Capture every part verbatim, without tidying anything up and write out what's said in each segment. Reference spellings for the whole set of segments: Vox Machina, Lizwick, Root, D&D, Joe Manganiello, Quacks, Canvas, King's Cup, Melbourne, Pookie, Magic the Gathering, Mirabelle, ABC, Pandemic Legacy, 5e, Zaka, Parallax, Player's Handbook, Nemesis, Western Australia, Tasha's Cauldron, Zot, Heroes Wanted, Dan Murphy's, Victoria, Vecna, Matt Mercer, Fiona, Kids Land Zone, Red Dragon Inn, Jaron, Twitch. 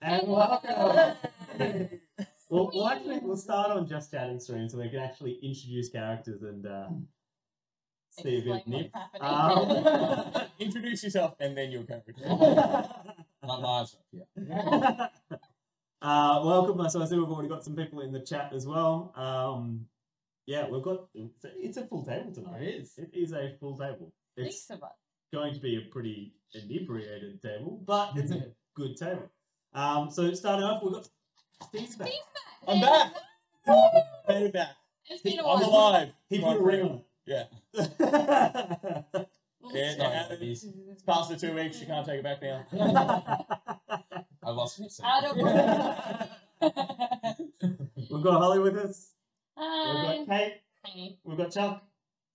And welcome! Well, we'll actually we'll start on just chatting stream so we can actually introduce characters and uh, see a bit nip. Um, introduce yourself and then your character. My last one, yeah. Uh, welcome, so I see we've already got some people in the chat as well. Um, yeah, we've got, it's a, it's a full table tonight. It is. It is a full table. It's going to be a pretty inebriated table, but it's a good table. Um, so starting off, we've got Steve's back. Steve's back. I'm back. Better back. It's been a while. I'm alive. He put a ring on it. Yeah. yeah it's, it's past the two weeks. You can't take it back now. I lost it. So. I don't know. We've got Holly with us. Hi. We've got Kate. Hi. We've got Chuck.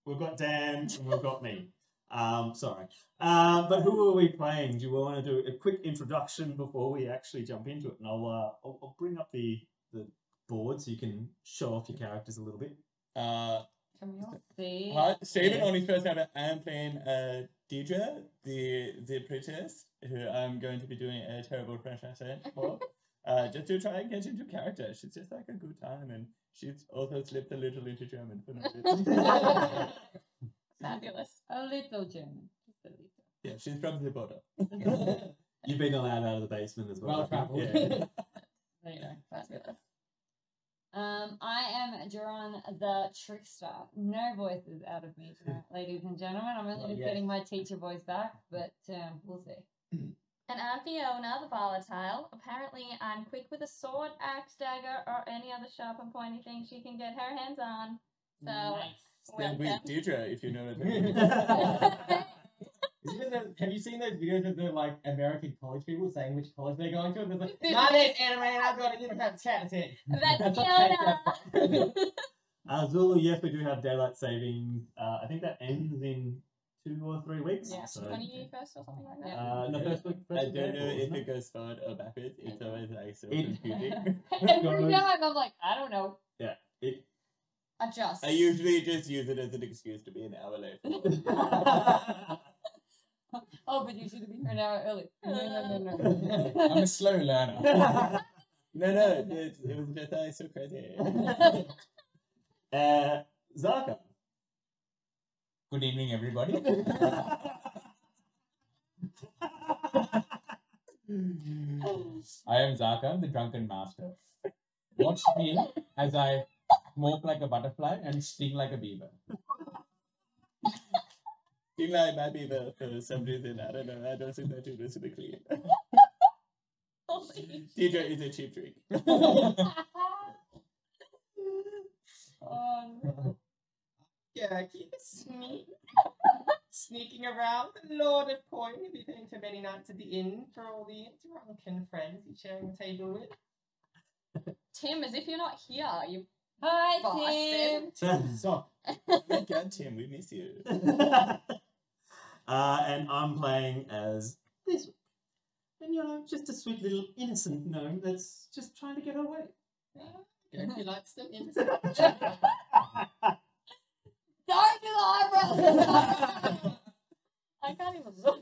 We've got Dan. And we've got me. Um, sorry. Uh, but who are we playing? Do you want to do a quick introduction before we actually jump into it? And I'll, uh, I'll, I'll bring up the, the board so you can show off your characters a little bit. Uh, Can we all see? Hi, Stephen, yeah. On his first ever, I am playing uh, Deirdre, the, the princess, who I'm going to be doing a terrible French accent for. uh, just to try and get into character. She's just like a good time, and she's also slipped a little into German for no reason. Fabulous. A little German. Just a little. Yeah, she's from the border. You've been allowed out of the basement as well. Well travelled. Yeah. There you go. Fabulous. Um, I am Jaron the Trickster. No voices out of me tonight, ladies and gentlemen. I'm only well, just yeah. getting my teacher voice back, but um, we'll see. And I'm Fiona the Volatile. Apparently I'm quick with a sword, axe, dagger, or any other sharp and pointy thing she can get her hands on. So nice. Stand with Deirdre, if you know what I mean. Have you seen those videos of the like American college people saying which college they're going to? And they're like, not it, anime, I've got to give it that chat to it. That's Yoda. uh, Zulu, yes, we do have daylight saving. Uh, I think that ends in two or three weeks. Yeah, so, twenty-first or something like that. Uh, no, first week. First I don't know if it goes forward or backwards. It's always like so confusing. Every time I'm like, I don't know. Yeah. It, Adjust. I usually just use it as an excuse to be an hour late. Oh, but you should have been here an hour early. No, no, no, no. no. I'm a slow learner. no, no, it, it was just I so crazy. uh, Zaka. Good evening, everybody. I am Zaka, the drunken master. Watch me as I smoke like a butterfly and sting like a beaver. Sting like my beaver for some reason. I don't know. I don't think that too specifically. Teacher is a cheap drink. Oh no. Yeah, keep a sneak. Sneaking around the Lord of Coin. He'll be paying for many nights at the inn for all the drunken friends he's sharing the table with. Tim, as if you're not here, you. Hi, Boston. Tim. Tim, stop. Again, Tim, we miss you. uh, and I'm playing as this, and you know, just a sweet little innocent gnome that's just trying to get her way. Gerki likes them innocent. Don't do the eyebrows. I can't even look.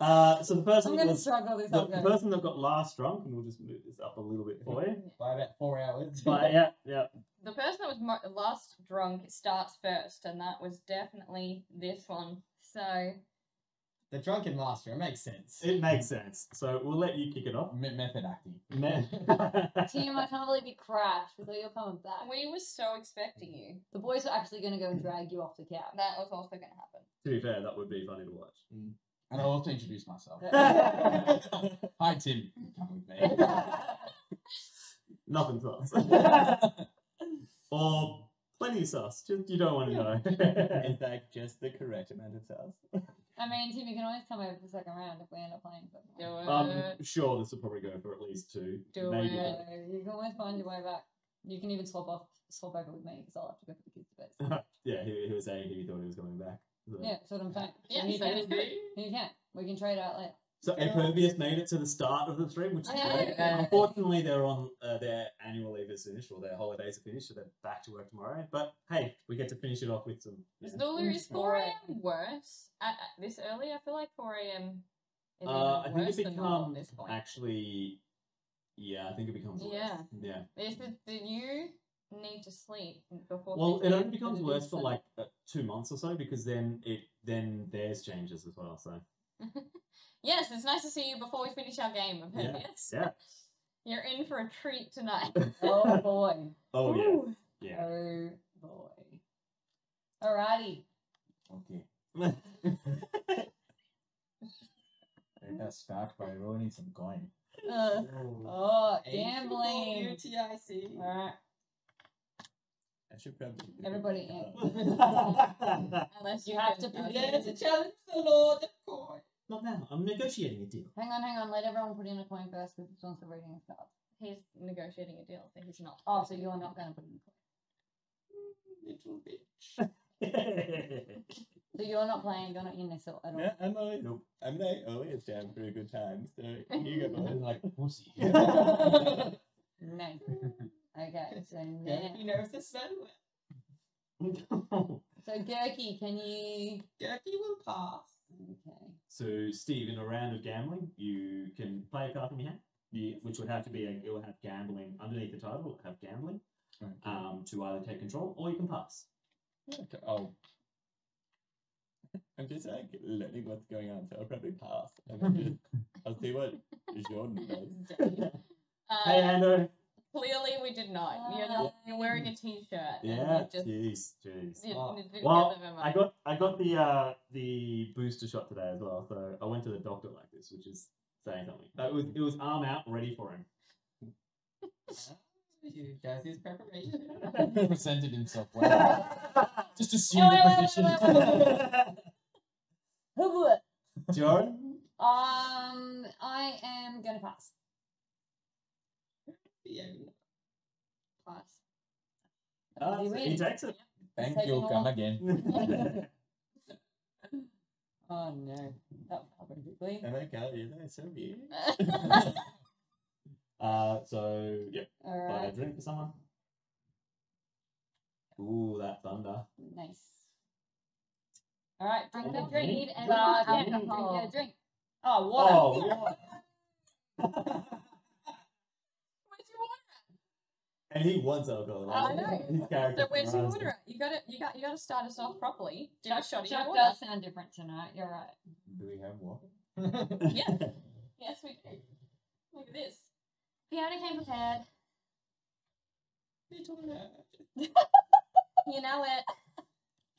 Uh, so the person that was, the, the person that got last drunk, and we'll just move this up a little bit for you. By about four hours. By, yeah, yeah. The person that was mo last drunk starts first, and that was definitely this one. So the drunken master. It makes sense. It makes sense. So we'll let you kick it off. Me method acting. Me Tim, I can't believe you crashed. We thought you were coming back. We were so expecting you. The boys were actually going to go and drag you off the couch. That was also going to happen. To be fair, that would be funny to watch. Mm. And I'll also introduce myself. Hi, Tim. Come with me. Nothing sauce. Or plenty of sauce. Just, you don't want to know. In fact, just the correct amount of sauce. I mean, Tim, you can always come over for the second round if we end up playing. But do it. I'm sure this will probably go for at least two. Do maybe it. Three. You can always find your way back. You can even swap off, swap over with me because I'll have to go for the kids' bed. Yeah, he, he was saying he thought he was coming back. So. Yeah, that's what I'm saying. Yeah, you can. You can. We can trade out later. So Impervious made it to the start of the stream, which is great. Unfortunately, they're on uh, their annual leave is finished, or their holidays are finished, so they're back to work tomorrow. But hey, we get to finish it off with some. Is four a m worse at, at this early? I feel like four a m Is uh, I think it becomes this point? actually. Yeah, I think it becomes worse. Yeah, yeah. Is it, did you need to sleep before? Well, it only becomes worse for like uh, two months or so, because then it then theirs changes as well. So. Yes, it's nice to see you before we finish our game. I've heard yes. Yeah. You're in for a treat tonight. Oh boy. Oh yes. Yeah. Oh boy. Alrighty. Okay. They got stuck by ruining some coin. Uh, oh, gambling. U T I C. Alright. I should probably. Everybody in. Unless you have to put in a challenge the Lord of Coin. Not now. I'm negotiating a deal. Hang on, hang on. Let everyone put in a coin first because it's also reading a card. He's negotiating a deal, so he's not. Oh, so you're not going to put in a coin. Little bitch. So you're not playing, you're not in this at all? No, I'm always, nope. I'm like always down for a good time, so you go I'm like, pussy. No. Okay, so now... You know if this is So Gerki, can you... Gerki will pass. Okay. So Steve, in a round of gambling, you can play a card from your hand, yes. which would have to be, a, it will have gambling, underneath the title, it will have gambling, okay. um, to either take control, or you can pass. Okay, I'll... I'm just like learning what's going on, so I'll probably pass. And just, I'll see what Jordan does. Uh, hey, Andrew. Clearly, we did not. Uh, you're, not yeah. you're wearing a T-shirt. Yeah. Jeez, jeez. Oh. Well, I got I got the uh, the booster shot today as well. So I went to the doctor like this, which is saying something. But it was it was arm out, ready for him. He does his preparation. He presented himself well. Just assume the position. Jaron? Um, I am going to pass. Yeah. Pass. Uh, he takes it. Yeah. Thank you. Come again. Oh no. That happened quickly. And I can't do that. So weird. Uh, so, yep. All right. Buy a drink for someone. Ooh, that thunder. Nice. All right, bring oh, the drink. Need and uh, yeah, drink. Yeah, drink. Oh, water. Oh, water. Where's your water at? And he wants alcohol. I know. So where's your water at? You gotta, you got, you gotta start us off properly. Do Chuck, a shot of your water. Does sound different tonight. You're right. Do we have water? Yeah. Yes, we do. Look at this. Fiona came prepared. You know it.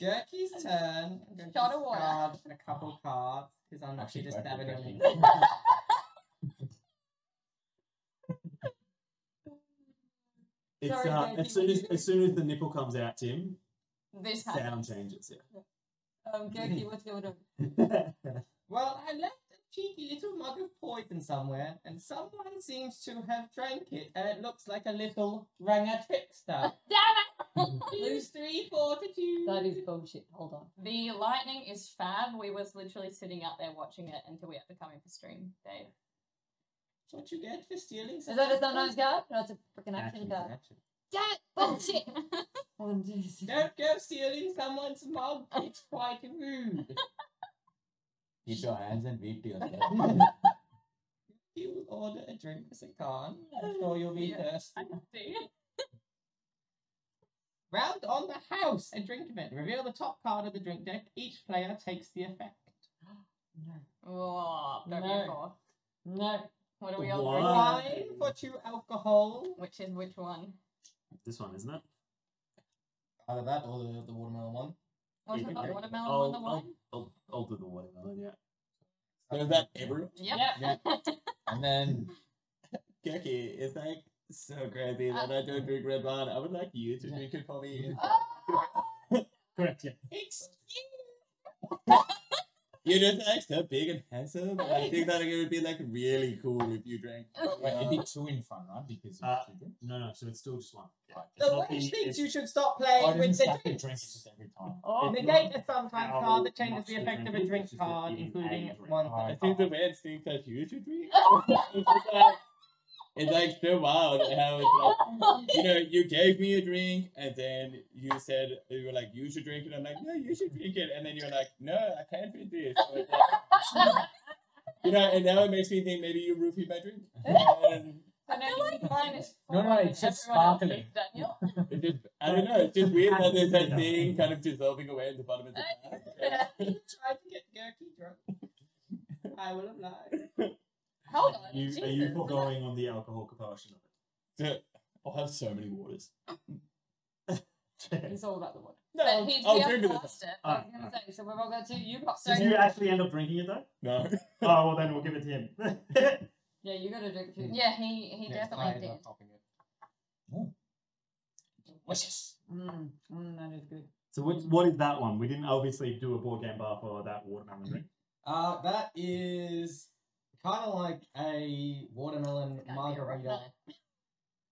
Gerki's turn. Shot of water. And a couple cards, because I'm actually just dabbing on you. It's, Sorry, uh, as soon as as soon as the nipple comes out, Tim. This sound happens. changes. Yeah. Um, Gerki, what's going on? Well, I left a cheeky little mug of poison somewhere, and someone seems to have drank it, and it looks like a little Ranger trickster. Damn it! Lose three fortitude. That is bullshit. Hold on. The lightning is fab. We was literally sitting out there watching it until we had to come in for stream, Dave. That's what you get for stealing something. Is that a sometimes card? No, it's a freaking action card. Action. Damn it! Bullshit! Don't go stealing someone's mug. It's quite rude. Keep your hands and beat to yourself. You will order a drink as a can. I'm sure you'll be yeah, thirsty. I see. Round on the house and drink event. Reveal the top card of the drink deck. Each player takes the effect. No. Oh, don't no. Be no. What are we all drinking? Wine for two alcohol. Which is which one? This one, isn't it? Either that or the, the watermelon one. Was it the watermelon I'll, on the wine? I'll, I'll, I'll do the watermelon, yeah. So is that everyone? Yep. yep. yep. And then, Gerki is like so crazy that uh, I don't drink red wine. I would like you to drink it for me. Correct, yeah. Excuse me. You're just like so big and handsome. I think that it would be like really cool if you drank. Wait, it'd be two in front, right? Because uh, no, no. So it's still just one. Yeah. The witch thinks you should stop playing oh, with the drink. Drink just every time. Oh, negate a sometimes card that changes the effect of a drink card, including one. Oh, I think the witch thinks that you should drink. It's like so wild how it's like, you know, you gave me a drink and then you said, you were like, you should drink it. I'm like, no, you should drink it. And then you're like, no, I can't drink this. So like, And, I, and now it makes me think maybe you roofied my drink. And, I feel like mine is no, no, it's just sparkling. Daniel. It just, I don't know. It's just weird how there's that thing kind of dissolving away at the bottom of the bar. Yeah, he tried to get Gerki drunk. I would have lied. Hold on. You, Jesus, are you foregoing on the alcohol comparison of it? I'll have so many waters. It's all about the water. No, but he's I'll drink it. With it. All right, all right. Say, so we've all got two. You've got so. Did you actually end up drinking it though? No. Oh well, then we'll give it to him. Yeah, you got to drink too. Yeah, he he yeah, definitely did. Oh. Delicious. Mm, mm, that is good. So what what is that one? We didn't obviously do a board game bar for that watermelon drink. Uh, that is kind of like a watermelon margarita.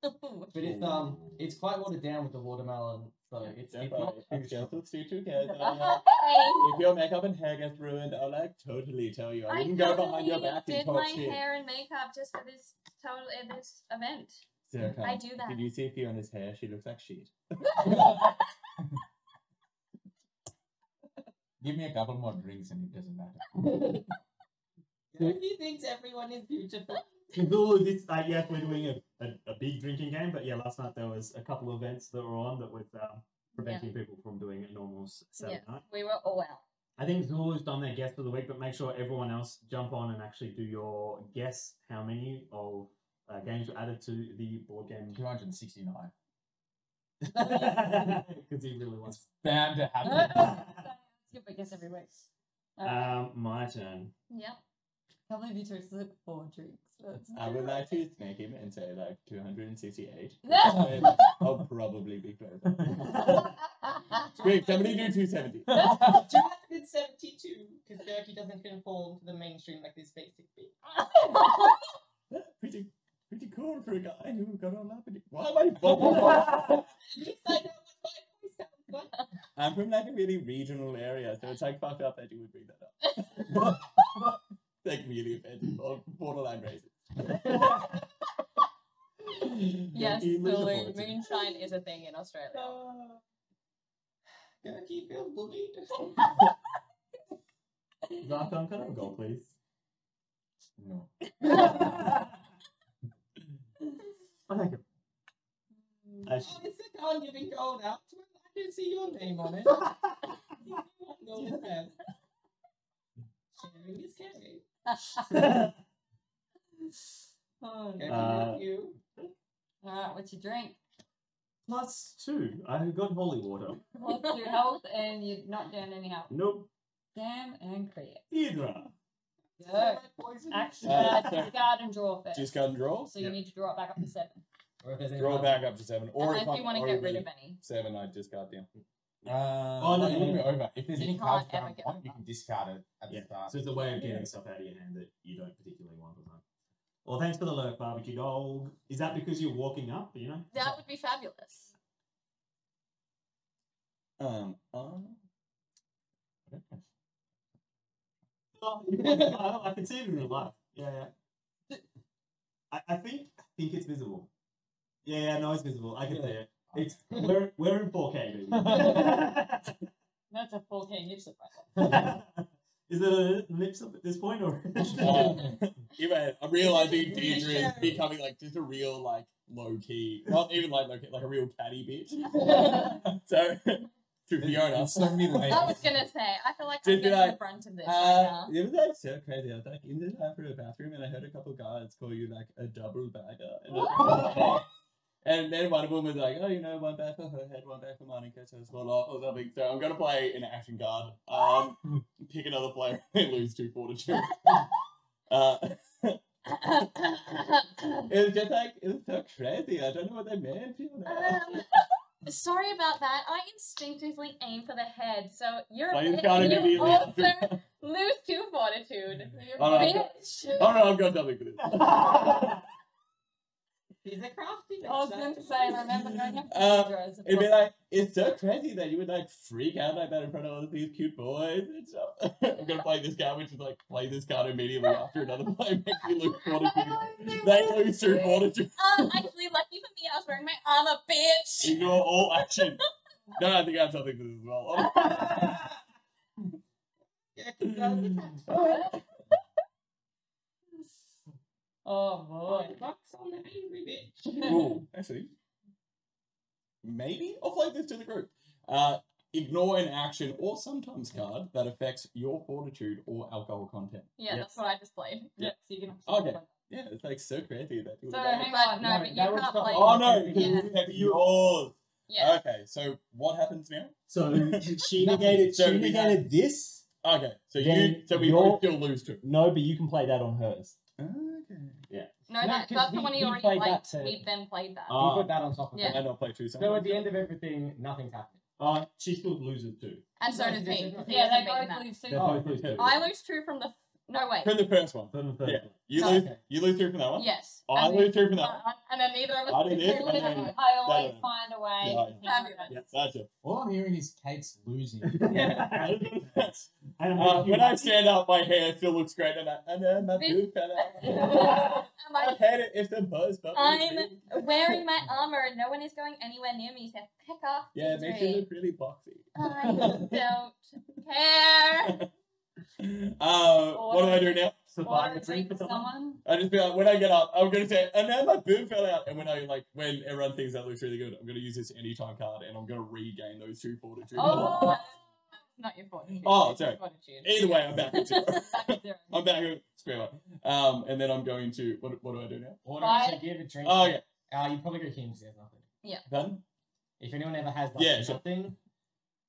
But it's um, it's quite watered down with the watermelon, so yeah, it's, it's not if just the two together. If your makeup and hair gets ruined, I'll like totally tell you. I, I wouldn't totally go behind your back and talk shit. I did my hair and makeup just for this total uh, this event. Zaka, I do that. Did you see Fiona's hair? She looks like shit. Give me a couple more drinks and it doesn't matter. He thinks everyone is beautiful. This, uh, yes, we're doing a, a, a big drinking game, but yeah, last night there was a couple of events that were on that was um, preventing yeah. people from doing a normal Saturday yeah, night. We were all out. I think Zulu's done their guess for the week, but make sure everyone else jump on and actually do your guess how many of uh, games were added to the board game. two hundred sixty-nine. Because he really wants. It's bound to happen. Give a guess every week. Okay. Um, my turn. Yep. I can't believe you took slip four drinks. I would like to snake him and say like two hundred sixty-eight. I'll probably be closer. Wait, somebody do two seventy. two seventy-two, because Gerki doesn't conform to the mainstream like this basic beat. pretty, pretty cool for a guy who got on up. Why am I bothered? At least I know what my voice sounds like. I'm from like a really regional area, so it's like fucked up that you would bring that up. What? Like really offensive or borderline racist. Yes, the moonshine is a thing in Australia. Uh, Gerki feels bullied. Zaka, can I have a goal, please? No. I like it. I should... Oh, it's the card giving gold out to it. I don't see your name on it. You can't go sharing is caring. Oh, okay, uh, you. Alright, what's your drink? Plus two. I got holy water. Plus your health, and you're not down any health. Nope. Damn and clear. Deirdre. No. Action uh, discard and draw first. Discard and draw? So you yep. need to draw it back up to seven. Or if there's draw any back up to seven. Or unless if you want to get rid of any. Seven, I discard down. Um, oh no, you it over. If there's any cards you don't want, you can discard it at yeah. the start. So it's a way of getting yeah. stuff out of your hand that you don't particularly want at the time. Well, thanks for the lurk, barbecue gold. Is that because you're walking up, you know? That would be fabulous. Um, um... Oh, I can see it in real life. Yeah, yeah. I, I think I think it's visible. Yeah, yeah, no, it's visible. I can yeah. see it. It's we're we're in four K. That's a four K nip slip right there. Is it a nip slip at this point or? um, anyway, I'm realizing Deirdre is becoming like just a real like low key, not even like low key, like a real catty bitch. So to Fiona, so many layers. I was gonna say, I feel like I'm getting like, the brunt of this uh, right now. It was like so crazy. I was like in the bathroom, bathroom, and I heard a couple guards call you like a double bagger. And I was like, and then one of them was like, oh, you know, one back for her head, one back for Monica, so it's one off or something. So I'm going to play an action card, um, pick another player, and lose two fortitude. uh, it was just like, it was so crazy. I don't know what they meant. Um, sorry about that. I instinctively aim for the head, so you're I a you also lose two fortitude. You bitch. Oh, no, I've got something for this. He's a crafty bitch. I was going to say, I remember going up to uh, Deirdre. It'd be like, it's so crazy that you would like freak out like that in front of all of these cute boys. And stuff. I'm going to play this card, which is like, play this card immediately after another play makes you lose fortitude. They lose through fortitude. Um, actually, lucky for me, I was wearing my armor, bitch. Ignore all action. No, I think I have something for this as well. Yeah, because I was attacked for it. Oh boy. Bucks on the angry bitch. Ooh, actually, maybe I'll play this to the group. Uh, ignore an action or sometimes card that affects your fortitude or alcohol content. Yeah, yep. That's what I just played. Yep. Yep. So you can actually okay. play. Yeah, it's like so creative that. So that. hang on, no, no but you can't stop. play. Oh no, yeah. you all. Yeah. Okay, so what happens now? So she negated. So she negated this. Okay, so you. So we both still lose two. No, but you can play that on hers. Okay. Yeah. No, no that, that's he, the one he already played. played. To, we then played that. Uh, we put that on top of it. Yeah. And I'll play two. So at like the that. end of everything, nothing's happening. Uh, she still loses two. And so, so does me. Yeah, they both lose two. Oh, lose two. I lose two from the. No, wait. From the first one. From the first yeah. one. You, oh, lose, okay. you lose through from that one? Yes. I and lose through from that one. Uh, and then neither of us. I did it. I, I, I always find a way. Yeah, yeah. Yeah. That's it. All I'm hearing is Kate's losing. Yeah. uh, when I stand up, my hair still looks great. And I, and then my boob fell out. I hate it if the buzz bubble. I'm wearing my armor and no one is going anywhere near me. So pick up. Yeah, it makes you look really boxy. I don't care. Uh, what do I do now? Survive a drink for someone. I just be like, when I get up, I'm gonna say, and then my boob fell out. And when I like, when everyone thinks that looks really good, I'm gonna use this anytime card, and I'm gonna regain those two fortitude. Oh, not your fortitude. Oh, sorry. Fortitude. Either way, I'm back at zero. I'm back at square one. Um, and then I'm going to what? What do I do now? Order to give a drink. Oh yeah. Uh, you probably go King's. There's nothing. Yeah. Done. If anyone ever has that, yeah, something. Sure.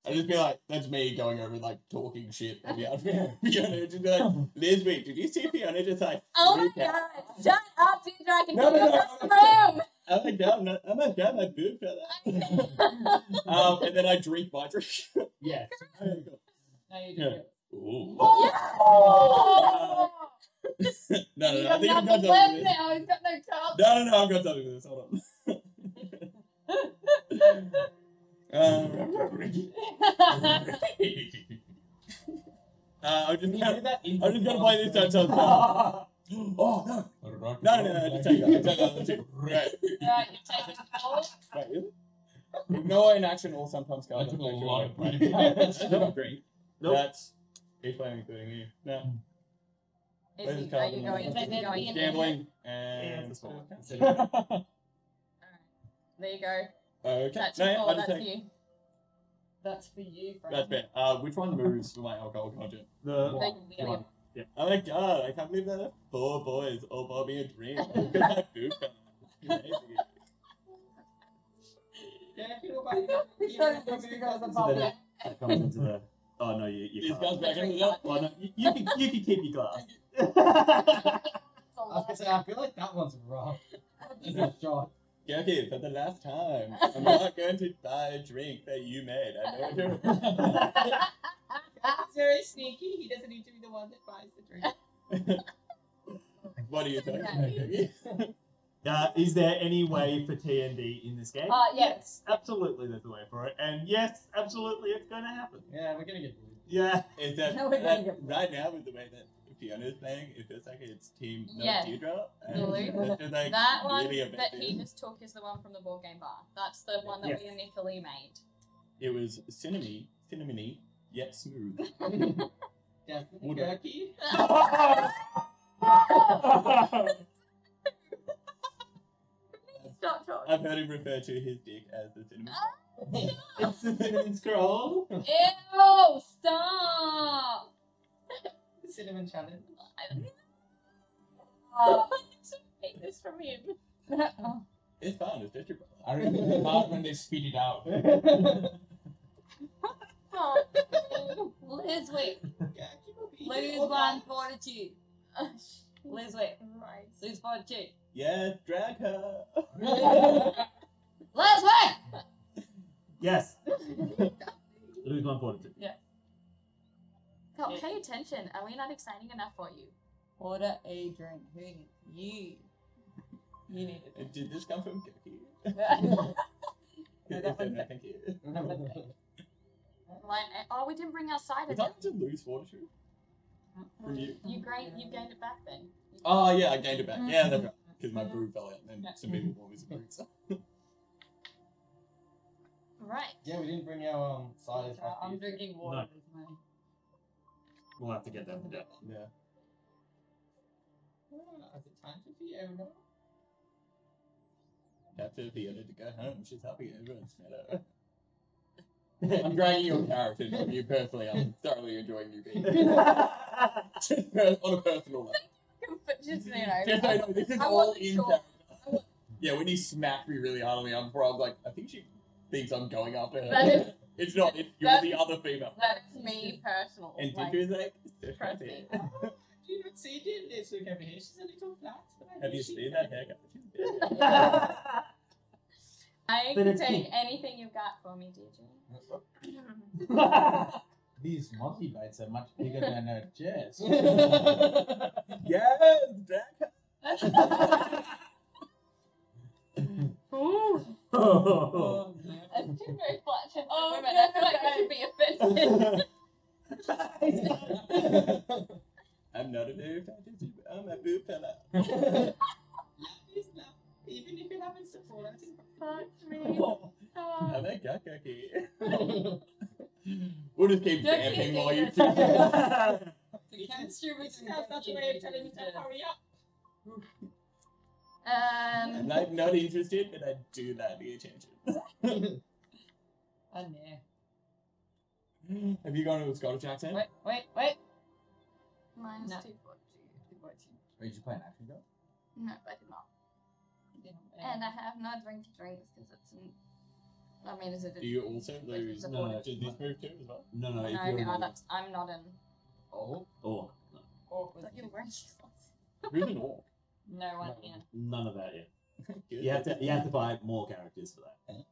I'd just be like, that's me going over and like talking shit. And yeah, I'd be like, just be like, Lizwick, did you see Fiona just like, oh my god, out? Shut up, Deirdre, I can no, no, no, across no, the room! I'm a guy, I'm a, I'm a guy, my boob fella. um, and then I drink my drink. Yeah. Oh, no, you do yeah. it. Ooh. Oh. Uh, no, no, no, I think I've got something for this. Now. He's got no, cups. no, no, no, I've got something for this, hold on. Uh, uh, I'm just gonna, I'm just gonna play this time. So oh no! No, no, no! Just take it. Take it. Take it. Right. Right. Right. Ignore an action or sometimes go. I took a lot of money. Don't drink. That's he's playing, including you. No. Are you going? Gambling and. There you go. Okay. That's, no, yeah, that's take... you. That's for you, bro. That's bad. Uh, which one moves for my alcohol content? The one. The one. Yeah. Oh my god, I can't believe that are four boys all bought me a drink. Look at that boob. That comes into the. Oh no, you, you can't. Back into the... oh, no. you, you, can, you can keep your glass. I was gonna say, I feel like that one's wrong. That's a shot. Gerki, for the last time, I'm not going to buy a drink that you made. I know I do. He's very sneaky. He doesn't need to be the one that buys the drink. What are you talking about, Gerki? Uh, is there any way for T N D in this game? Uh, yes. yes. Absolutely, there's a way for it. And yes, absolutely, it's going to happen. Yeah, we're going to get bullied. Yeah. Is that, no, we're that, get right now, with the way that Fiona's playing, it feels like it's team no yes. Deirdre. Like that one really that he just took is the one from the board game bar. That's the one that yes. we initially made. It was cinnamony, cinnamony, yet smooth. Definitely jerky. Stop talking. I've heard him refer to his dick as the cinnamon. It's the cinnamon scroll. Ew! Stop. Cinnamon challenge. I don't know. Oh, I should take this from him. Oh. It's fun, it's just your brother. I remember the part when they speed it out. Oh, Lizwick. Lose one fortitude. Lizwick. Right. Lose fortitude. Yeah, drag her. Lizwick! Yes. Lose one fortitude. Yeah. God, pay attention. Are we not exciting enough for you? Order a drink. Who you? You need it. Did this come from Gerki? No, that wasn't it. Thank you. Like, oh, we didn't bring our cider. Did I need to lose fortitude? From you? You gained, you gained it back then. Oh yeah, I gained it back. Yeah, that's right. Because my brew fell out and then some people bought me some brew. So. Right. Yeah, we didn't bring our um cider back. I'm drinking water. No. We'll have to get that for death. Yeah. Ah, is it time for Fiona? Time for Fiona to go home. She's helping everyone. I'm dragging your character, not you personally. I'm thoroughly enjoying you being here. On a personal level. Just, you know, just, I know, this is I all in sure. character. Yeah, when you smack me really hard on the arm, I'm like, I think she thinks I'm going after her. That is, it's not, it's, you're the other female. That's me personal. And like, Deirdre's like, so trust me. Oh, do you not see Deirdre this week over here? She's a little flat. But I Have you seen that haircut? She's dead. I can take anything you've got for me, D J. These monkey bites are much bigger than a chest. Yes, Zaka. Ooh. Oh, oh, that's too very flat. Oh, wait, I feel like I should be offended. I'm not a very fat, I'm a boob fella. Even if it happens to fall, I think fuck me. Oh. Oh. I'm a Gerki. We'll just keep dancing while you two. The cancer was not the way of telling me to hurry up. Um, and I'm not interested, but I do that the attention. Oh no. Have you gone to a Scottish accent? Wait, wait, wait. Mine's no. two forty. Wait, did you play an action girl? No, I did not. Yeah, yeah. And I have no drink to drinks because it's. An, I mean, is it? A, Do you also lose? No, no. Does this move too as well? No, no. no if you're I, not, I'm not an orc. Orc. No. Orc was like a Who's an orc? No one. No, yeah. None of that yet. You have to. You have to buy more characters for that. Time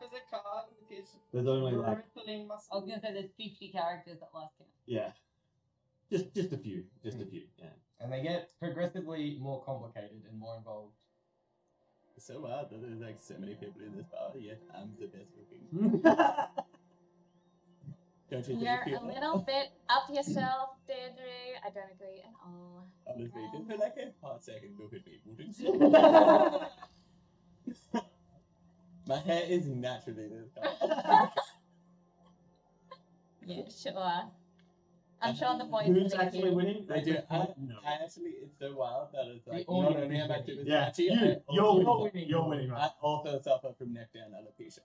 for the card because there's only like. I was gonna say there's fifty characters that last count. Yeah. Just, just a few. Just mm. a few. Yeah. And they get progressively more complicated and more involved. So hard that there's like so many people in this bar, yet I'm the best looking. Don't you You're think a little bit up yourself, Deirdre. I don't agree at all. Honestly, um, just for like a hot second, look at me, wouldn't you? My hair is naturally this color. Yeah, sure. I'm sure on the boys who's actually winning. They do. I, no. I actually, it's so wild that it's like not only am I doing yeah. you, you're, you're winning. You're winning, right? I also suffer from neck down alopecia.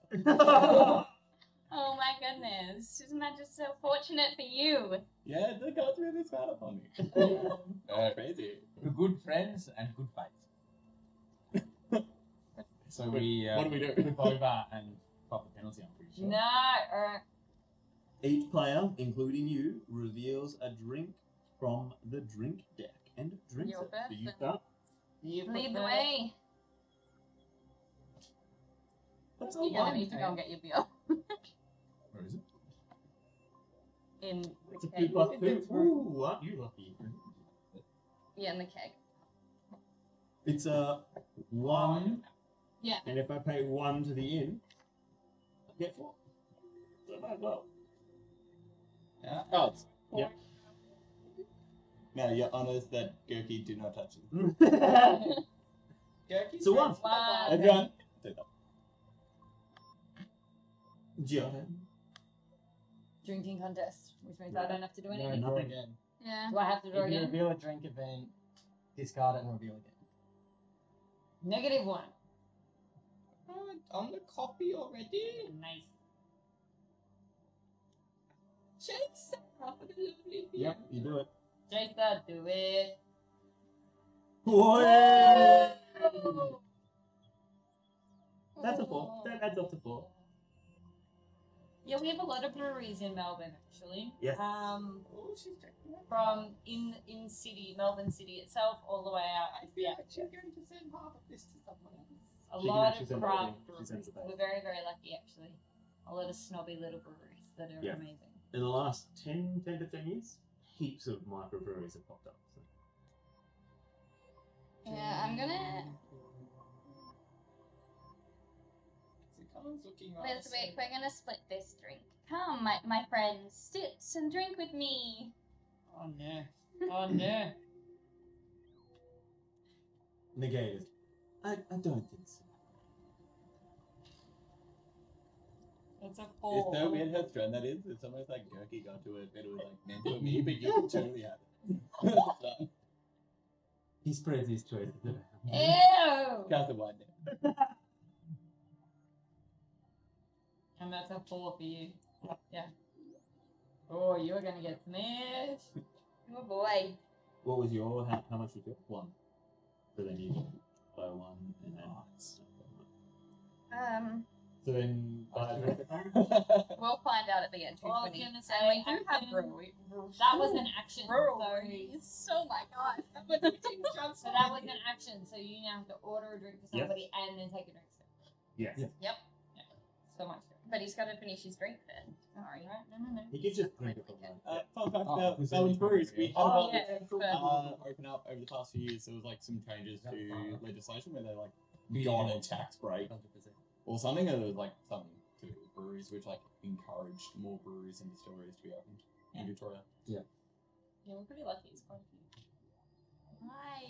Oh my goodness! Isn't that just so fortunate for you? Yeah, the cards really smart upon me. uh, crazy. We're good friends and good fights. So Wait, we. Uh, what do we do? Flip over and pop a penalty. I'm pretty sure. No. Uh, Each player, including you, reveals a drink from the drink deck and drinks Your it. Do you start? Lead the way. That's You're going to need to go and get your beer. Where is it? In the keg. It's a two plus two. Ooh, aren't you lucky? Yeah, in the keg. It's a one. Yeah. And if I pay one to the inn, I get four. So I might as well. Yeah. Oh, it's yeah. No, you're honest that Gerki did not touch him. Gerki, so one. Wow, everyone, take that. Jaron. Drinking contest, which means right. I don't have to do anything. No, nothing again. Yeah. Do I have to draw again? Reveal a drink event, discard it, and reveal again. Negative one. Oh, on the copy already. Nice. Chase that! Yep, you do it. Chase that, do it. Whoa! That's a four. That adds up to four. Yeah, we have a lot of breweries in Melbourne, actually. Yes. Um, Ooh, she's checking that. From in in city, Melbourne city itself, all the way out. I feel like she's going to send half of this to someone else. A lot of craft breweries. We're very, very lucky, actually. A lot of snobby little breweries that are yeah. amazing. In the last ten, ten to fifteen years, heaps of microbreweries have popped up. So. Yeah, I'm gonna. Let's wait, we're gonna split this drink. Come, my, my friends, sit and drink with me. Oh no. Oh no. Negated. I, I don't think so. It's a four. It's so weird how strong that is. It's almost like Gerki got to it, but it was like meant for me, but you totally have it. He spreads his toys. Ew! That's the one. And that's a four for you. Yeah. Oh, you're going to get smashed. Oh boy. What was your, how, how much did you get? One. So then you buy one and then. Um. So then. Uh, we'll find out at the end. Well, I was going to say, we do have brewery. That was an action. Breweries. Oh my god. So that was an action. So you now have to order a drink for somebody yep. and then take a drink. Yes. Yep. yep. yep. So much. But he's got to finish his drink then. Sorry. Right? No, no, no. He could just drink it from there. Uh, fun fact about Melbourne breweries. We had oh, about yeah, the, uh, open up over the past few years. There was like some changes That's to fun. legislation where they like yeah. got a tax break one hundred percent or something, or like something to do with breweries, which like encouraged more breweries and distilleries to be opened yeah. in Victoria. Yeah. Yeah, we're pretty lucky. It's quite a few. Hi,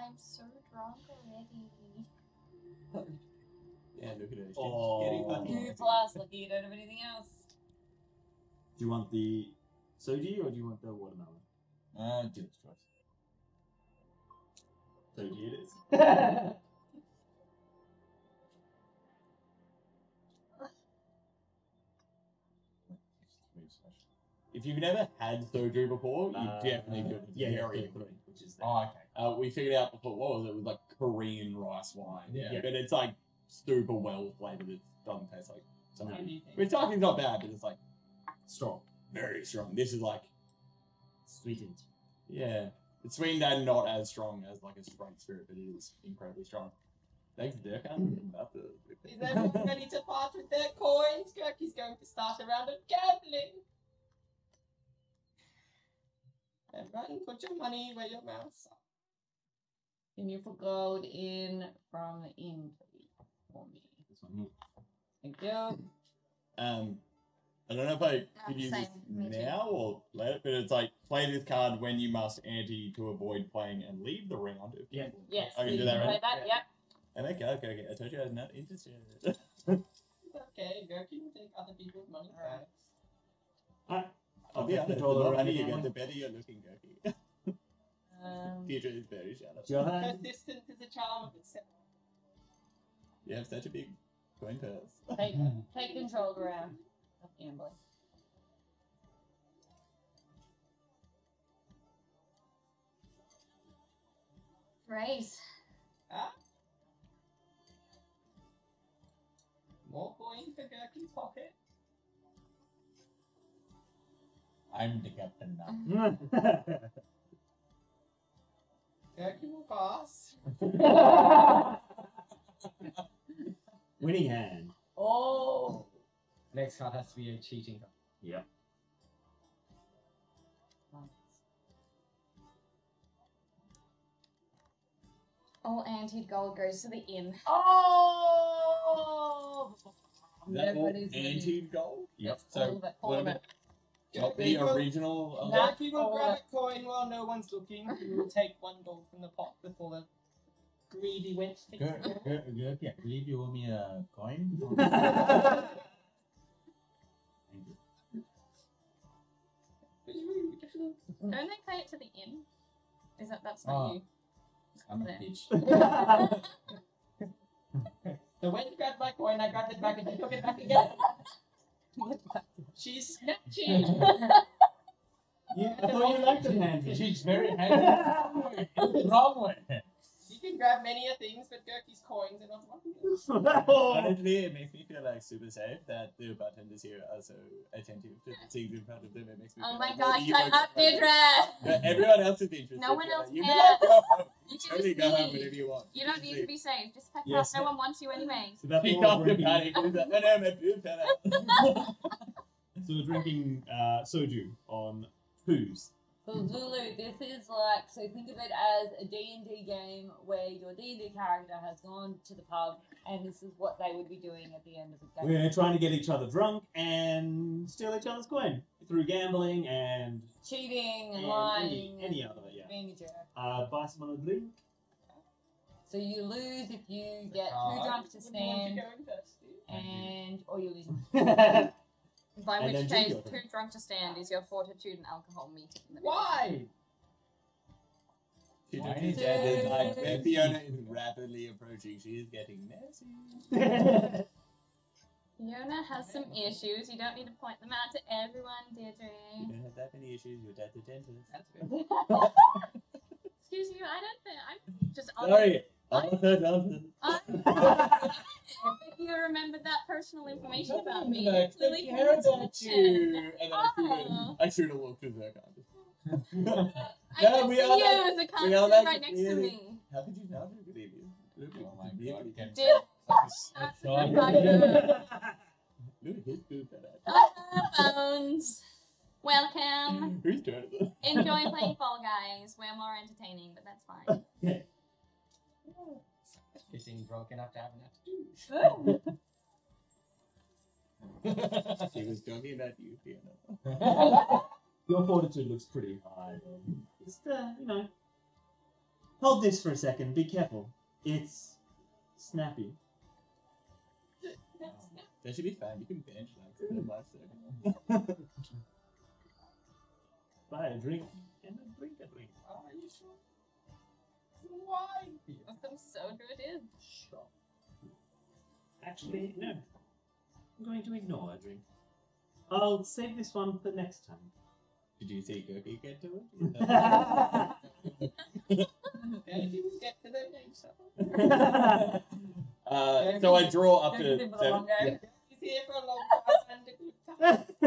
I'm so drunk already. Yeah, look at it. Oh. Two plus, lucky you don't have anything else. Do you want the soju or do you want the watermelon? Uh, do this choice. Soju it is. If you've never had soju before, you uh, definitely do it. Yeah, very good. Which is oh, okay. Uh, we figured out before, what was it? It was like Korean rice wine. Yeah. yeah. But it's like super well flavoured. It doesn't taste like something. We're talking not bad, but it's like strong, very strong. This is like sweetened. Yeah, it's sweetened and not as strong as like a strong spirit, but it is incredibly strong. Thanks, Dirk. I'm about to. Is everyone ready to part with their coins? Gerki's going to start a round of gambling. Everyone, put your money where your mouths are. Can you put gold in from the inn? For me. This one. Thank you. Um, I don't know if I could use this now or later, but it's like play this card when you must ante to avoid playing and leave the round. If yeah. Yes. I can do that right. That, yeah. yeah. Okay. Okay. Okay. I told you I was not interested. Okay. Go. Can you take other people's money? All right. All right. I'll be honest. The more money you get, the better you're looking, Gerki. um. Deirdre is very shallow. Persistence is a charm of itself. You have such a big coin purse. Take, take control around of gambling. Raise. Huh? More coin for Gerki's pocket. I'm the captain now. Gerki will pass. Winning hand. Oh. Next card has to be a cheating card. Yep. All anteed gold goes to the inn. Oh. Is that all anteed gold? Yep. So all of it. All of it. Got the original. Uh, now people will grab a coin while no one's looking. We will take one gold from the pot before the. Greedy witch. Girl, girl, girl, yeah, I believe you owe me a coin. Thank you. Don't they play it to the end? Is that that's not oh, you? I'm a bitch. The way you grabbed my coin, I grabbed it back and you took it back again. She's snatching. Yeah, I thought you liked the handy. She's very handy. Wrong one. You can grab many a things, but Gerki's coins are not one of them. Honestly, it makes me feel like super safe that the bartenders here are so attentive to things in front of them. It makes me. Oh my gosh! Shut up, Deirdre! Everyone else is interested. No one else cares. You can only go home whenever you want. You don't need to be safe. Just pack up. No one wants you anyway. So that's not the panic. No, no, my boobs out. So we're drinking uh, soju on poos. So Zulu, this is like, so think of it as a D and D game where your D and D character has gone to the pub and this is what they would be doing at the end of the game. We're trying to get each other drunk and steal each other's coin through gambling and... cheating and, and lying. Any, any other, yeah. Being a jerk. Uh, buy someone a drink. So you lose if you get too drunk to stand and... or you lose. By and which case, too drunk to stand is your fortitude and alcohol meeting. Why? He did like when Fiona is rapidly approaching, she is getting messy. Fiona has some issues. You don't need to point them out to everyone, Deirdre. You don't have that many issues. Your dad's a dentist. That's good. Excuse you. I don't think I'm just. Honest. Sorry, I'm a third husband. You remembered that personal information about me. I clearly care about you. And oh. I should have walked through that kind. I no, we all you like, as a we all right like next really, to me. How could you not believe you? Oh my god, you can't stop. That's Look at his boob bones. Welcome. Who's doing this? Enjoy playing Fall Guys. We're more entertaining, but that's fine. Okay. It seems broken up to have enough to do. He was talking about you, Fiona. Your fortitude looks pretty high. Just, uh, you know. Hold this for a second, be careful. It's snappy. That should be fine, you can bench like in the last second. Buy a drink and a drink a drink. Oh, are you sure? Why? I'm so good in. Sure. Actually, no. I'm going to ignore a drink. I'll save this one for next time. Did you see Gerki get to it? How did you get to that name? Uh, so I draw up to seven. Yeah. He's here for a long time and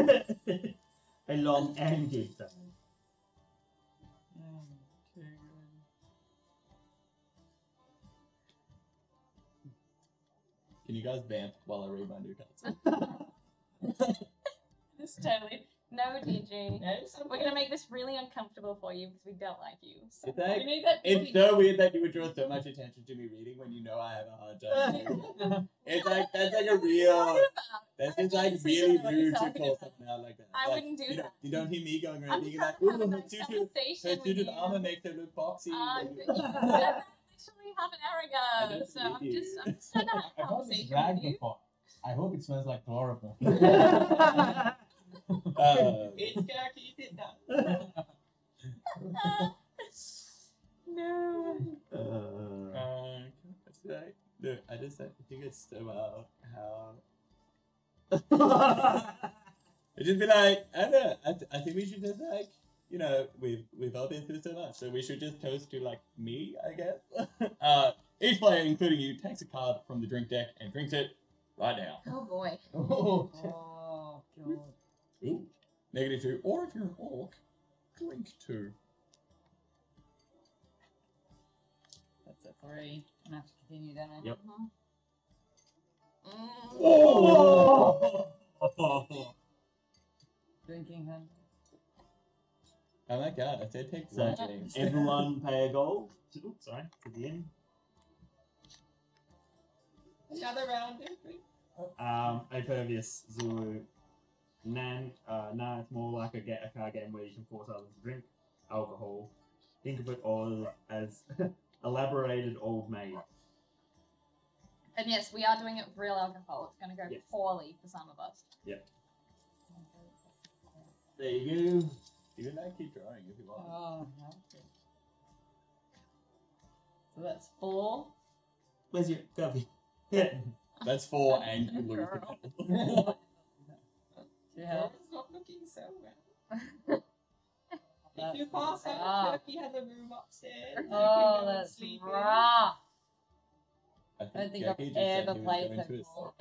a good time. A long and good time. Can you guys vamp while I read my new cards? This totally. No, D J. No, we're going to make this really uncomfortable for you because we don't like you. So that, you need that it's so weird that you would draw so much attention to me reading when you know I have a hard time. It's like, that's like a real, that seems like really rude to call something out like that. I like, wouldn't do you that. Know, you don't hear me going around being like, ooh, her suited armor makes her look boxy. Um, you said actually half an hour ago, so I'm just, I'm just trying to have a conversation with you. I hope it smells like chloroform. Uh, it's Gerki, did that. No. Uh, uh, I, no, I just I think it's about how. I just be like, I don't know. I, th I think we should just like, you know, we've we've all been through so much, so we should just toast to like me, I guess. uh, each player, including you, takes a card from the drink deck and drinks it right now. Oh boy. Oh, oh god. Ooh, negative two. Or if you're an orc, drink two. That's a three. I'm gonna have to continue that. Yep. Mm-hmm. Mm. Oh! Oh! Drinking, huh? Oh my god, I said take so one. Everyone pay a gold. Oops, sorry, to the end. Another round, drink. Um, Impervious, Zulu. Nan, uh, nah, it's more like a, get a card game where you can force others to drink alcohol. Think of it all as elaborated old maid. And yes, we are doing it with real alcohol. It's going to go yes. poorly for some of us. Yep. There you go. You can keep drawing if you want. Oh, no. So that's four. Where's your coffee? Yeah. That's four and blue. Yeah. It's not looking so well. If you pass out, Turkey has a room upstairs. Oh, that's rough. I, I don't think Turkey I've ever played that before.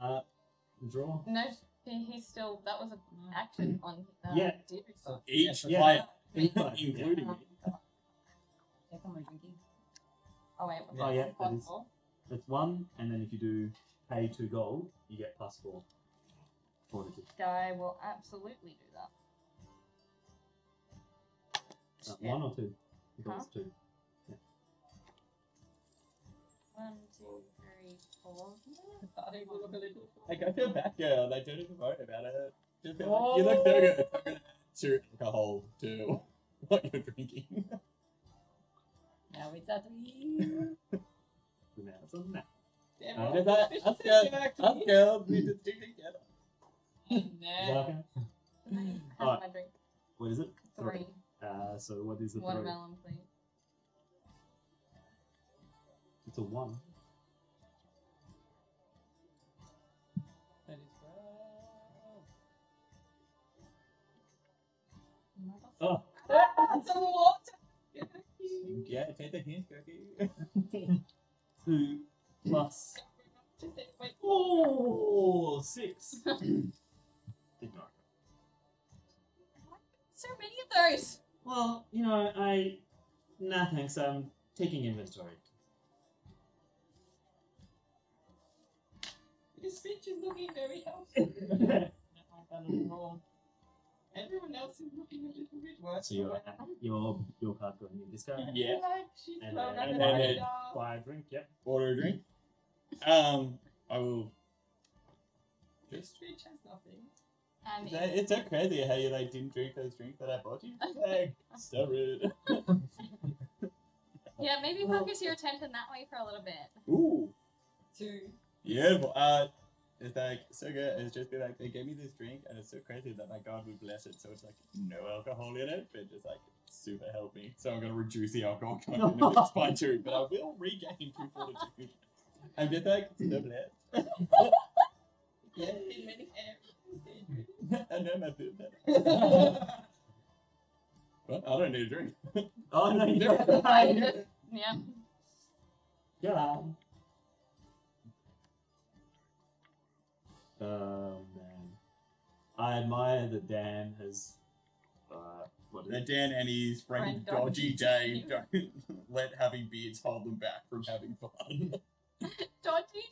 uh, draw. No, he's still. That was an action on. Um, yeah. So each yeah, player, yeah. including me. Check on my drinking. Oh wait. Oh yeah. That is, that's one, and then if you do. Pay two gold, you get plus four. Fortitude. I will absolutely do that. Uh, yeah. One or two? Huh? Two. Yeah. One, two, three, four. Like, I feel bad, girl. Like, don't even worry about it. Just feel oh. like, you look so good. I'm going to add alcohol to what you're drinking. Now it's a three. Now it's a nap. Damn it, that, us girls, girl, we just do together. No. Is that okay? I have right. my drink. What is it? Three. Uh, so what is the watermelon, throw? Please. It's a one. That is well. Oh! Ah, it's on the water. Yeah, take the hint, Gerki. Two plus. Oh, six. Did not. So many of those. Well, you know, I. Nah, thanks. I'm taking inventory. This bitch is looking very healthy. I've done it wrong. Everyone else is looking a little bit worse. So you're, your your card going in this card? Yeah. Like she's and then, and then buy a drink. Yep. Order a drink. um, I will. This bitch has nothing. I mean, that, it's so crazy how you like didn't drink those drinks that I bought you. Like, so rude. Yeah, maybe focus your attention that way for a little bit. Ooh. Two. Beautiful. Uh, it's like so good. It's just be like they gave me this drink, and it's so crazy that my God would bless it. So it's like no alcohol in it, but just like super healthy. So I'm gonna reduce the alcohol content of this by two, but I will regain two fortitude. I'm just like so blessed. Yeah, in many areas. I know my food better. But I don't need a drink. Oh no, you don't. Yeah. Yeah. Oh man, I admire that Dan has. Uh, what is that it? Dan and his friend, friend Dodgy, Dodgy Dave don't let having beards hold them back from having fun. Dodgy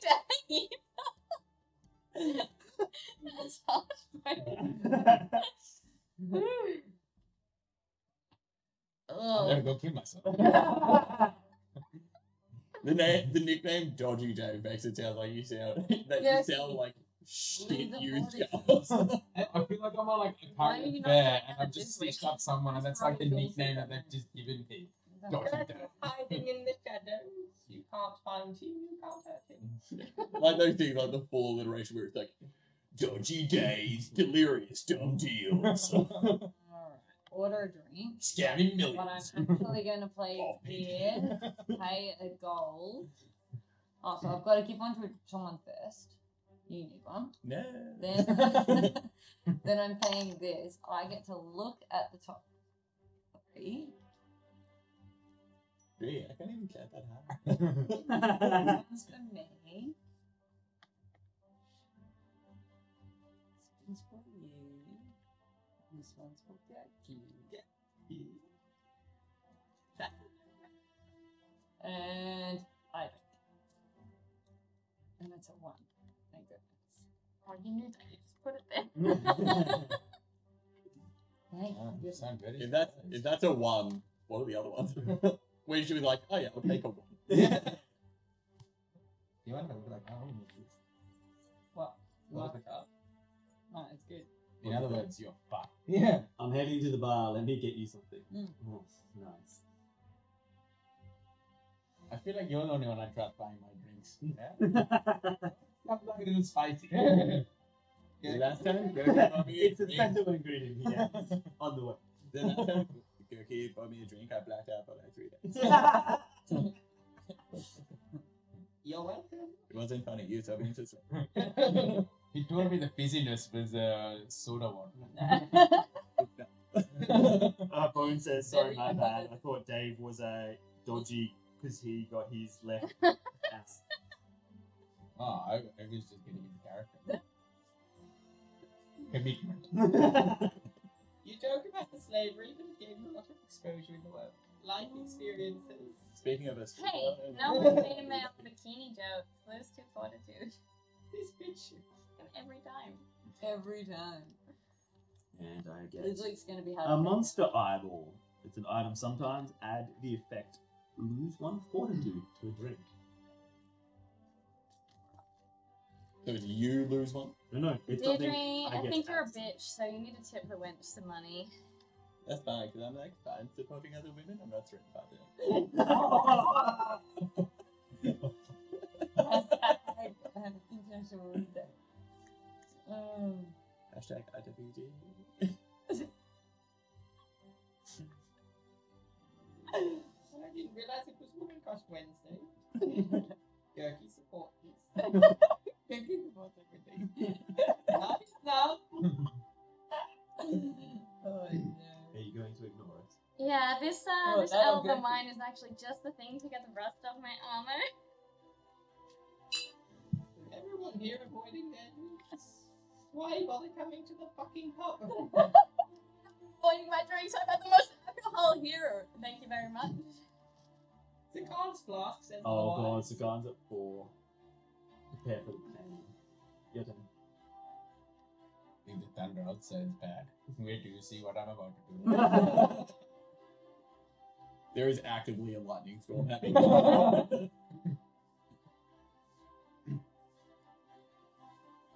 Dave. That's heartbreaking. Oh. I'm gonna go kill myself. the name, the nickname Dodgy Dave makes it sound like you sound that yes. you sound like. Shit, you girls. I feel like I'm on like a pirate there, and I've just switched up someone, and that's like the nickname that they've just given me. Hiding in the shadows, you can't find him, you can't hurt him. Like those things, like the full alliteration where it's like, dodgy days, delirious dumb deals. Alright, order a drink. Scamming millions. What I'm actually going to play here, pay a gold. Oh, so I've got to give one to someone first. You need one. No. Then, then I'm paying this. I get to look at the top three. Three? I can't even count that high. That's for me. This one's for you. This one's for Gerki. Gerki. And I don't. And that's a one. Thank goodness. Oh, you knew that. You just put it there. Yes, I'm good. If that's, if that's a one, what are the other ones? Where she was like, oh yeah, I'll take a one. You want to be like, I want to do this. What? What was the card? No, it's good. In other words, you're fucked. Yeah. I'm heading to the bar. Let me get you something. Mm. Oh, nice. I feel like you're the only one I tried buying my drinks. Yeah. I'm not going to fight again. Last time, Gerki bought me a drink. It's a special ingredient here. On the way. The last time, Gerki bought me a drink, I blacked out for like three days. You're welcome. It wasn't funny, you so interesting. He told me the fizziness was a uh, soda water. uh, Bone says, sorry, my bad. I thought Dave was a dodgy because he got his left ass. Oh, I, I was just getting into character. Commitment. You talk about the slavery, but it gave me a lot of exposure in the world. Life experiences. Speaking of us. Hey, now we're talking about bikini jokes. Lose to fortitude. This bitch. Every time. Every time. And I guess. Lizwick's going to be hard. A monster eyeball. It's an item sometimes. Add the effect. Lose one fortitude to a drink. So do you lose one? No, no. It's Deirdre, I, I think you're a bitch, so you need to tip her wench some money. That's fine, because I'm like fine supporting other women. I'm not threatened by them. Hashtag I W D. guys, it was Woman Crush Wednesday. Gerki supports this. Gerki supports everything. Love is love. Oh, no. Are you going to ignore it? Yeah, this uh, oh, this elf of mine is actually just the thing to get the rust off my armor. Everyone here avoiding their drinks. Why bother coming to the fucking pub? Avoiding my drinks, I'm at the most alcohol hero. Thank you very much. Zakan's flask says oh god, Zakan's at four. Prepare for the pain. Your turn. Leave the thunder outside, it's bad. Where do you see what I'm about to do? There is actively a lightning storm happening.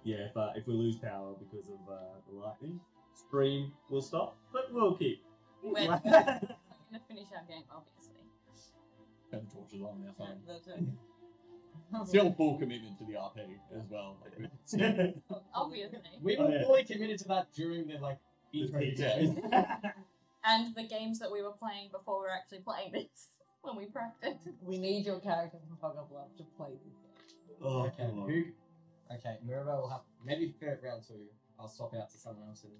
Yeah, if, uh, if we lose power because of uh, the lightning, stream will stop, but we'll keep. We're going to finish our game, obviously. Turn the torches on their phone. That's okay. Still full commitment to the R P as well. Like, still... Obviously. We were oh, yeah. fully committed to that during the, like, E three. And the games that we were playing before we were actually playing this, when we practiced. We need your character from Fog Up Love to play this game. Oh, okay. Come on. Who... Okay, Mirabelle will have maybe for round two. I'll swap out to someone else and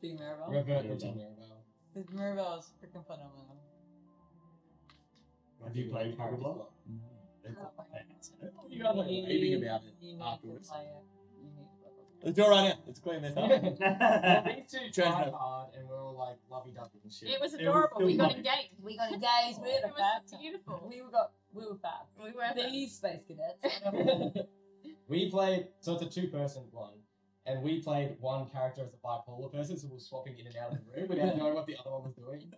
be Mirabelle. Revert into Mirabelle. Because Mirabelle is freaking phenomenal. Have you played Parallax? No. You guys are raving about it afterwards. Let's do it right now. Let's clean this up. Well, these two tried hard and we are all like lovey-dovey and shit. It was adorable. It was we got lovely. engaged. We got engaged. We had a fab. It was beautiful. We were got. We were fab. We were these space cadets. We played, so it's a two-person one, and we played one character as a bipolar person, so we were swapping in and out of the room without knowing what the other one was doing.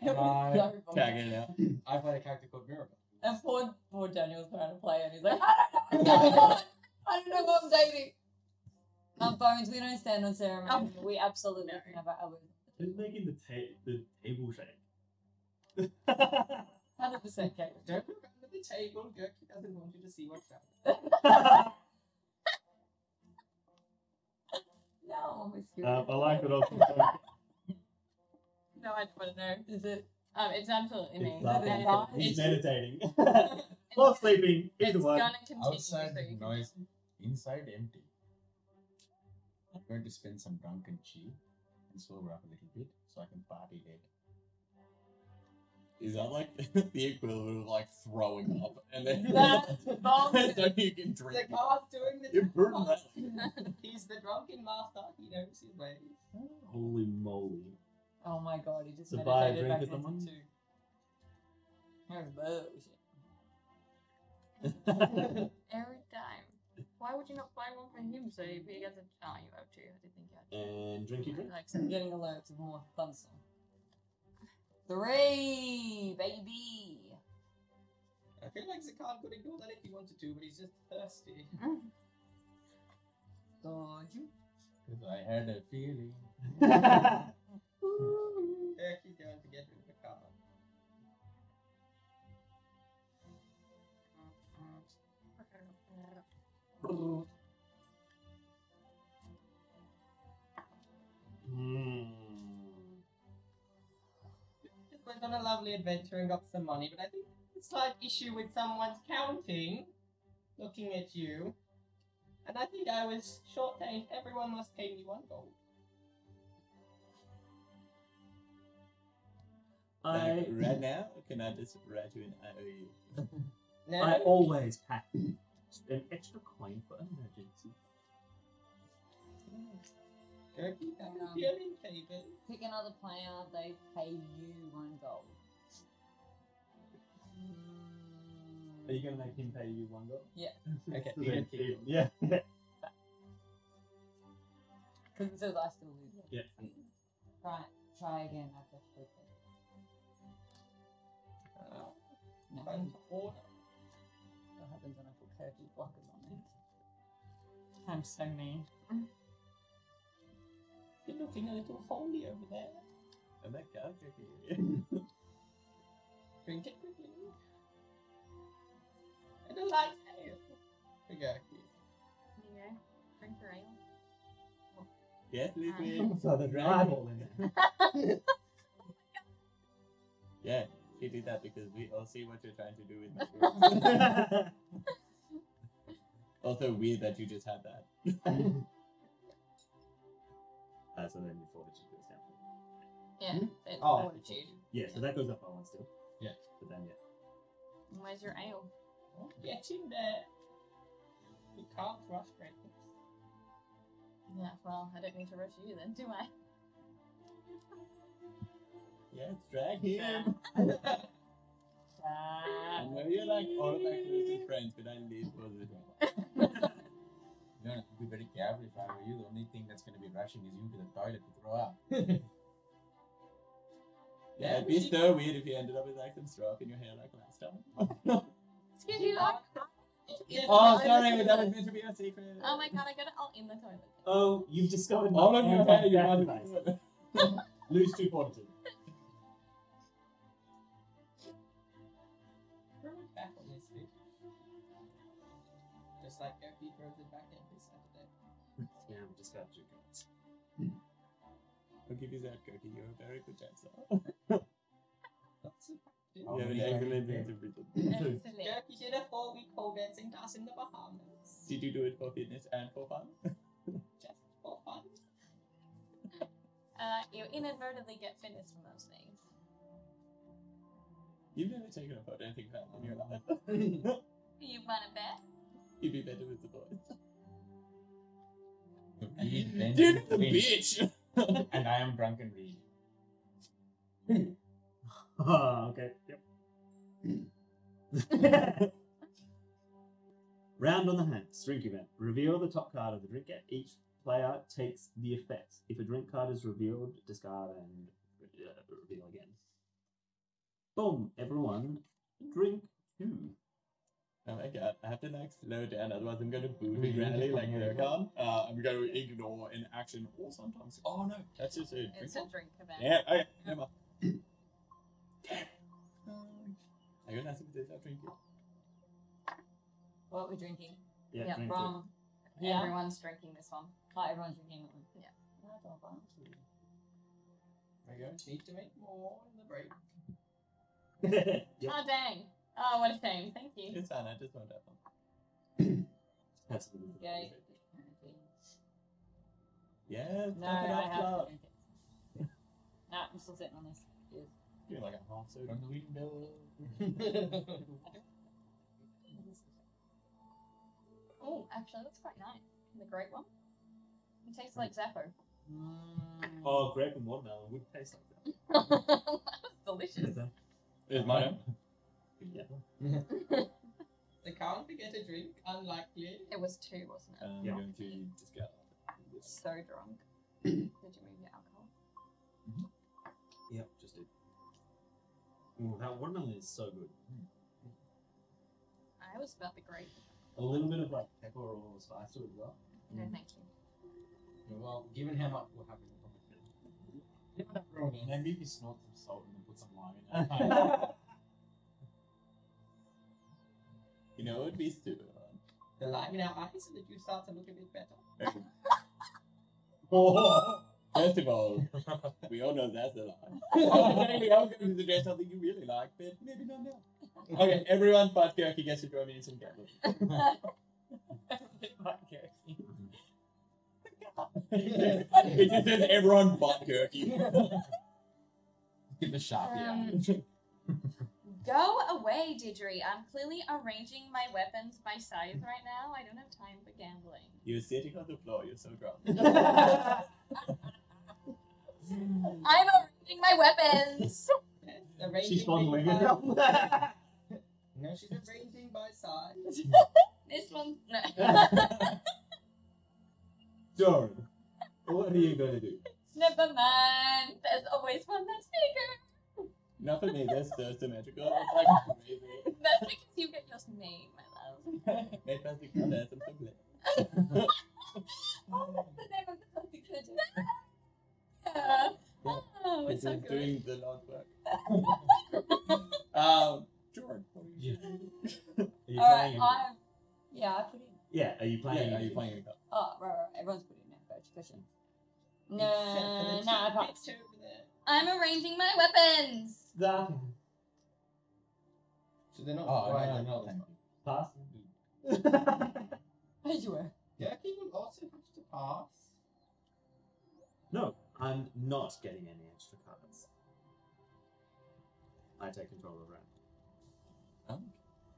And I, tagging it out. I played a character called Mirabelle. And poor, poor Daniel was trying to play, and he's like, I don't know what's going on. I don't know what I'm dating. Our bones, we don't stand on ceremony. Oh. We absolutely no. never ever. Who's making the, ta the table shake? one hundred percent cake. Don't the table, Gerki doesn't want you to see what's happening. No, I'm um, I like it also. No, I just want to know. Is it? Um, it's absolutely me. It's He's meditating. Not sleeping. Either way. Outside noise, inside empty. I'm going to spend some drunken chi and sober up a little bit so I can party later. Is that like the equivalent of like throwing up and then that's so you can drink? The car's doing the drunken. He's the drunken master. He knows his ways. Holy moly! Oh my god, he just meditated back into two. Every time. Why would you not buy one for him? So you get to oh, you have two. I didn't think you had two. And drink your drink. Like, so I'm getting alerts of more fun stuff. Three, baby! I feel like Zakan could ignore that if he wanted to, but he's just thirsty. Because I had a feeling. He's going to get rid of the card. Hmm. Went on a lovely adventure and got some money, but I think it's a slight issue with someone's counting, looking at you, and I think I was short-changed. Everyone must pay me one gold. I like, right now, can I just write you an I O U? No. I always pack an extra coin for emergency. Gerki, um, pick another player, they pay you one gold. Are you going to make him pay you one gold? Yeah. Okay, so even, even. Yeah. Because it says I still lose it. Yeah. Right, try again. I've got to uh, no. What happens when I put Gerki blockers on it? I'm so mean. You're looking a little holy over there. And that cow drinking it. Drink it quickly. And a light ale. Here we go. Here you go. Drink your ale. Oh. Yeah, liquid. Um. So the dragon. Oh my god. Yeah, She did that because we all see what you're trying to do with my Also weird that you just had that. uh, so then your fortitude goes down. Yeah. Hmm? Oh, fortitude. Yeah, yeah, so that goes up by one still. Yeah. But then, yeah. Where's your ale? Oh, get in there. You can't rush breakfast. Yeah, well, I don't need to rush you then, do I? Yeah, drag him. I know you're like all of my closest friends, but I need positive. You don't have to be very careful. If I were you, the only thing that's going to be rushing is you to the toilet to throw up. Yeah, it'd be so weird if you ended up with like some straw up in your hair like last time. Excuse me, Mark. Yeah, oh, sorry, that was meant to be a secret. Oh my god, I got it all in the toilet. Oh, you've discovered all of your hair, you're not nice. Lose two points. Throw it back on this bit. Just like Gerki throws it back every Saturday. Yeah, I'm just about to go. I'll give you that, Gerki. You're a very good dancer. That's it. You have an excellent dance of rhythm. Excellent. Gerki did a four-week pole dancing class in the Bahamas. Did you do it for fitness and for fun? Just for fun. Uh, you inadvertently get fitness from those things. You've never taken a pole dancing class in your life. You want to bet? You'd be better with the boys. Reed, dude, the bitch! And I am drunken Reed. Oh, okay. Yep. Round on the hands. Drink event. Reveal the top card of the drinker. Each player takes the effect. If a drink card is revealed, discard and uh, reveal again. Boom! Everyone, drink two. Oh my god! I have to like slow down, otherwise I'm going to booty rally like I can't. Uh, I'm going to ignore an action, or sometimes. Oh no, that's just a drink. It's a drink event. Yeah. Okay. Never mind. I got nothing to do without drinking. What we're drinking? Yeah, yeah drink from yeah. Everyone's drinking this one. Not everyone's drinking it. Yeah. No, I don't want to. We're going to need to make more in the break. Yep. Oh dang! Oh, what a shame. Thank you. It's fine. I just want that one. That's the okay. Yeah. No, I have to drink it. Nah, I'm still sitting on this. Yeah. You're like a half soda on the Oh, actually, that's quite nice. The grape one. It tastes like Zappo. Mm. Oh, grape and watermelon would taste like that. That was delicious. It's mine. Yeah. They can't forget a drink, unlikely. It was two, wasn't it? Um, yeah. I'm going to discard. So drunk. Did you move your alcohol? Mm-hmm. Yep, just did. Ooh, that watermelon is so good. I was about the grape. A little bit of like pepper or spice to it as well. No, mm. thank you. Well, given how much will happen, you're probably going to. And then maybe snort some salt and then put some lime in it. You know, it would be stupid. The lime in our eyes so that you start to look a bit better. Oh. First of all, we all know that's a lie. Anyway, I was going to suggest something you really like, but maybe not now. Okay, everyone but Gerki gets to join me in some gambling. Everyone but Gerki. It just says everyone but Gerki. Get the sharpie um, out. Go away, Deirdre. I'm clearly arranging my weapons by size right now. I don't have time for gambling. You're sitting on the floor. You're so drunk. I'm arranging my weapons! Yes, arranging she's fondling it up. No, she's arranging by size. This one, no. Jaron, what are you going to do? Never mind, there's always one that's bigger. Not for me, that's so symmetrical. It's like crazy. That's because you get yours made, my love. Made plastic colors, I'm so glad. Oh, that's the name of the plastic surgeon. Yeah. Oh, it's so good. Doing the hard work. um, Jordan, what are you doing? Are you All playing? Right, I'm, yeah, I put in. Yeah, are you playing? Yeah, are you playing your cup? Oh, right, right. Everyone's putting in their cushion. No, no, no, I can't. I'm arranging my weapons. Zaka. So they're not. Oh, right, no, no, no, thank you. Pass. As you were. Gerki will also have to pass. No, I'm not getting any extra cards. I take control of the round. Oh.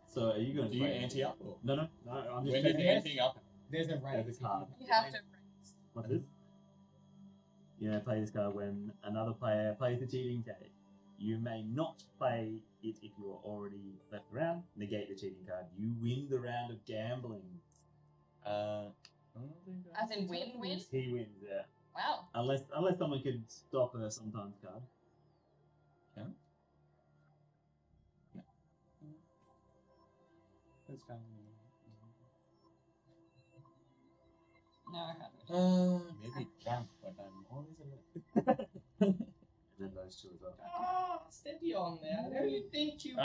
So are you going to? Do you ante up? Or? No, no, no. I'm just. When did anteing up? There's a raise card. You have to raise. What is this? You may play this card when another player plays the cheating card. You may not play it if you are already left the round. Negate the cheating card. You win the round of gambling. Uh, As in win, win? He wins, yeah. Wow. Unless unless someone could stop a sometimes card. Yeah. No. That's kind of... No, I can't. Uh, Maybe jump, but I'm always a bit. And then those two as well. Ah, steady on there. I don't think you uh,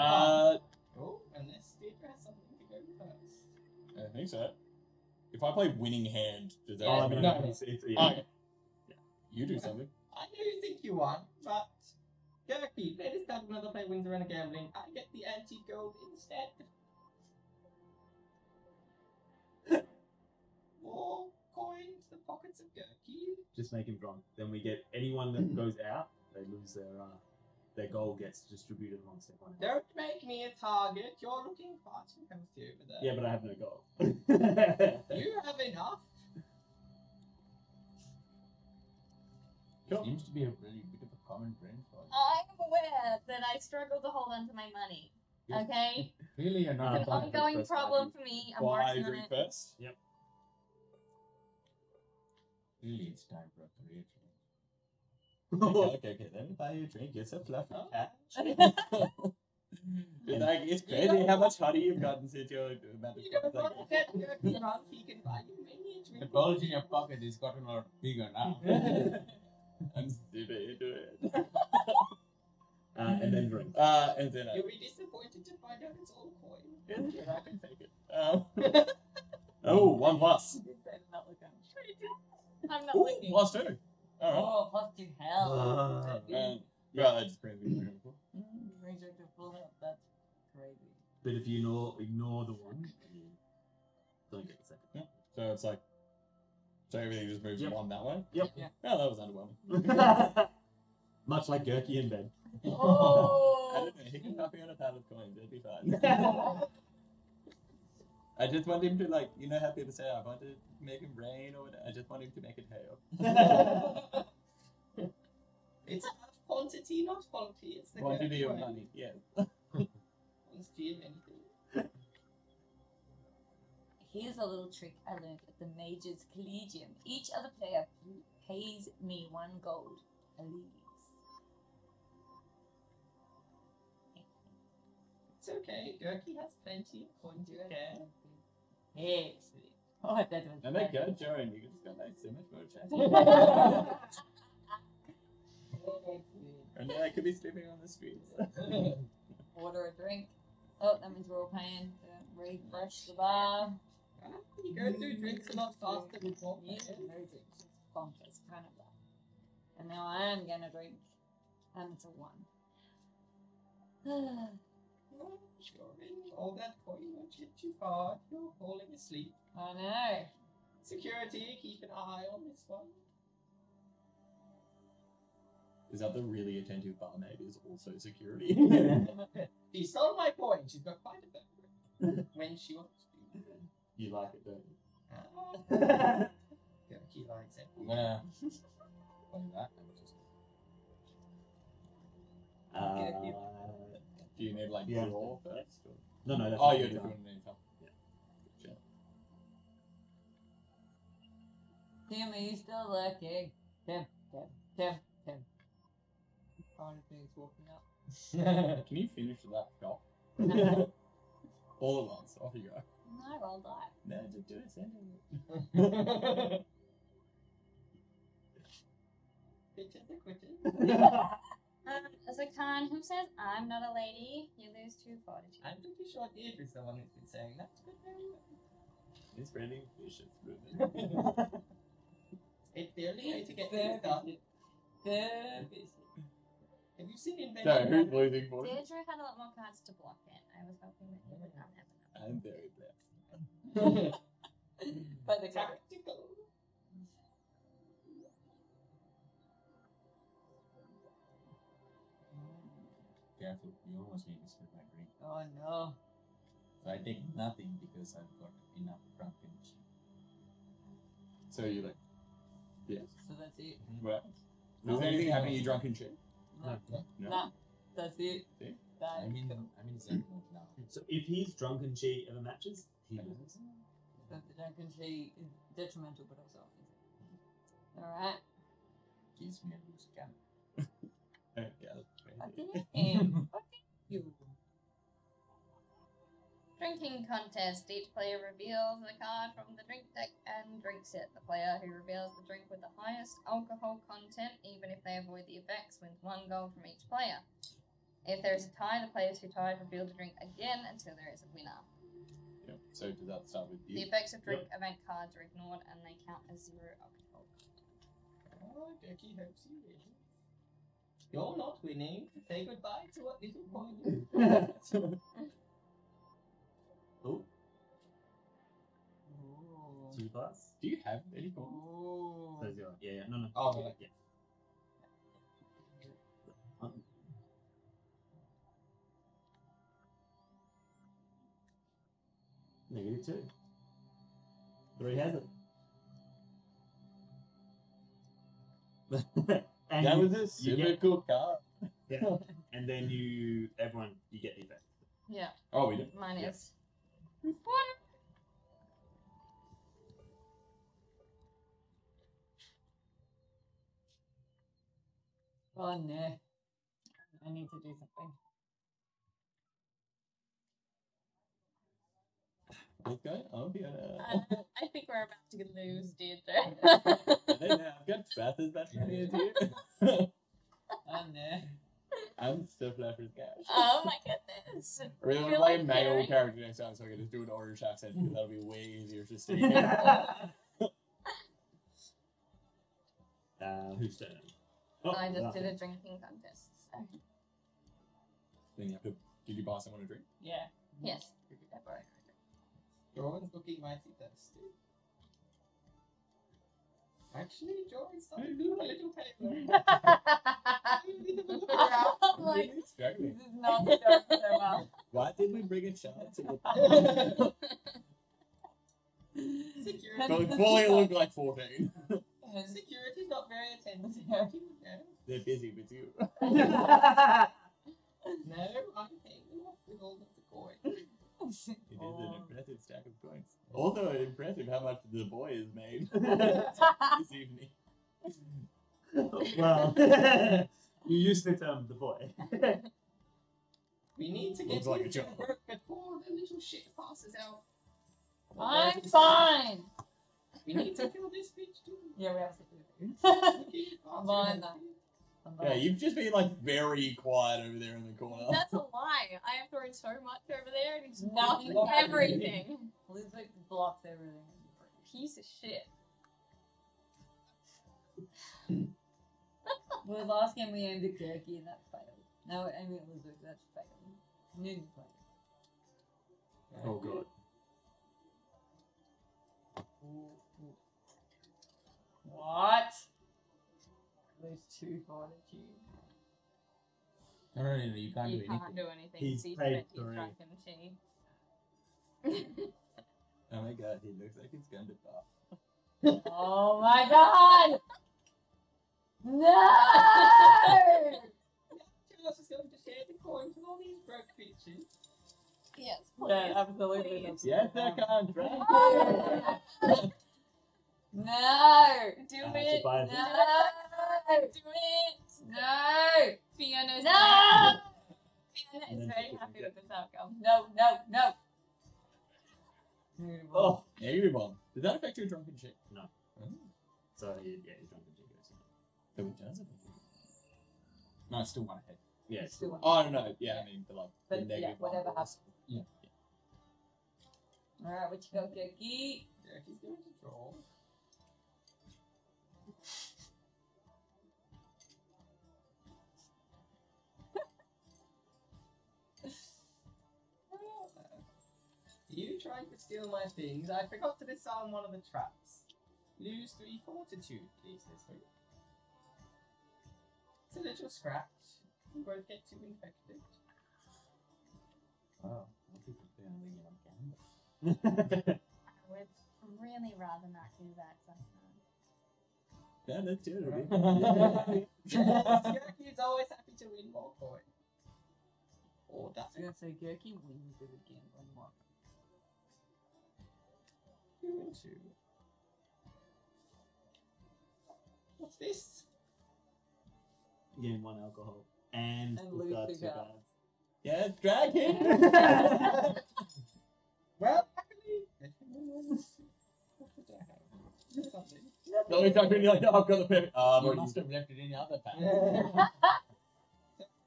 won. Oh, unless Deirdre has something to go first. I think so. If I play winning hand, does that oh, mean no, it's, it's, it's oh, okay. Yeah. You do something. I do think you won, but Gerki, play this card when another player wins around a gambling. I get the anti-gold instead. More coins to the pockets of Gerki. Just make him drunk. Then we get anyone that goes out, they lose their uh, their gold gets distributed amongst everyone. Don't make me a target. You're looking quite healthy over there. Yeah, but I have no gold. You have enough. Cool. Seems to be a really bit of a common trend for you. I'm aware that I struggle to hold on to my money. Yes. Okay. Really, an ongoing problem for me. I'm working on it. First? Yep. Really, it's time for a career change. okay, okay, okay, then buy you a drink, it's a fluffy catch. Like, it's crazy how much honey you've gotten since your magic. You don't want to get Gerki around, he can buy you many a drink. The bulge in your pocket has gotten a lot bigger now. I'm super into it. uh, and then drink. Uh, and then You'll I... be disappointed to find out it's all coin. Yeah, I can take it. Um, oh, one plus. I'm not Ooh, looking. Plus two. All right. Oh, plus two hell. Uh, uh, well, that's crazy. Reject a full health, that's crazy. But if you ignore, ignore the one, you don't get the second. Yeah. So it's like, so everything just moves yep. one that way? Yep. Yeah, oh, that was underwhelming. Much like Gerki in bed. Oh! I don't know, he can copy on a pile of coins, it'd be fine. I just want him to, like, you know how people say, I want to make him rain or whatever. I just want him to make it hail. It's about quantity, not quality. It's the quantity of money, yeah. Quantity of anything. Here's a little trick I learned at the Majors Collegium. Each other player pays me one gold. I leave. It's okay, Gerki has plenty of coins, you care. Hey, sweet. Oh, that was no, they go, Jaron, you can just go like so much more chat. And then I could be sleeping on the streets. Order a drink. Oh, that means we're all paying to refresh the bar. Ah, you go through drinks a lot faster than what you do. No drinks, it's bonkers, kind of that. And now I am going to drink, and it's a one. Ensuring all that coin won't get too far, you're falling asleep. I know. Security, keep an eye on this one. Is that the really attentive barmaid is also security? She stole my coin, she's got quite a bit when she wants to. You like it, don't you? Uh, yeah, she likes it. I'm gonna play that and just... Uh... Do you need like yeah. draw first? Or? No, no. That's oh, you're doing an income. Yeah. Good job. Tim, are you still lurking? Tim, Tim, Tim, Tim. Kind of thing's walking up. Can you finish that shot? No. All at once. Off you go. No, I'll die. No, just do it. Send it. Quitters are quitters. Um, Zakan, who says I'm not a lady? You lose two fortitude. I'm pretty sure Deirdre's the one who's been saying that. It's really vicious, Ruben. It's the only way to get things done. Have you seen Invention? No, who's losing more? Deirdre had a lot more cards to block in. I was hoping that you would not have enough. I'm very blessed. By the tactical. Careful, you almost need to sip my drink. Oh no. So I take nothing because I've got enough drunk energy. So you're like, yes. So that's it. Well, is there anything happening to you drunken shit? No. No. no. Nah, that's it. See? That I mean, cool. I mean, it's now. So if he's drunk and she ever matches, he loses. But the drunk and she is detrimental, but also offensive. All right. Gives me a loose gun. Yeah. I think you. I think you. Drinking contest. Each player reveals a card from the drink deck and drinks it. The player who reveals the drink with the highest alcohol content, even if they avoid the effects, wins one gold from each player. If there is a tie, the players who tied reveal the drink again until there is a winner. Yep. So does that start with you? The effects of drink yep. event cards are ignored and they count as zero alcohol content. Oh, Gerki hopes you win. You're not winning. Say goodbye to what little point. Oh. Oh. Two plus. Do you have any points? That's zero. Yeah, yeah. No, no. Oh, okay. Yeah. Um. Negative two. Three has it. That was a super cool card. Yeah. And then you, everyone, you get the effect. Yeah. Oh, we do. Mine is. Yeah. What? Oh no. I need to do something. Okay, I'll be gonna... uh, I think we're about to lose, Deirdre. I don't know, I've got Bathers back here, dude. Oh no. I'm so flat for cash. Oh my goodness. Really want to play like male caring? Character next time, so I can just do an Irish accent because that'll be way easier to stay here. uh, who's turn? Oh, I just nothing. did a drinking contest. So. Then you have to. Did you buy someone a drink? Yeah. Yes. Did you buy a drink? Jordan's looking mighty thirsty. Actually, Jordan's starting to do a little paper. I'm like, this is not going so well. Why did we bring a child to the security? Well, Paulie looked like fourteen. Security's not very attentive. No. They're busy with you. No, I'm paying them off with all of the coin. It is an impressive stack of coins. Also impressive how much the boy has made this evening. Well, you used the term the boy. We need to get like to work before the little shit passes out. I'm fine! We need to kill this bitch too. Yeah, we have to kill it. I'm fine though. Yeah, you've just been like very quiet over there in the corner. That's a lie. I have thrown so much over there and he's knocking everything. Lizwick blocked everything. Piece of shit. Well, last game we aimed at Gerki and that failed. Now we're aiming at Lizwick, that's failed. New play. Oh god. What? Lose two fortitude. No, no, no, you can't, you do, can't anything. do anything. He's, he's paid three. Oh my god, he looks like he's going to bath. Oh my god! No! Josh is going to share the coins with all these broke bitches. Yes, please. No, absolutely not. Yes, I can't drink. No! Do uh, it! No! No! Do it! No! Fiona is no! Fiona is very happy with this outcome. No, no, no! Negative one. Oh, negative one. Did that affect your drunken chick? No. Oh. So, yeah, yeah, your drunken chick goes. So it does affect you. No, it's still one ahead. Yeah, it's still one ahead. Oh, no, no. Yeah, yeah, I mean, the, like, but, the negative yeah, one. Whatever happens. Yeah. yeah. Alright, what you got, Gerki? Gerki's going to draw. trying to steal my things, I forgot to disarm one of the traps. Lose three fortitude, please, Lizwick. It's a little scratch. You won't get too infected. Oh, I think I'm doing a leaning on Canvas. I would really rather not do that sometimes. Yeah, that's too, right? Right? Yes, Gerki is always happy to win more coin. Or that's going to say Gerki wins with a gambling one. Two and two. What's this? Again, one alcohol. And, and lose two cards. Yeah, drag him! Well, luckily... what did I have? Something. No, it's not really like, oh, I've got the perfect... Oh, you must have left it in the other pack.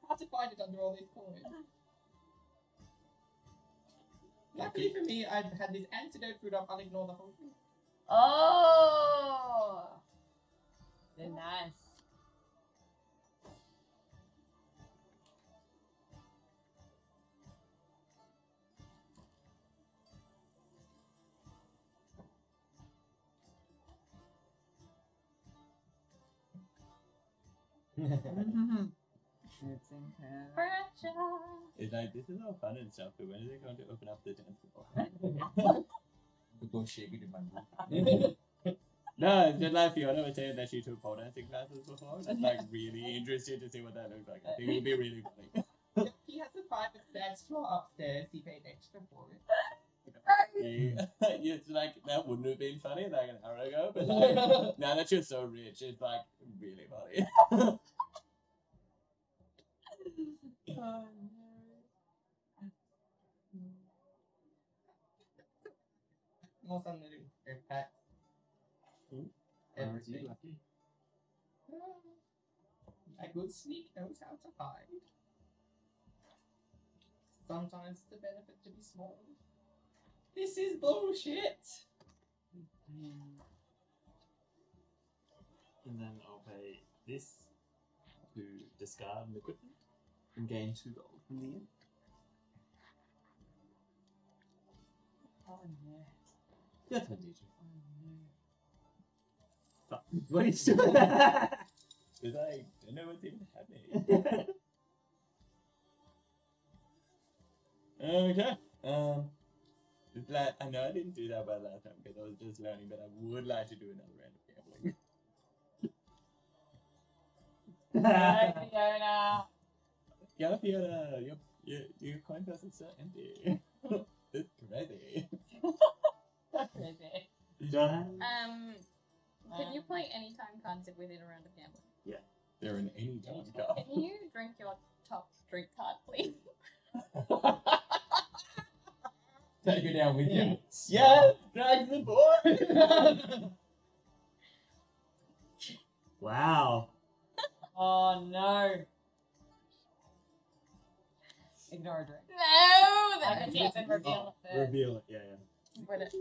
How to find it under all these coins. Luckily for me, I've had this antidote food up, I'll ignore the whole thing. Oh! They're nice. It's in pressure. It's like, this is all fun and stuff, but when are they going to open up the dance floor? The bush shaking in my room. No, it's just like Fiona was saying that she took pole dancing classes before. That's like really interested to see what that looks like. I think it would be really funny. He has a private dance floor upstairs, he paid extra for it. Yeah, it's like that wouldn't have been funny like an hour ago, but like, now that you're so rich, it's like really funny. Oh no! More fun to do. Impact. Everything. Lucky. A good sneak knows how to hide. Sometimes it's a benefit to be small. This is bullshit! And then I'll pay this to discard an equipment and gain two gold from the end. Oh no. Your turn, Deirdre. Oh no. What are you doing? Because I don't know what's even happening. Okay. Um. Like, I know I didn't do that by last time because I was just learning, but I would like to do another round of gambling. Hi, Fiona! Yeah, Fiona! Your, your, your coin purse is so empty. It's crazy. That's crazy. John? Um, can um, you play any time concept within a round of gambling? Yeah, they're an any time card. Can you drink your top drink card, please? Take it down with you. Yeah, drag the board. Wow. Oh no. Ignore a drink. No, that's not even reveal it. Oh, reveal it, yeah, yeah. Would it?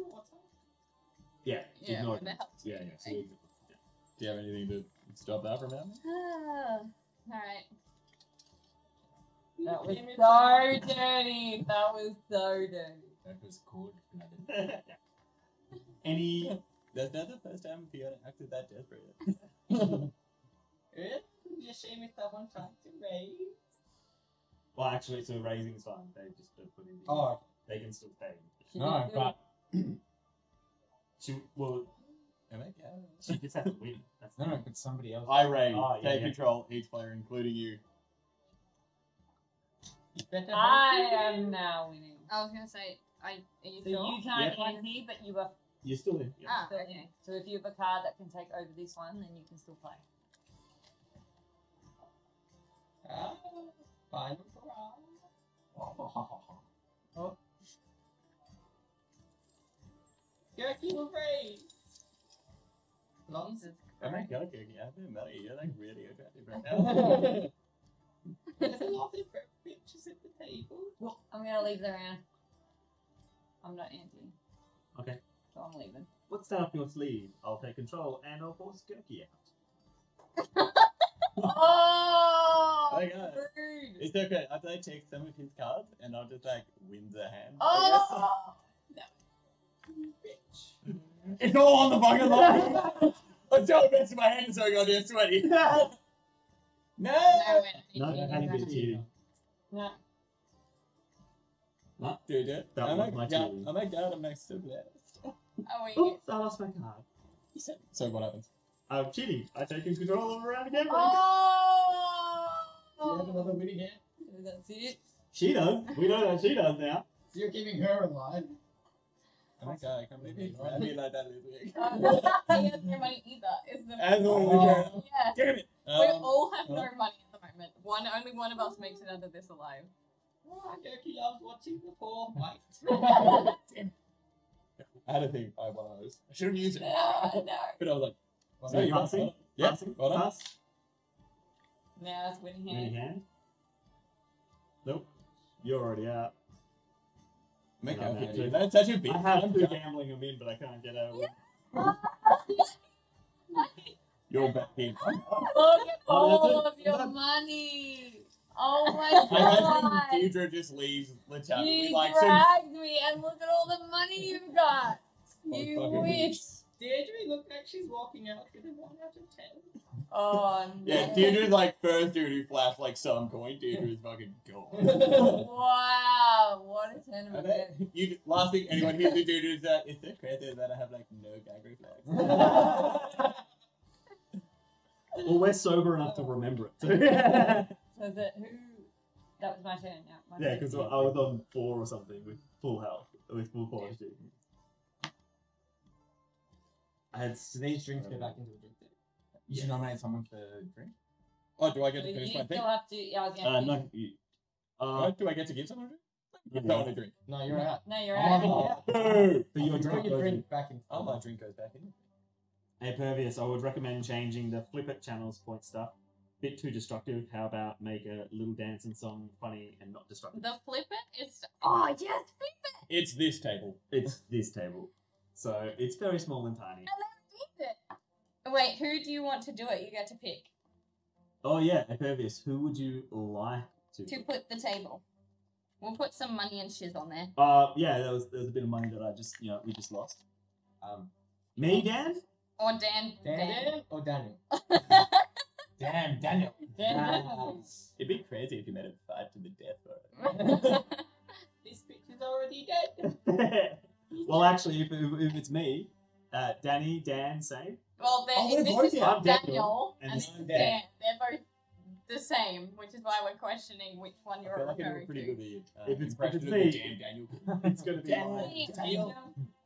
Yeah, yeah, ignore it. Yeah, yeah. So you, yeah. Do you have anything to stop that from happening? Ah, all right. That was so dirty. That was so dirty. That was cold-blooded. Any... That's not the first time Fiona acted that desperate. It would be a shame if someone tried to raise. Well, actually, so raising's fine. They just don't put in the... Oh. They can still pay. No, but... she... Well... She just has to win. That's no, no, but somebody else... I raise. Oh, yeah, take yeah. control, each player, including you. I am now winning. I was gonna say, I are you so sure? You can't yep. Anti, but you are. You're still in. Yep. Ah, okay. So if you have a card that can take over this one, then you can still play. Ah, fine. Oh, Gerki will raise. Lots of. Oh my god, Gerki! I've been married. You're like really attractive right now. There's a lot of pictures at the table. Well, I'm gonna leave them around. I'm not anti. Okay. So I'm leaving. Let's start up your sleeve. I'll take control and I'll force Gerki out. Oh! Oh my god. Rude. It's okay. After I take some of his cards and I'll just like win the hand. Oh! No. bitch. It's all on the fucking line. I'm telling it to my hand so I got down sweaty. No. No, no, no, no, no, you. No. No, dude, it. I make my card. I make card. I'm next to that. Oh, oops, I lost my card. So what happens? I'm cheating. I take control over around again. Oh! Do you have another win again? That's it. She does. We know that she does now. So you're keeping her alive. Okay, come with me. I mean, like that Lizwick. He has no money either. Is the As always. Yeah. Damn it. Um, we all have no money at the moment. One, only one of us makes it out of this alive. Oh, Gerki loves watching the poor fight. I had a thing by one of those. I should have used it. No, no. But I was like, well, so you want to? Yeah, got us. Now it's winning hand. Winning hand? Nope. You're already out. Make no, no, no, that's actually big. I have I'm two gambling them in, but I can't get out of it. You're back in. Look at all of your money. Oh my god. I imagine Deirdre just leaves the chat. You like, dragged so... me and look at all the money you've got. You wish. Deirdre looked like she's walking out with a one out of ten. Oh no. Yeah, Deirdre's like first dude who flashed like some coin. Deirdre's fucking gone. Wow, what a ten of a You Last thing anyone hears to do is that it's so crazy that I have like no gag reflex. Well, we're sober enough to remember it too. So that who? That was my turn. Yeah, my yeah, because I was on four or something with full health, with full fortitude. Yeah. I had these drinks go back into the drink. Did yeah. you nominate someone for drink? Oh, do I get so to finish my thing? You still have to. Yeah, I was going uh, to. No, you, uh, right, do I get to give someone a drink? No, yeah. drink. No, you're out. No, you're out. Oh, oh, no. So your drink, your drink in. back in. Oh, my drink goes back in. Hey, Pervious, I would recommend changing the flip it channels point stuff. Bit too destructive. How about make a little dance and song funny and not destructive? The flip it is. Oh, yes, flip it. It's this table. It's this table. So it's very small and tiny. Wait, who do you want to do it? You get to pick. Oh yeah, Pervious, who would you like to To put the table. We'll put some money and shiz on there. Uh yeah, there was there was a bit of money that I just you know, we just lost. Um Me, Dan? Or Dan Dan, Dan. Dan or Daniel. Dan, Daniel. Dan Daniel. It'd be crazy if you made it fight to the death for it. This bitch is already dead. Well actually if if it's me, uh Danny, Dan, same. Well, oh, this is Daniel, Daniel and, and this is Dan. Dan. They're both the same, which is why we're questioning which one you're referring like pretty to. Good, uh, if it's Dan Daniel, it's going to be Daniel. Daniel.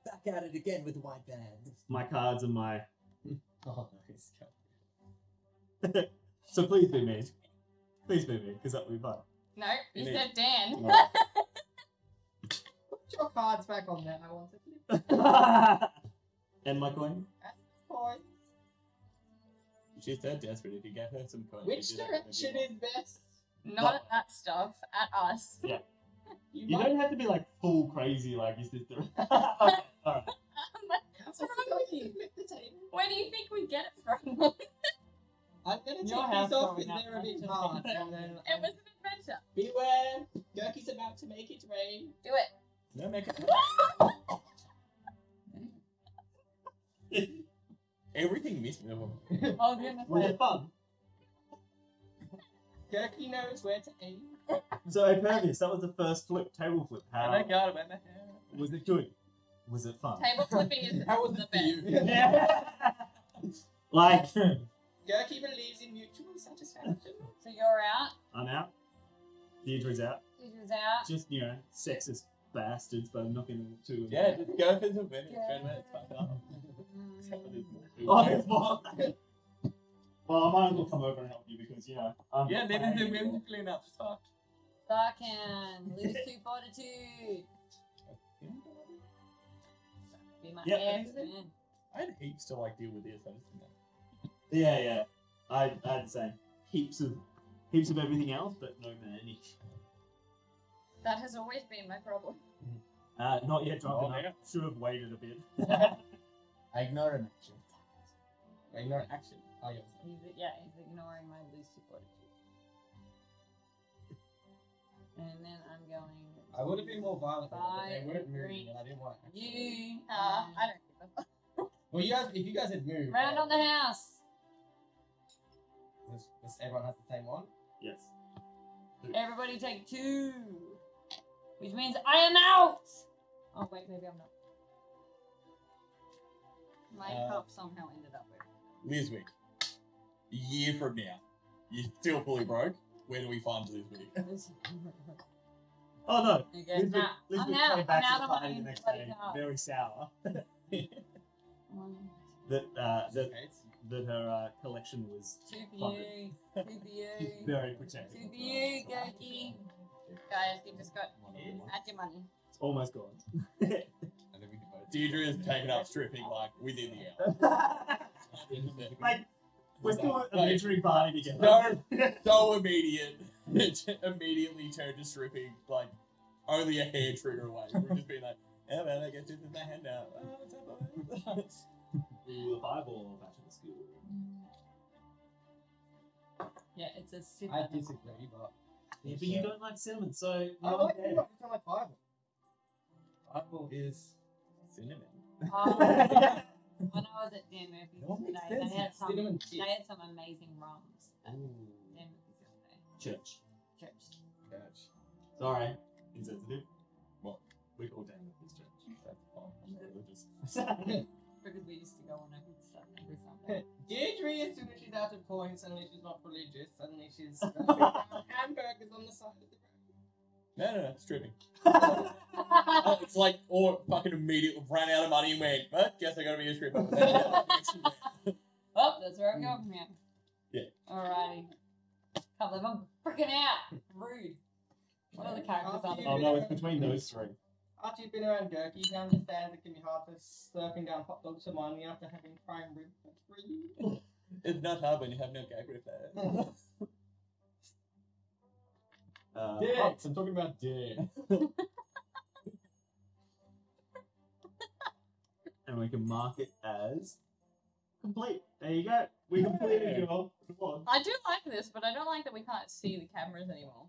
Back at it again with the white band. My cards and my. Oh, nice. So please be me. Please be me, because that would be fun. No, you said Dan. No. Put your cards back on there. I wanted to. And my coin. She's that desperate if you get her some coins. Which direction is best? Not but, at that stuff, at us. Yeah. You, you don't have to be like full crazy like is this the okay, alright. Um, what's wrong with you? Where do you think we get it from? I'm gonna take Your this off because they're a bit hard. And then, it was an adventure. Beware, Gerki's about to make it rain. Do it. No make it rain. Everything missed me. Oh, goodness. Well, they're fun. Gerki knows where to aim. So, Impervious, that was the first flip, table flip. How I got it, man. Was it good? Was it fun? Table flipping is How was the best. Yeah. Like, Gerki believes in mutual satisfaction. So, you're out. I'm out. Deirdre's out. Deirdre's out. Just, you know, sexist bastards, but I'm not going to do it. Yeah, just go for the minute. It's fucked up. Oh, there's more. Well, I might as well come over and help you because, you know. I'm yeah, then there's a women to clean up. Fuck. Fucking lose two fortitude. Be my yeah, I had heaps to like deal with this. I just didn't know. Yeah, yeah. I, I had the same. Heaps of, heaps of everything else, but no money. That has always been my problem. Uh, not yet drunk enough. Oh, should have waited a bit. I ignore an action. I ignore an action. Oh, yes. He's, yeah, he's ignoring my loose supportitude. And then I'm going. I would have been more violent, but they weren't moving, and I didn't want. Actually. You are. Um, I don't give a fuck. Well, you guys, if you guys had moved. Round on the house. Does, does everyone have the same one? Yes. Everybody take two, which means I am out. Oh wait, maybe I'm not. My uh, cup somehow ended up there. Lizwick, a year from now, you're still fully broke. Where do we find Lizwick? Oh no! Okay, Lizwick, nah, Lizwick came out, back I'm to the party the next day, very sour. that uh, that that her uh, collection was plummeted. She's very protective. To you, Gerki. Guys, you just got at your money. It's almost gone. Deirdre has taken up stripping like within the hour. Like, we're still a literary party together. No, so immediate. Immediately turned to stripping, like, only a hair trigger away. We've just been like, yeah, man, I get this in my hand now. Oh, what's up, boys? Ooh, a fireball back to the school. Yeah, it's a cinnamon. I disagree, but. Yeah, but you don't like cinnamon, so. I like it. I don't like fireball. Fireball is. Cinnamon. Um, when I was at Dan Murphy's today, they had some cinnamon they had some amazing rums. At Dan Murphy's today. Church. Church. Church. Sorry. Insensitive. What? We call Dan Murphy's church. That's fine. I'm religious. Because we used to go on every Sunday every Sunday. Deirdre, as soon as she's out of point, suddenly she's not religious, suddenly she's hamburgers on the side of the road. No, no, no, stripping. Oh, it's like, or fucking immediately ran out of money and went, but guess I gotta be a stripper. Well, that's where I'm going from here. Yeah. Alrighty. Can't believe I'm freaking out. Rude. What other characters are there? Oh no, it's between those three. After you've been around Gerki, you can understand it can be hard for slurping down hot dogs to mine after having prime rib for free. It's not hard when you have no gag reflex. Uh, dicks. I'm talking about dicks. And we can mark it as complete. There you go. We Yay. completed your whole vlog. I do like this, but I don't like that we can't see the cameras anymore.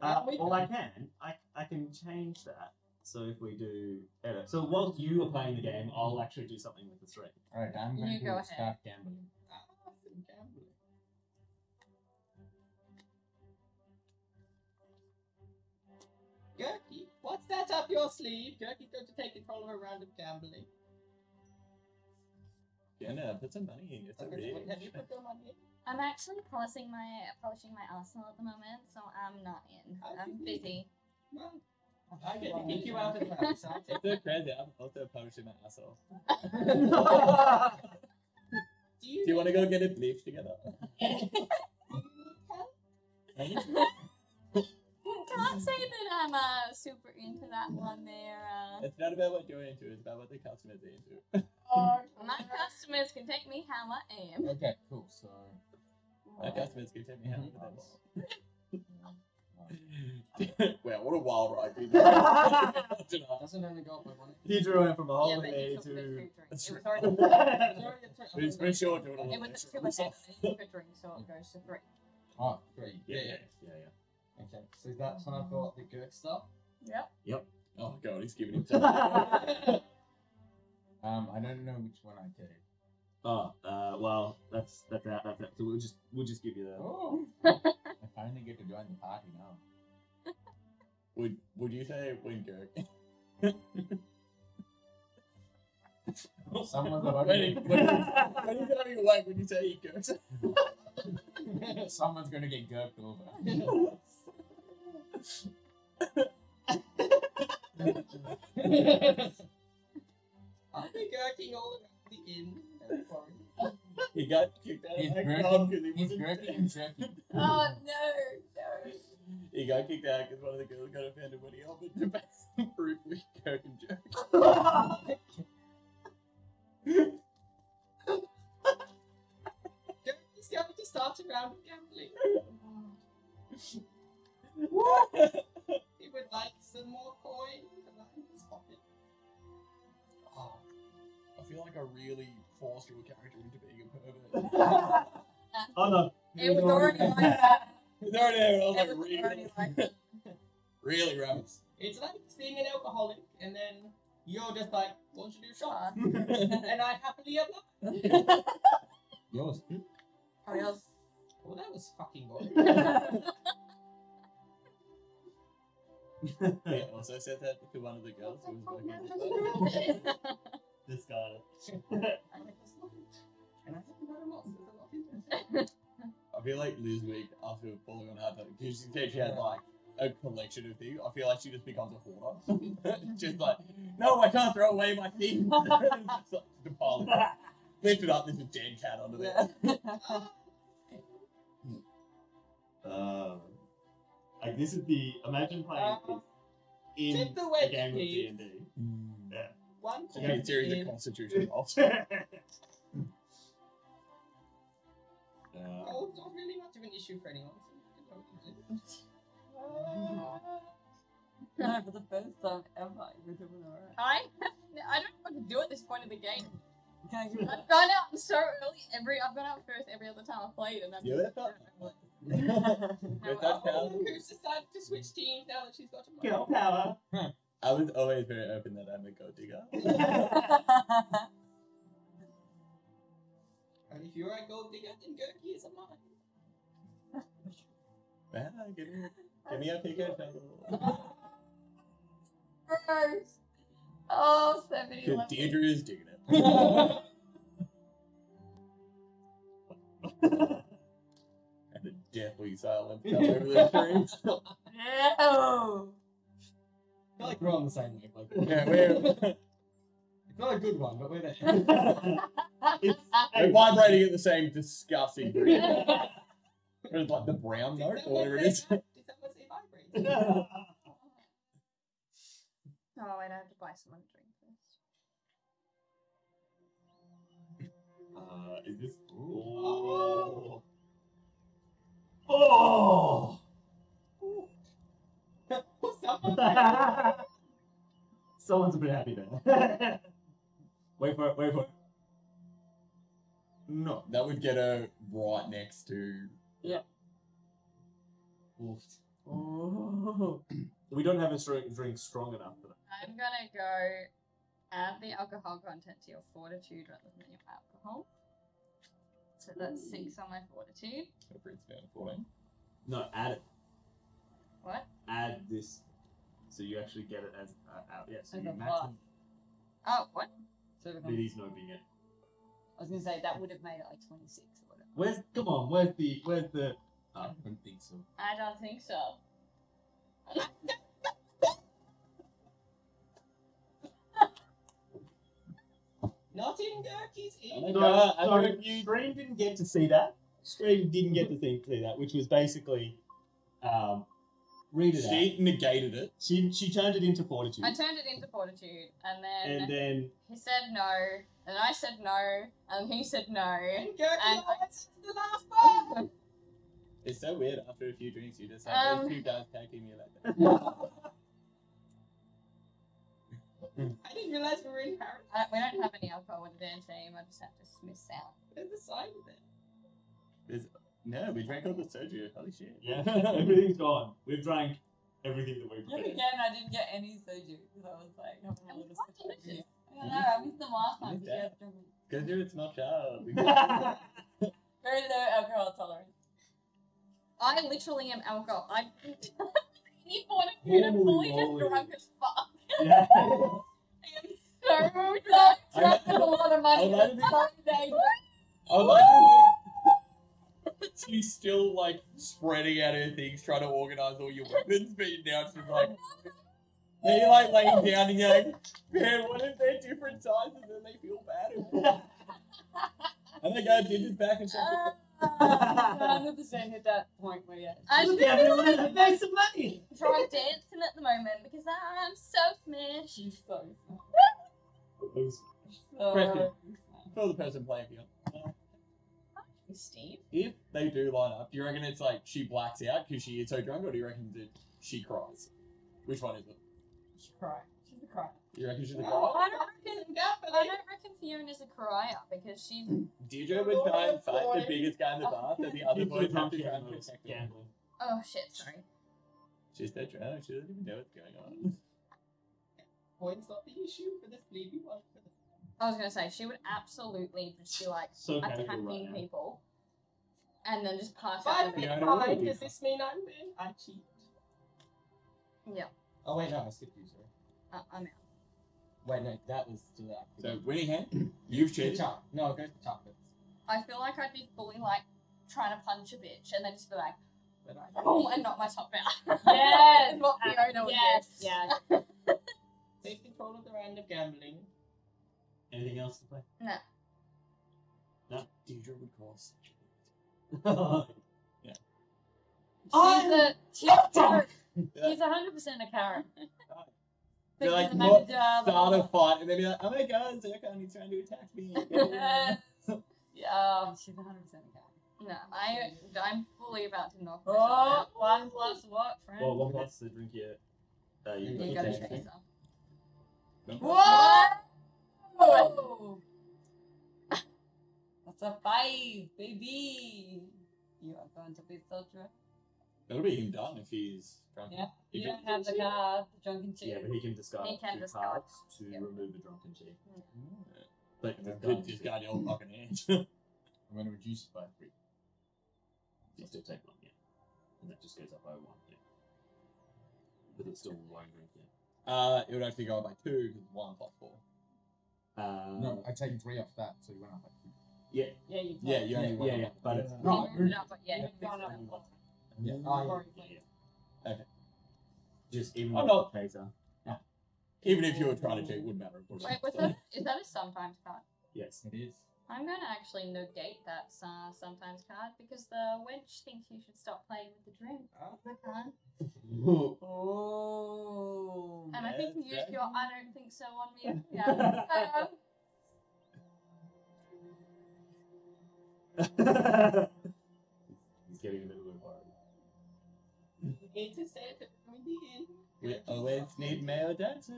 Uh, well, I can. I I can change that. So if we do edit. So whilst you are playing the game, I'll actually do something with the three. All right, I'm going you to go start gambling. Oh, I'm gambling. Gerki, what's that up your sleeve? Gerki's going to take control of a round of gambling. Jenna, put some money in. It's a big. Have you put your money in? I'm actually polishing my polishing my arsenal at the moment, so I'm not in. I I'm busy. Well, I get to kick you out of the house. It's so crazy. I'm also polishing my arsenal. Do you, you want to go get it bleached together? Can't say that I'm uh, super into that one there. Uh... It's not about what you're into, it's about what the customers are into. Oh, my customers can take me how I am. Okay, cool, so... My right. customers can take me how I am. Wow, what a wild ride, Deirdre. Doesn't only go up by one. Deirdre went from a holiday yeah, to... That's it was already a It was short. It was a two and a drink, so it goes to three. Oh, three. Yeah, yeah, yeah, yeah. Okay, so is that time for the Gerk stuff? Yep. Yep. Oh god, he's giving himself. um, I don't know which one I did. Oh, uh, well, that's that's out. That's out. So we'll just we'll just give you that. Oh. If I only get to join the party now. Would Would you say win Gerk? Someone's already. When you get having work, when you say you Gerk, someone's gonna get Gerked over. I'll be Gerking all around the inn. He got kicked out of the club because he wasn't Gerking. Oh no, no. He got kicked out because one of the girls got offended when he offered to make some fruit with Gerk and Gerk. Gerki's going to start a round of gambling. What? He would like some more coin in his pocket. Oh, I feel like I really forced your character into being a pervert. Oh no. It was already like that. It was already like that. Really rums. It's like seeing an alcoholic, and then you're just like, "Won't you do shots?" And I happily oblige. Yours. I was. Well, that was fucking boring. Yeah, also said that to one of the girls who was working. Discarded. I like this lot. And I haven't done a lot since I locked into it. I feel like Lizwick, after falling on hard time, just in case she had like a collection of things, I feel like she just becomes a hoarder. She's like, no, I can't throw away my things. It's like, the pile of lift it up, there's a dead cat under there. uh, like this is the, imagine playing uh, in a game of D and D. Mm. Yeah. One point. In theory, the Constitution involved. Uh, oh, it's not really much of an issue for anyone. Uh, no, for the first time ever, you're doing alright. I have, I don't know what to do at this point in the game. I've gone out so early. Every I've gone out first every other time I've played, and I'm yeah, just. With that power, who's decided to switch teams now that she's got to. Girl power. Huh. I was always very open that I'm a gold digger. And if you're a gold digger, then Gerki is a mine. Man, give me, give me a pick-up. Gross. Oh, seventy. Because Deirdre is digging it. And a deathly silence fell over the stream. No! I feel like we're on the same level. Yeah, we're... It's not a good one, but we're there. It's, we're vibrating at the same disgusting degree. It's like the brown note, or whatever it is. Did someone say vibrate? Oh, I don't have to buy someone a drink first. Uh, is this... Ooh. Oh! Oh! Ooh. What's up? Someone's a bit happy there. Wait for it, wait for it. No, that would get her right next to... Yeah. Oof. Oh. We don't have a drink strong enough for that. I'm gonna go add the alcohol content to your fortitude rather than your alcohol. So that's six on my fortitude. So it brings down to fourteen. No, add it. What? Add this. So you actually get it as uh, out. Yeah, so as you imagine. Oh, what? So it is no big it. I was gonna say that would have made it like twenty six or whatever. Where's come on? Where's the where's the? Oh, I don't think so. I don't think so. Not in Gerki's ear. No, sorry, you stream didn't get to see that. Stream didn't get to see that, which was basically. Um, Read it she out. Negated it. She she turned it into fortitude. I turned it into fortitude, and then and then he said no, and I said no, and he said no, and, and I said the last word. It's so weird. After a few drinks, you just have um, those two guys taking me like that. I didn't realize we were in Paris. Uh, we don't have any alcohol in the dance team. I just have to smiss out. There's a sign with it. There's. No, we drank all the soju. Holy shit. Yeah, everything's gone. We've drank everything that we've drank. Yeah, again, I didn't get any soju because I was like, I'm not going to soju. I don't know, I missed them last time because you had to drink it. Go do it's not child. Very low alcohol tolerance. I literally am alcohol. I didn't have any fortitude. I'm fully just drunk as fuck. Yeah. I am so drunk. Drunk with a lot of money. I was like, she's still like spreading out her things, trying to organise all your weapons, but now she's like, now you're like laying down and you're like, man, what if they're different sizes and they feel bad? And they go, did this back and shit. one hundred percent hit that point where yeah. I should be able to make some money. Try dancing at the moment because I'm so smashed. She's so smashed. So for the person playing here. Steve. If they do line up, do you reckon it's like she blacks out because she is so drunk, or do you reckon that she cries? Which one is it? She cries. She's a crier. You reckon she's a crier? Oh, I don't reckon. I don't reckon Fiona's a crier because she's. Deirdre would try and fight the biggest guy in the bath, and the other boys have to try and protect her. Oh shit! Sorry. She's that drunk, she doesn't even know what's going on. Point's not the issue for this baby one. I was going to say, she would absolutely just be like so attacking right people and then just pass out. Five minute pie, does this mean I'm in? I cheat. Yeah. Oh, wait, no, I skipped you, sorry. Uh, I'm out. Wait, no, that was to that. So, winning hand, you've cheated. No, it goes to chocolates. I feel like I'd be fully like trying to punch a bitch and then just be like, oh, and knock my top out. Yes! What Fiona would do. Yes. Yes. Take control of the round of gambling. Anything else to play? No. No, Deirdre would call such a yeah. She's a. She's a He's one hundred percent a Karen. They're like, what? Start a fight, and then be like, oh my god, Zaka, and he's trying to attack me. Yeah. Yeah. She's one hundred percent a Karen. No, I, I'm fully about to knock myself oh, out. One plus what, friend? Well, one plus the drink yet. Uh, you you got a chaser. What? Oh. That's a five, baby. You are going to be so drunk. That'll be him done if he's drunk. Yeah, he you don't have the card, the drunken cheek. Yeah, but he can discard he can two discard. cards to yep. remove the drunken cheek. Mm. Yeah. But he could discard your old fucking hand. I'm going to reduce it by three. So I still take one, yeah. And that just goes up by one, yeah. But it's still one drink, yeah. Uh, it would actually go up by two, because one plus four. Uh, no, I've taken three off that, so you went up by two. Yeah. Yeah, you yeah, you only went yeah, yeah, up by two. No, you went up by yeah, you've gone up by one. Yeah. Oh, yeah. yeah. Okay. Just even I'm not taser. No. Even if you were trying to cheat, it wouldn't matter. Wait, was that, is that a sometimes card? Yes, it is. I'm going to actually negate that uh, sometimes card because the wench thinks you should stop playing with the drink. Oh, I can't. Oh. And yes, I think you used your I don't think so on me. Yeah. He's getting a little bit worried. Intercept from the end. We always need male dancers.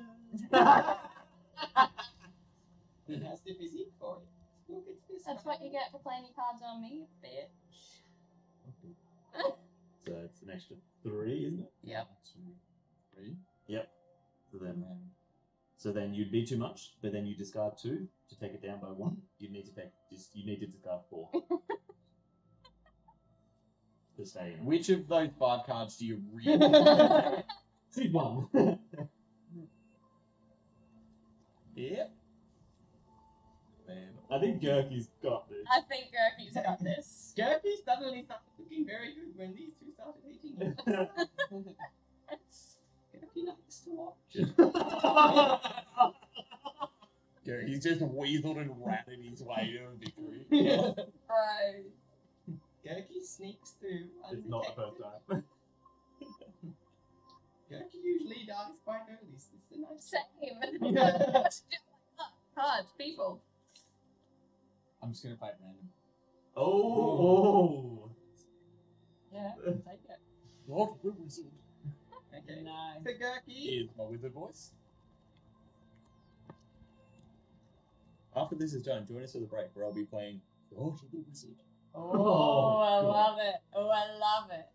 He has the physique for it. Look at this. That's what you get for playing your cards on me, bitch. Okay. So it's an extra three, isn't it? Yep. Two, three. Yep. So then, mm-hmm. so then you'd be too much, but then you discard two to take it down by one. You need to take just you need to discard four. Which of those five cards do you really want? Choose one. Yep. Man, I think Gerki's got this. I think Gerki's got this. Gerki suddenly started looking very good when these two started eating. Gerki likes to watch. Gerki's just weaseled and ratted his way to a victory. Yeah. Right. Gerki sneaks through undetected. It's not the first time. Gerki usually dies quite early. It's the nice same. Cards, oh, people. I'm just gonna fight random. Oh. Oh. Yeah, I'll take it. What the wizard? Okay. Nice. So Gerki is my wizard voice. After this is done, join us for the break where I'll be playing Lord of the Wizard. Oh, oh I God. love it. Oh, I love it.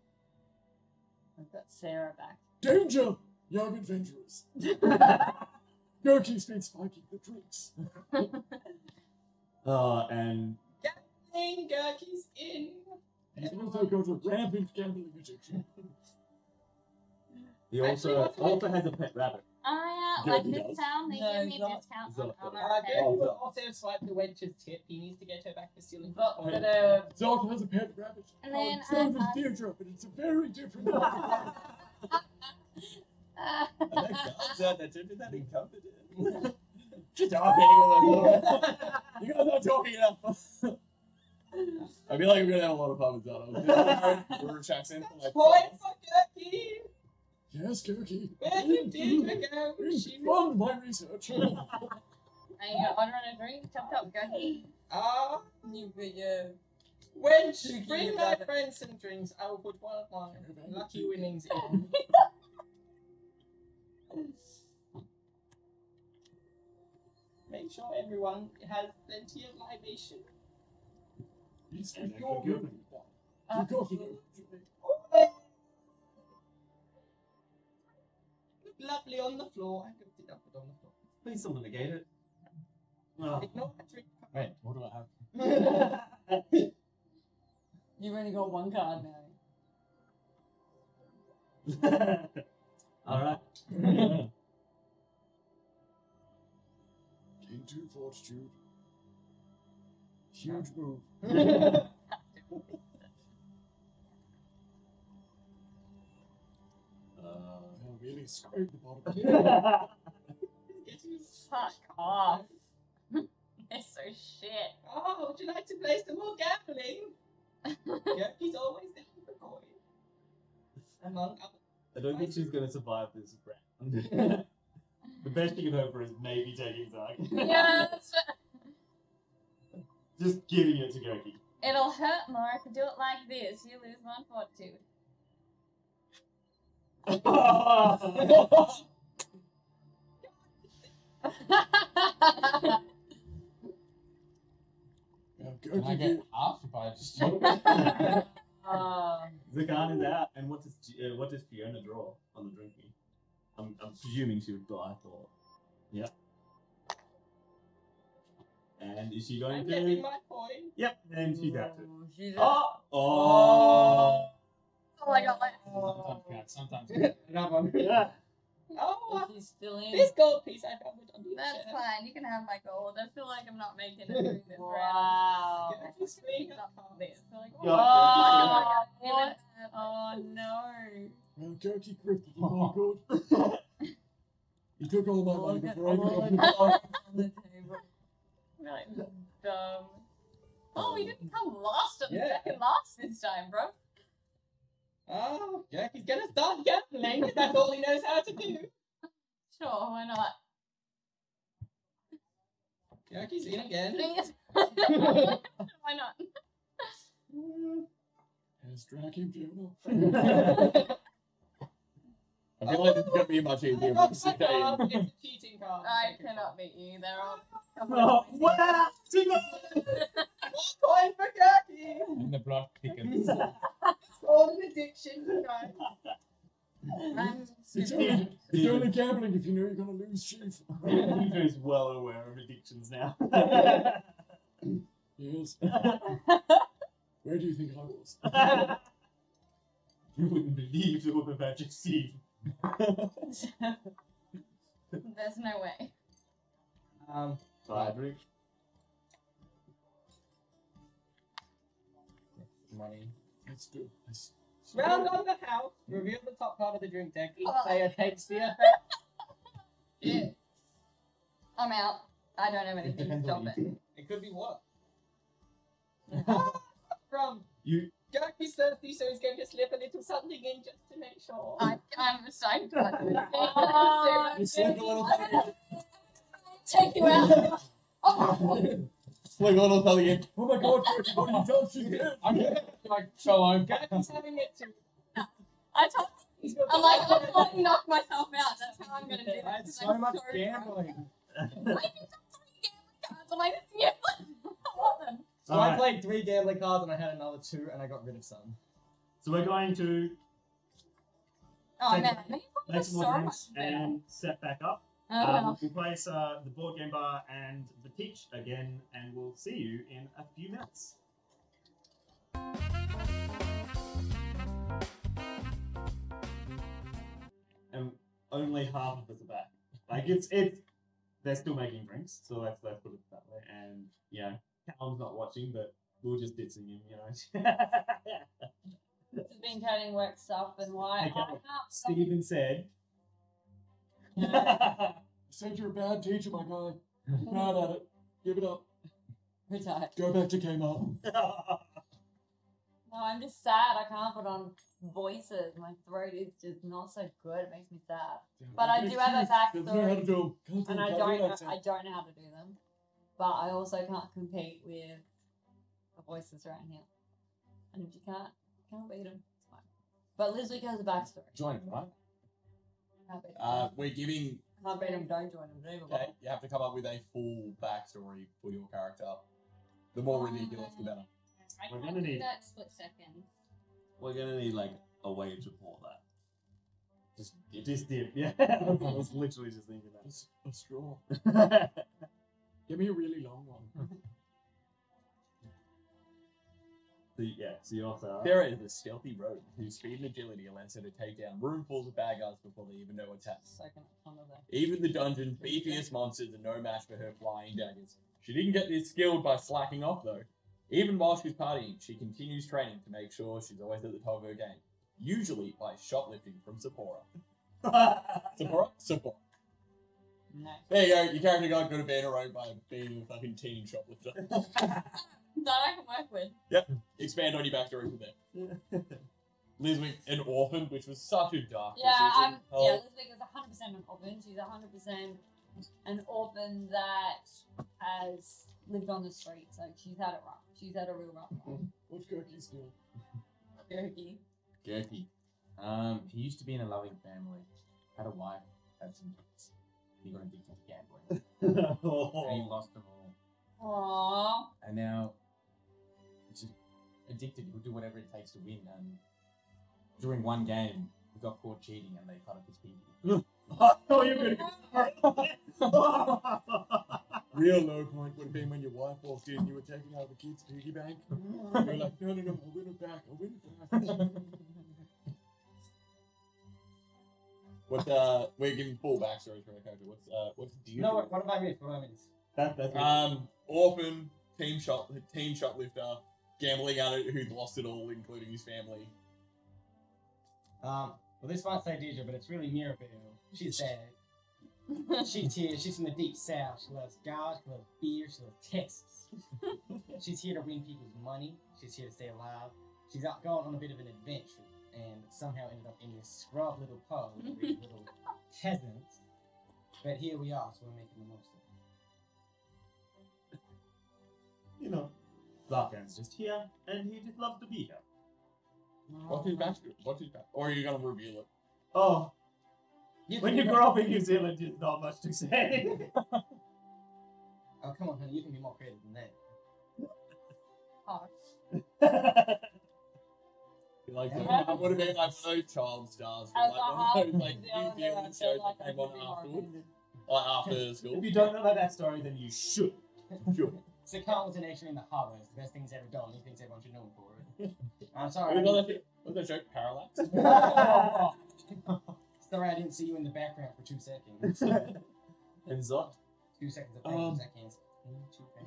I've got Sarah back. Danger, young adventurers. Gerki speaks Viking the drinks. Oh, and... Gambling, Gerki's in. He's also got a rampant gambling addiction. He also, also has a pet rabbit. Oh, yeah, Gerki like this town, they no, give me a discount on our pet. Gerki will also swipe the wench's tip. He needs to get her back to stealing his coin. Zot has a pet rabbit. And then oh, so does Deirdre, but it's a very different one. Are there guards out there too? Did that encompass it? Shut up, anyone. You guys aren't talking enough. I feel like we're going to have a lot of fun with Zot. We're retracting. Point for Gerki! Yes, Gerki. Where you did go? She won my research. Are you gonna order and a drink? Top top, Gerki. Ah, you be yeah. When she bring my friends some drinks, I will put one of my lucky winnings in. Make sure everyone has plenty of libation. Yes, and you're good. You're good. lovely on the floor. I'm going to dump it on the floor. Please don't negate it. Oh. No, wait, what do I have? You've only got one card now. Alright. Gain two fortitude. Huge move. Uh, really scraped the bottom. Fuck off. They're so shit. Oh, would you like to play some more gambling? Gerki's always there for coin. Among other. I don't think she's going to survive this round. The best you can hope for is maybe taking Zaka. Yeah, that's right. Just giving it to Gerki. It'll hurt more if you do it like this. You lose one fortitude. Can I get half if I just do it? Zakan is out, and what does uh, what does Fiona draw on the drinking? I'm I'm presuming she would die. I thought. Yeah. And is she going I'm to? I'm getting my point. Yep, and she got it. She's oh. oh. oh. Oh my god! Sometimes cat, sometimes cat. Yeah. Oh, he's still in. This gold piece I found on the That's chair. Fine. You can have my gold. I feel like I'm not making it through this wow. round. Wow. Like, oh, oh, oh, oh no. Well, Gerki gripped my gold. He took all my money before I got it on the table. Like dumb. Oh, we didn't come last on yeah. the second last this time, bro. Oh, Gerki's gonna start gambling because that's all he knows how to do. Sure, why not? Gerki's in again. Why not? Has Draken funeral. I feel like this is gonna be much easier for this today. It's a cheating card. I cannot beat you. There are a couple of things. Wow! One point for Gerki! And the block pickens. All an addiction, you know. It's only, it's only gambling if you know you're going to lose, Chief. He is well aware of addictions now. Yes. Where do you think I was? You wouldn't believe the woman magic scene. There's no way. Um, Firebrick. Money. Let's do it. Round on the house, reveal the top part of the drink deck. Each oh. player takes the effect. Yeah. I'm out. I don't have anything to stop it. It. It could be what? From you. Gerki's thirsty, so he's going to slip a little something in just to make sure. I, I'm excited about this. Oh, you slip a little something in. Take you out. Oh. Like a little telling in. Oh my god, what are you doing? She's good. I'm gonna like show him. He's having it too. No, I told you. I like I am going to knock myself out. That's how I'm gonna do it. That's so I'm much so gambling. I played three gambling cards. I'm like, yeah, I want them. So right. I played three gambling cards and I had another two and I got rid of some. So we're going to. Oh man, maybe make some more drinks and set back up. Um, um, we'll place uh, the board game bar and the peach again, and we'll see you in a few minutes. And only half of us are back. Like it's it's they're still making drinks, so let's let's put it that way. And yeah, Calum's not watching, but we'll just ditsing him, you know. This has been coding work stuff, and why okay. I can't. Stephen said. You said you're a bad teacher, my guy. Bad at it. Give it up. Retire. Go back to Kmart. No, I'm just sad. I can't put on voices. My throat is just not so good. It makes me sad. Yeah, but I do have a backstory, and I don't. Know, I don't know how to do them. But I also can't compete with the voices around here. And if you can't, you can't beat them. It's fine. But Lizwick has a backstory. Join it, right? Uh, we're giving. Can't beat him, don't join him. Okay, you have to come up with a full backstory for your character. The more ridiculous, the better. I we're gonna need that split second. We're gonna need like a way to pour that. Just dip. Just dip, yeah. I was literally just thinking that. Just a straw. Give me a really long one. The, yeah, so the author. There is a stealthy rogue whose speed and agility allows her to take down roomfuls of baggards before they even know what's happening. Even the dungeon's beefiest monsters are no match for her flying daggers. She didn't get this skilled by slacking off though. Even while she's partying, she continues training to make sure she's always at the top of her game. Usually by shoplifting from Sephora. Sephora? Sephora. No. There you go, your character got good at being a rogue by being a fucking teen shoplifter. That I can work with. Yep. Expand on your backstory from there. Lizwick, an orphan, which was such a dark yeah, decision. Um, oh. Yeah, Lizwick is one hundred percent an orphan. She's one hundred percent an orphan that has lived on the street, so she's had it rough. She's had a real rough one. What's Gerki's doing? Gerki. Gerki. Um, he used to be in a loving family, had a wife, had some kids. He got addicted to gambling. Oh. And he lost them all. Aww. And now, it's just addicted. He'll do whatever it takes to win. And during one game, he got caught cheating, and they cut off his pinky. Oh, you're good. Real low point would have been when your wife walked in. You were taking out the kid's piggy bank. You were like, no, no, no, I'll win it back. I'll win it back. What? Uh, we're giving full backstories from the character. What's uh, what's do you? No, what, what have I missed? What have I missed? That, that's um, orphan, teen shop, teen shoplifter, gambling addict who'd lost it all, including his family. Um, well, this might say Deirdre, but it's really Mirabelle. She's sad. She's here. She's from the deep south. She loves God. She loves beer. She loves Texas. She's here to win people's money. She's here to stay alive. She's out going on a bit of an adventure, and somehow ended up in this scrub little pub with these little peasants. But here we are, so we're making the most of it. You know, Zarkan's just here, and he just loves to be here. What's his backstory? What's his backstory? Or are you gonna reveal it? Oh. You when you grow up in New Zealand, there's not much to say. Oh, come on, honey, you can be more creative than that. Like, I would have been like, so child stars. Like, like, like New Zealand shows like that came on afterwards. Like, after school. If you don't know that story, then you should. Should. So Carl was an extra in the harbour. It's the best thing he's ever done. He thinks everyone should know him for it. I'm sorry. Was that, was that joke Parallax? Sorry, I didn't see you in the background for two seconds. And Zot? Two seconds of pain, um, two seconds.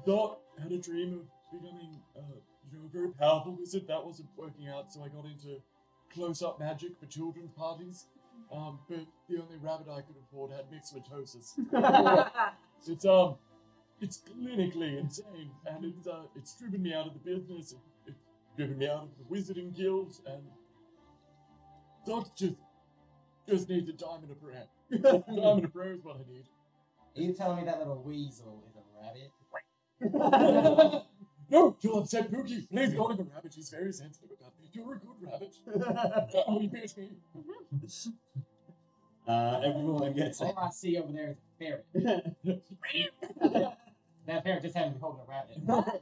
Zot had a dream of becoming, uh, you know, a very powerful wizard. That wasn't working out, so I got into close-up magic for children's parties. Um, but the only rabbit I could afford had mixed mitosis. It's um. It's clinically insane, and it's, uh, it's driven me out of the business, it, it's driven me out of the wizarding guilds, and Zot just, just needs a diamond of prayer. A diamond of prayer is what I need. Are you telling me that little weasel is a rabbit? No, you'll upset Pookie. Please call him a rabbit, he's very sensitive about me. You're a good rabbit. Oh, you beat me. Uh, everyone gets all it. I see over there is a ferret. That ferret just happened to be holding a rabbit.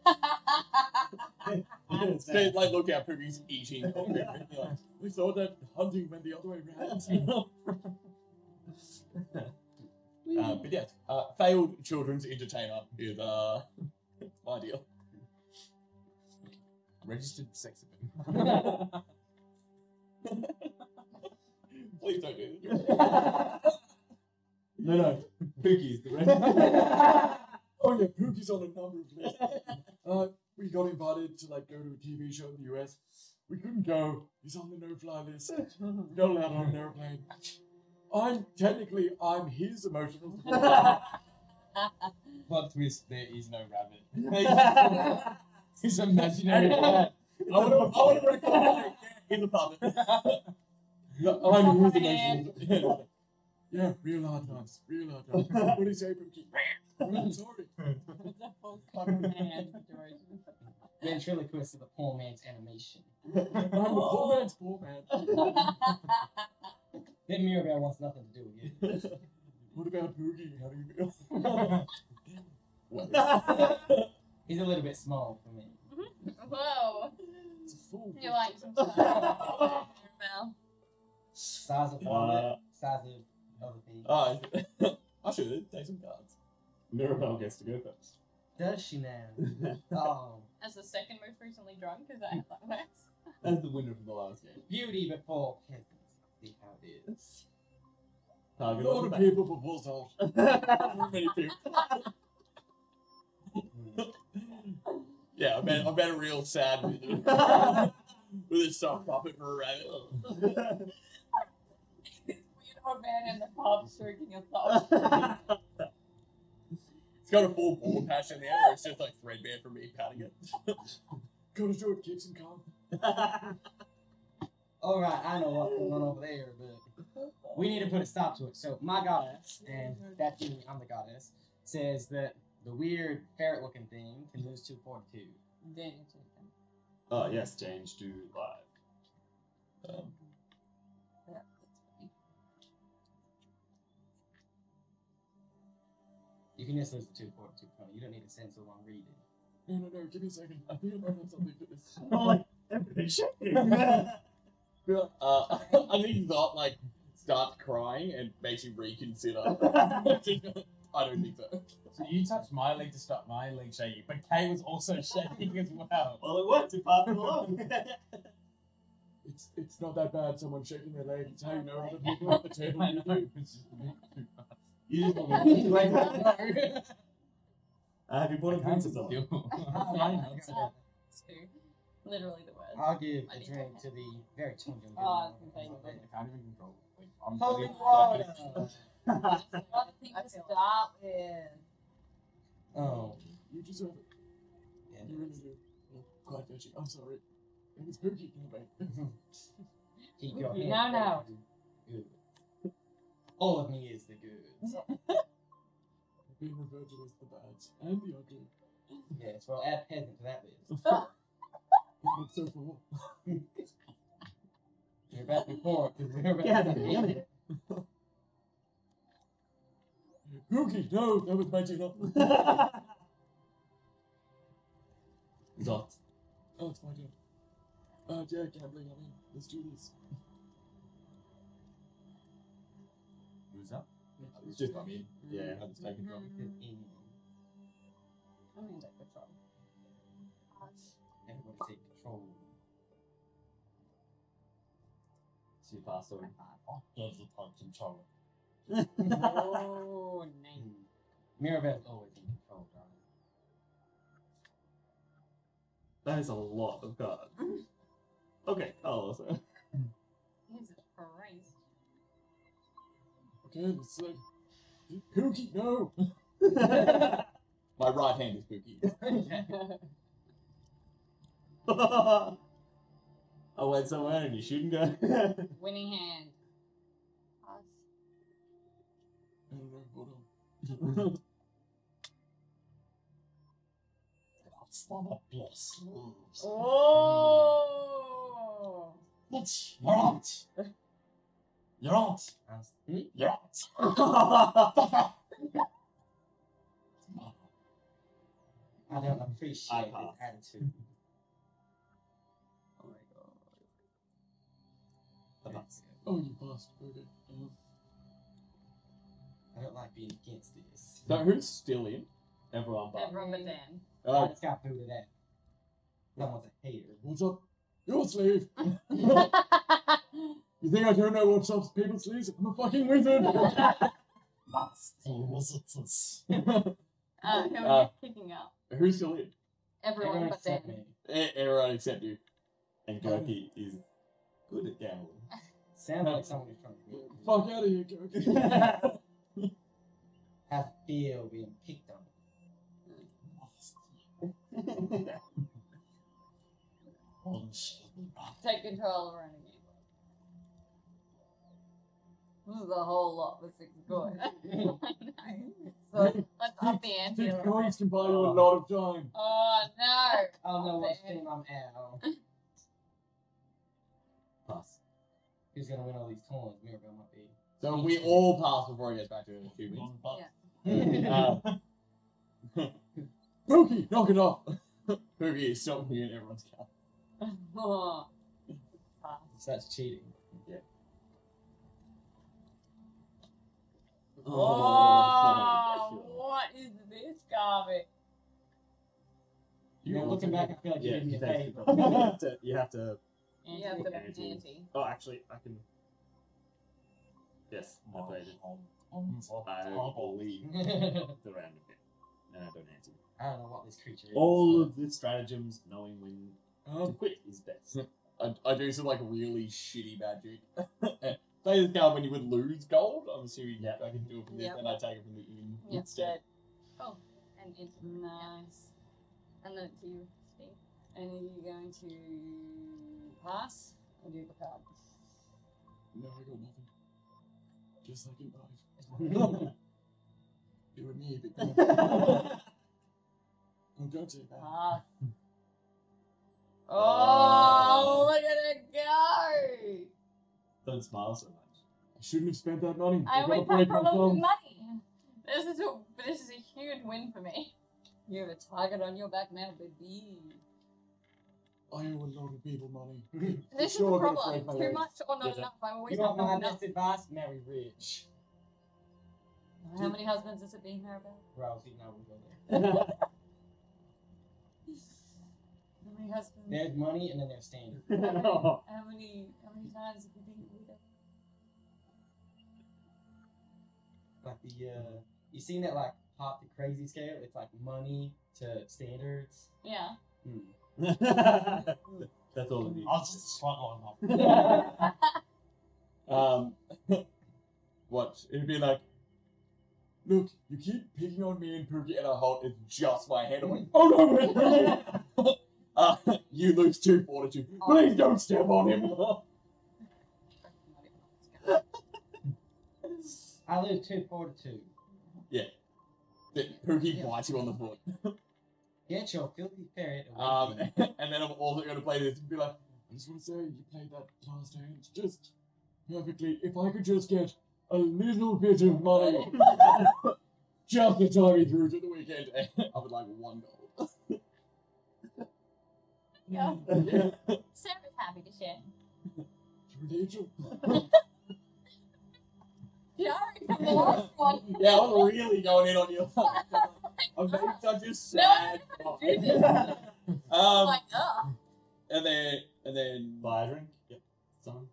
They, like, look out, Pookie's eating. Like, we thought that hunting went the other way around. uh, but yes, uh, failed children's entertainer is uh, my deal. Registered sex offender. Please don't do this. No, no. Pookie's the register. Oh yeah, Pookie's on a number of lists. Uh, we got invited to like go to a T V show in the U S. We couldn't go. He's on the no-fly list. Not allowed on an airplane. I'm technically I'm his emotional. Plot twist: there is no rabbit. He's imaginary. I would have. I would have recorded in the pub. No, I'm with emotional. Yeah, real hard times. Real hard times. What do you say, Pookie? I'm sorry. It's a full common man situation. Ventriloquist is the poor man's animation. I'm the poor man's poor man. Then Mirabelle wants nothing to do with you. What about Pookie? How do you feel? Well, he's a little bit small for me. Whoa. It's a fool. You like some stuff. Mirabelle. Size of walnut. Mirabelle gets to go first. Does she now? Oh. As the second most recently drunk, is that how that works? As the winner from the last game. Beauty before peasants. See how it is. Target a lot of people for Warsaw. Many people. Yeah, I bet, I bet a real sad with his sock puppet for a rabbit. This weird old man in the pub stroking a thumb. It's got a full ball patch in the end where it's just like threadbare from me patting it. Gotta do it, keep some calm. Alright, I know what's going on over there, but we need to put a stop to it. So, my goddess, and that being I'm the goddess, says that the weird ferret looking thing can lose two point two. Oh, yes, change to live. Um, yeah, you can just lose the two point two. You don't need to censor one reading. No, no, no, give me a second. I think I might have something for this. I'm like, everything's shaking. Uh, I think Zot like starts crying and makes you reconsider. I don't think so. So you touched my leg to stop my leg shaking, but Kay was also shaking as well. Well, it worked. It passed along. It's it's not that bad. Someone shaking their leg. It's how you know other people at the table. I know. It's just a bit too fast. You just like that. Have you bought a pizza? I know. Literally the word. I'll give a drink to the very tone young girl. Oh, I can't even control it. I'm holy water! That's another thing to start with. Oh. You deserve it. Yeah, you really do. Quite fishy. I'm sorry. It's Pookie. Keep your hand. No, no. All of me is the goods. Being referred to as the bads and the ugly. Yes, well, add peasant to that list. So cool. You're back before. Yeah, damn it. Pookie, no, that was my jingle. Zot. Oh, it's my turn. Uh, yeah, gambling, I mean, let's do this. Who's up? Yeah, oh, it's just, I mean, yeah, I just take control. I mean, take control. Everybody take control. Too fast or oh, does the punch control? Oh, name. Mirabelle's always in control, darling. That is a lot of cards. Okay, I'll also. Jesus Christ. Okay, let's see. Pookie, no! My right hand is Pookie. I went somewhere and you shouldn't go. Winning hand. Pass. I don't know, hold on. That's not a bless. Oh! Bitch, your aunt. Your aunt. Your aunt. I don't appreciate this attitude. Oh, you bastard. Okay. Um, I don't like being against this. So, who's still in? Everyone but Everyone but Dan. Oh, it's got food today. Someone's a hater. What's up? You're a slave! You think I don't know what's up people sleeves? I'm a fucking wizard! That's the wizards. Uh, who are you picking up? Who's still in? Everyone, Everyone but Dan. Me. Everyone except you. And Gerki is good at gambling. Sounds like someone who's trying to be. Fuck out of here, Gerki. Have fear of being picked on. Take control of running it. This is a whole lot for six coins. I know. So let's up the ante. Six coins can buy you a lot of time. Oh no! I'll know what team I'm at. Pass. Who's going to win all these tournaments? Mirabelle might be. So we all pass before he gets back to the two minutes. Yeah. Pookie, knock it off! Pookie is stopping me in everyone's car. Pass. So that's cheating. Yeah. Oh, oh what is this garbage? You're looking back, I feel like yeah, you didn't get paid. You have to. You have to. You have to anti. Oh, actually, I can. Yes, I played it. I don't believe the round of it. No, don't answer. I don't know what this creature is. All of the stratagems, knowing when oh. to quit is best. I, I do some like really shitty magic. Play this card when you would lose gold. I'm assuming yeah. I can do it from this, yep. and I take it from the in yep. instead. Oh, and it's nice. And then to you, Steve. And are you going to pass or do the card? No, I got nothing. Just like in life. You and me, big man. I'm going to pass. Oh, oh, look at it go! Don't smile so much. I shouldn't have spent that money. I only paid for a little bit of money. This is a this is a huge win for me. You have a target on your back now, baby. I owe a lot of people money. This sure is the problem. Too age. much or not yeah, enough. I always have not enough. You want my marry rich. How many husbands has it been, Mirabelle? Rousey, no, we go there. How many husbands? There's money and then there's standard. How many, how many, how many times have you been with her? Like the, uh, you seen that like pop the crazy scale? It's like money to standards. Yeah. Hmm. That's all it is. I'll just struggle on that. Um, what? It'd be like, look, you keep picking on me and Pookie and I hold, it's just my head. I'm like, oh no, it's Uh, you lose two fortitude. Oh. Please don't step on him. I lose two fortitude. Yeah. Pookie yeah. bites you on the foot. Get your filthy ferret away. Um, and then I'm also going to play this and be like, I just want to say you played that last hand just perfectly. If I could just get a little bit of money, just the time he threw to the weekend, I would like one gold. Yeah. yeah. Sarah's happy to share. You're an angel. Jaron, come on. One. Yeah, I'm really going in on you. I'm very such a sad no, I do um, I'm like, oh. And then, and then, buy a drink. Yep. Someone.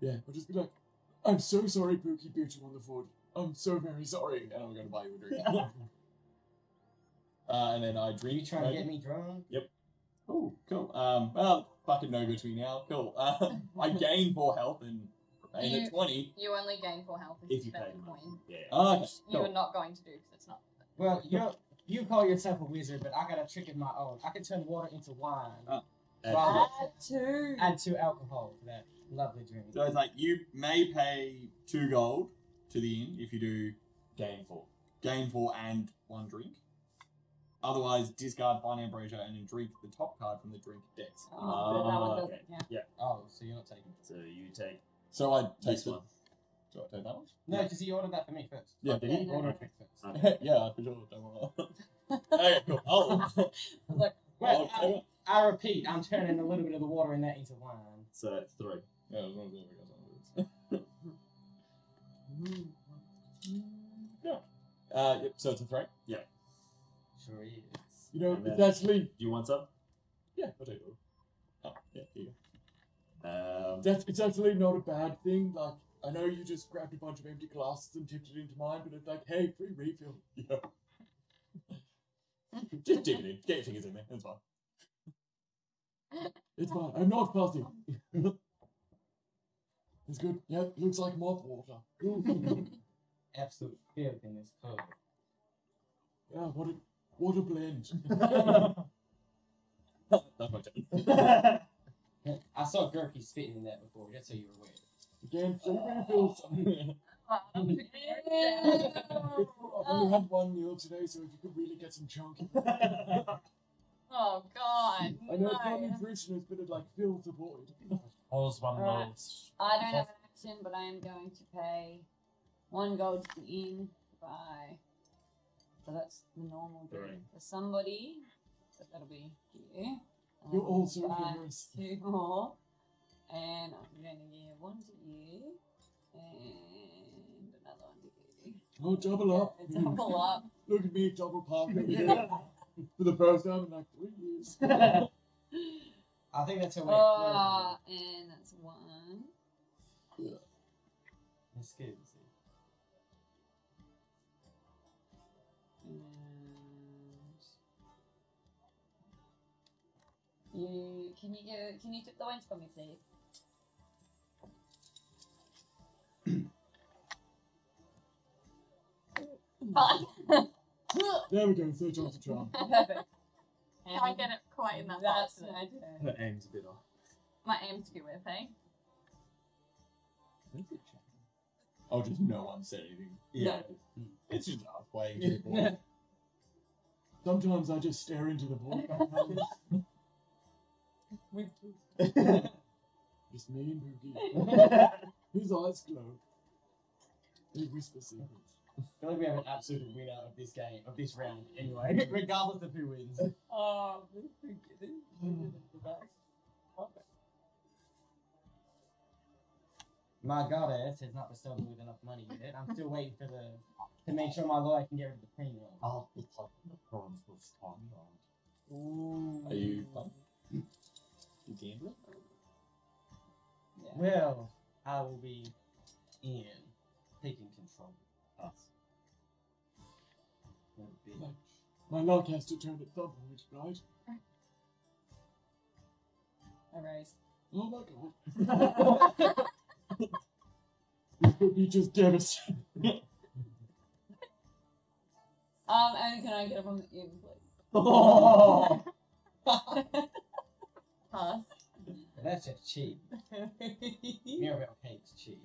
Yeah. I'll just be like, I'm so sorry, Pookie beat you on the foot. I'm so very sorry, and I'm going to buy you a drink. uh, and then I drink. You trying to get me drunk? Yep. Oh, cool. Um, well, fucking no good to me now. Cool. Uh, I gain four health and remain you, at twenty. You only gain four health if, if you pay the coin. Yeah. Oh, okay. You cool. are not going to do because it's not. Well, you you call yourself a wizard, but I got a trick of my own. I can turn water into wine. Oh, add two. Add two alcohol to that lovely drink. So it's like you may pay two gold to the inn if you do gain four, gain four and one drink. Otherwise, discard fine ambrosia and then drink the top card from the drink decks. Oh, oh okay. yeah. yeah. Oh, so you're not taking it. So you take. So I take this one. Do I take that one? No, because yeah. he ordered that for me first. Yeah, did he? Order it first. Okay. yeah, I for sure don't want to. Okay, cool. Oh. I was like, well, oh, I, I repeat, I'm turning a little bit of the water in that into wine. So it's three. Yeah, as long as we got something. Yeah. Uh, yep. So it's a three. Yeah. Sure is. You know, then, it's actually. Do you want some? Yeah, I'll take it. Oh, yeah, here you go. Um, That's, it's actually not a bad thing. Like, I know you just grabbed a bunch of empty glasses and tipped it into mine, but it's like, hey, free refill. Yeah. Just dip it in. Get your fingers in there. That's fine. It's fine. I'm not passing. It's good. Yeah, looks like moth water. Absolute filth in this pub. Yeah, what a. What a blend. That's my turn. I saw Gerki spitting in that before, that's how you were aware. Again, everybody feels something. I've only had one meal today, so if you could really get some junk. Oh, God. I know no. it's not nutritionist, but it like fills the void. All's one right. Gold. I don't have an action, but I am going to pay one gold to the inn. Bye. So that's the normal thing for somebody, but that'll be you. Um, You're also generous. Two more, and I'm going to give one to you, and another one to you. Oh, double up. Double up. Look at me, double pop. For the first time in like three years. I think that's a way. Oh, uh, and that's one. Yeah. That's good. You can you uh, can you tip the wrench for me, please? There we go. Third time's a charm. Perfect. Can't get it quite in that box. That's an idea. Her aim's a bit off. My aim's good with, eh? Oh, just no one said anything. Yeah, no. It's just halfway. People. Sometimes I just stare into the void. With Pookie. Just me and Pookie. His eyes glow. He whispers secrets. I feel like we have an absolute winner of this game, of this round, anyway, regardless of who wins. Oh, my goddess has not bestowed me with enough money yet. I'm still waiting for the to make sure my lawyer can get rid of the premium. Oh, it's like the bronze was on. Ooh. Are you fun? You gambling? Yeah. Well, I will be in taking control of us. My, my luck has to turn at some point, right? I raised. Oh my god. This would be just devastating. um, and can I get up on the end, please? Oh! Huh? That's just cheap. Mirabelle cake's cheap.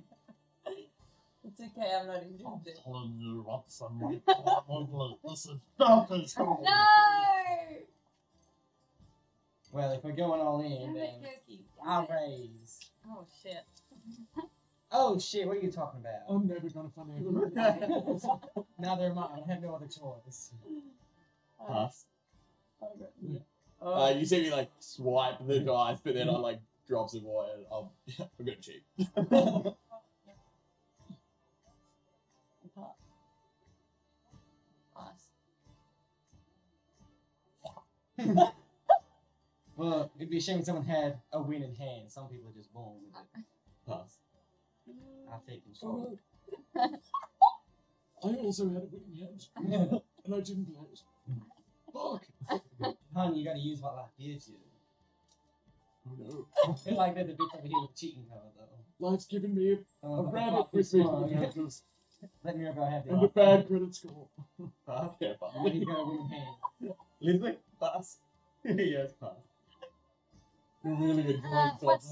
It's okay, I'm not interested. I'm pulling you up someone. This is Falcon's fault. No! Well, if we're going all in, then I'll raise. Oh, shit. Oh, shit, what are you talking about? I'm never gonna find out. Neither am I. I have no other choice. Pass. Oh, yeah. Oh. Uh, you see me like swipe the dice, but then I like drops it away and I'll I'm gonna cheat. Well, it'd be a shame if someone had a win in hand. Some people are just born with it. Pass. I'll take control. I also had a win in hand. And I didn't play it. Fuck! Hun, you gotta use what life gives you. Oh no. I feel like they're the bits over here with cheating cover though. Life's given me a, oh, a rabbit with me for the characters. Let me about have the And a bad credit score. Fuck yeah, fuck. What do you gotta win hand? Lizwick, pass. Yes, pass. You're really good for uh, what's,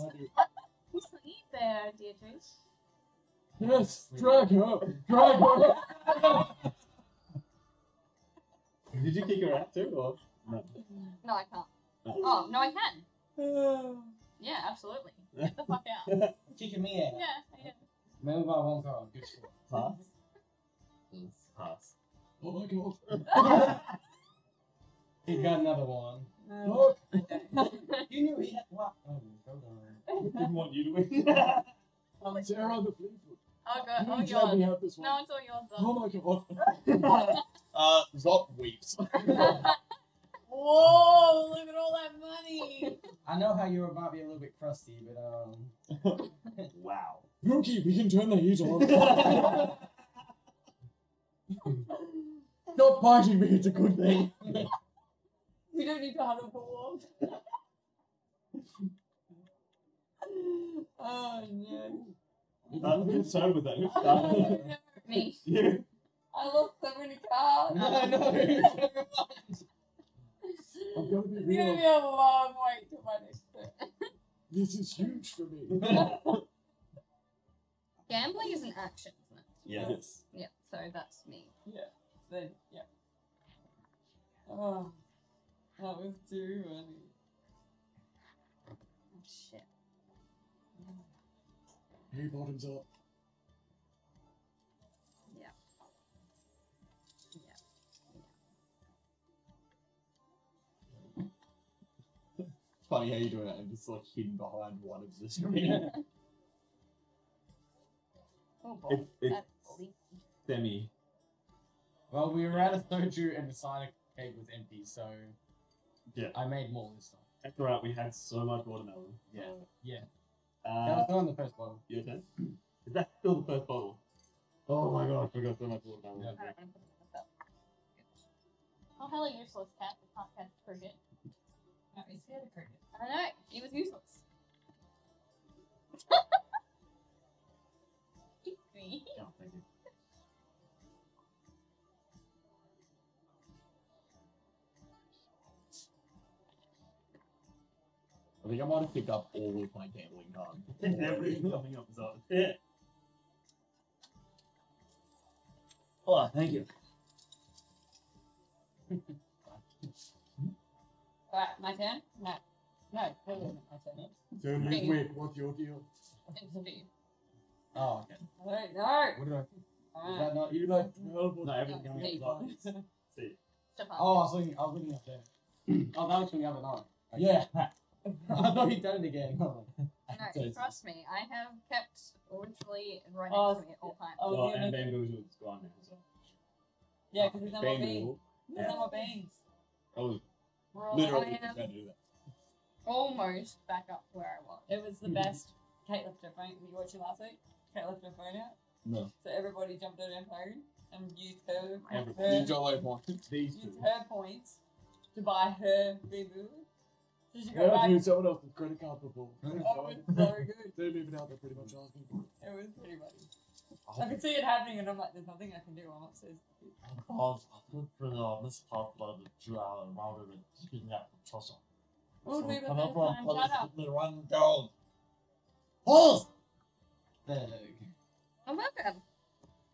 what's the eat there, Deirdre? Yes, drag her! Drag her! Did you kick her out too, or no? No, I can't. No. Oh, no, I can. Yeah, absolutely. Get the fuck out. Kicking me out. Yeah, yeah. Maybe my one girl. Good shot. Pass. Pass. Oh my god. He got another one. No. Look. You knew he had one. Oh, hold on. Didn't want you to win. I'm Sarah the Fleetwood. Oh god, oh yours. No, it's all yours though. Oh my god. Uh, Zot weeps. Whoa, look at all that money! I know how you might be a little bit crusty, but um... wow. Rookie, we can turn the heat on. Not biting me, it's a good thing. We don't need to huddle for warmth. Oh no. I'm concerned with that. Who started that? Me. You. I lost so many cards. No, I know. I'm going to be real. It's going to be a long wait to my next turn. This is huge for me. Gambling is an action, isn't it? Yes. Yeah, so that's me. Yeah. Then, yeah. Oh, that was too funny. Oh, shit. Hey, bottoms up. It's funny how you're doing it and it's like hidden behind one of the screen. Oh boy. It, it's semi Well, we were out of soju and the cider cake was empty, so yeah, I made more this time. That's right. We had so much watermelon. Yeah, uh, yeah. Uh, that was still in the first bottle. Your turn. Is that still the first bottle? Oh, oh my gosh, we got so much watermelon. Yeah. I don't remember that. Oh, hello, useless cat. We can't catch a cricket. No, he's scared of cricket. I don't know. He was useless. Me. No, thank you. I think I might have picked up all of my gambling cards. Everything coming up is odd. Yeah. Oh, thank you. Alright, my turn? No. No, that wasn't my turn. Turn is weird. What's your deal? Interview. Oh, okay. I don't know. What did I think? Uh, is that not you? Like, no, everything coming up is odd. See. Oh, I was looking, I was looking up there. Oh, that was from the other night. Okay. Yeah. I thought he'd done it again. No, so, trust me, I have kept literally right next oh, to me at all times. Oh, oh yeah, and bamboozled's gone now as well. Yeah, because there's no more beans. There's no more beans. Oh, literally, I had almost back up to where I was. It was the best. Kate left her phone. Were you watching last week? Kate left her phone out. No. So everybody jumped on her phone and used her, her, used all her points. These used two. her points to buy her bamboozled. Did you go back? I've used someone else's credit card before. That was so good. They leave it out there pretty much asking for it. It was pretty funny. Oh. I could see it happening and I'm like, there's nothing I can do. I'm upstairs. I was looking for the mispop blood of the drow and rather than speaking up the tussle. What would we have done? Shut up. Run gold. Pause! There you go. Oh, welcome.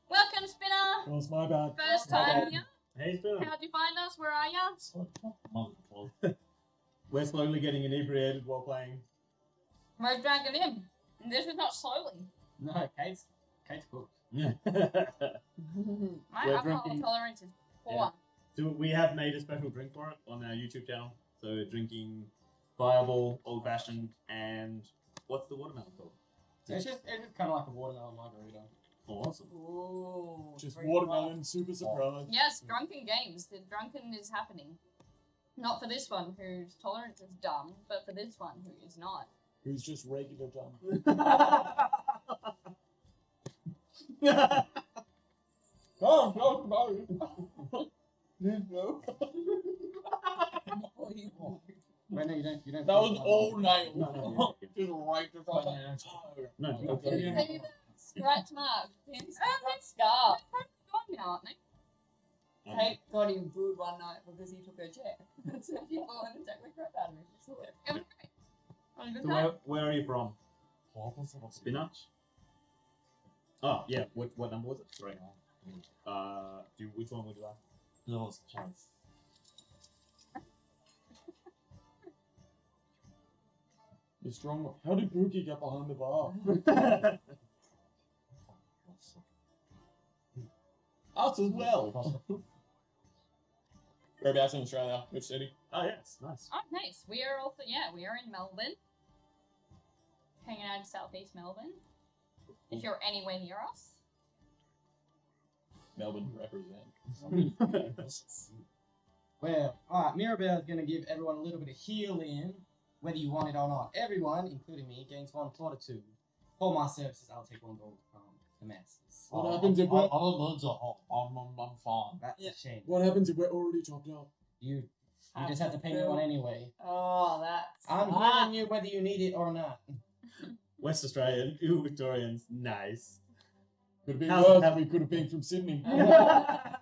Welcome, Spinner. Well, it's my bad. First time here. Hey, Spinner. How'd you find us? Where are you? We're slowly getting inebriated while playing. We're dragging him. This is not slowly. No, Kate's Kate's cooked. Yeah. My We're alcohol drinking... tolerance is poor. Yeah. So we have made a special drink for it on our YouTube channel. So we're drinking Fireball, Old Fashioned, and what's the watermelon called? It's just it's just kind of like a watermelon margarita. Awesome. Ooh, just watermelon, well. super surprise. Yes, drunken games. The drunken is happening. Not for this one, whose tolerance is dumb, but for this one, who is not. Who's just regular dumb. Oh, no, no. No. Wait, no, you don't, you don't. That was all night long. Just right to find out. No, no, no. You see the scratch mark. And that scar. They're probably gone now, aren't they? Kate okay. got him booed one night because he took her chair. So she followed and took the crap out of him. It was great. Had a good so time. Where, where are you from? Spinach? Oh, yeah. What, what number was it? Sorry. Uh, do you, which one would you like? No, chance. The strong one. How did Pookie get behind the bar? Us as well. Whereabouts in Australia? Which city? Oh yes, nice. Oh nice. We are also yeah, we are in Melbourne. Hanging out in southeast Melbourne. If you're anywhere near us. Melbourne represent. Well, alright, Mirabelle is gonna give everyone a little bit of healing, whether you want it or not. Everyone, including me, gains one fortitude. For my services, I'll take one gold from the masses. What oh, happens if we're... All loads are hot. I'm, I'm, I'm fine. That's yeah. a shame. What happens if we're already chopped up? You, you have just have to pay me one anyway. Oh, that's... I'm telling you whether you need it or not. West Australian, you Victorians, nice. Could have been worse if we could have been from Sydney. Yeah.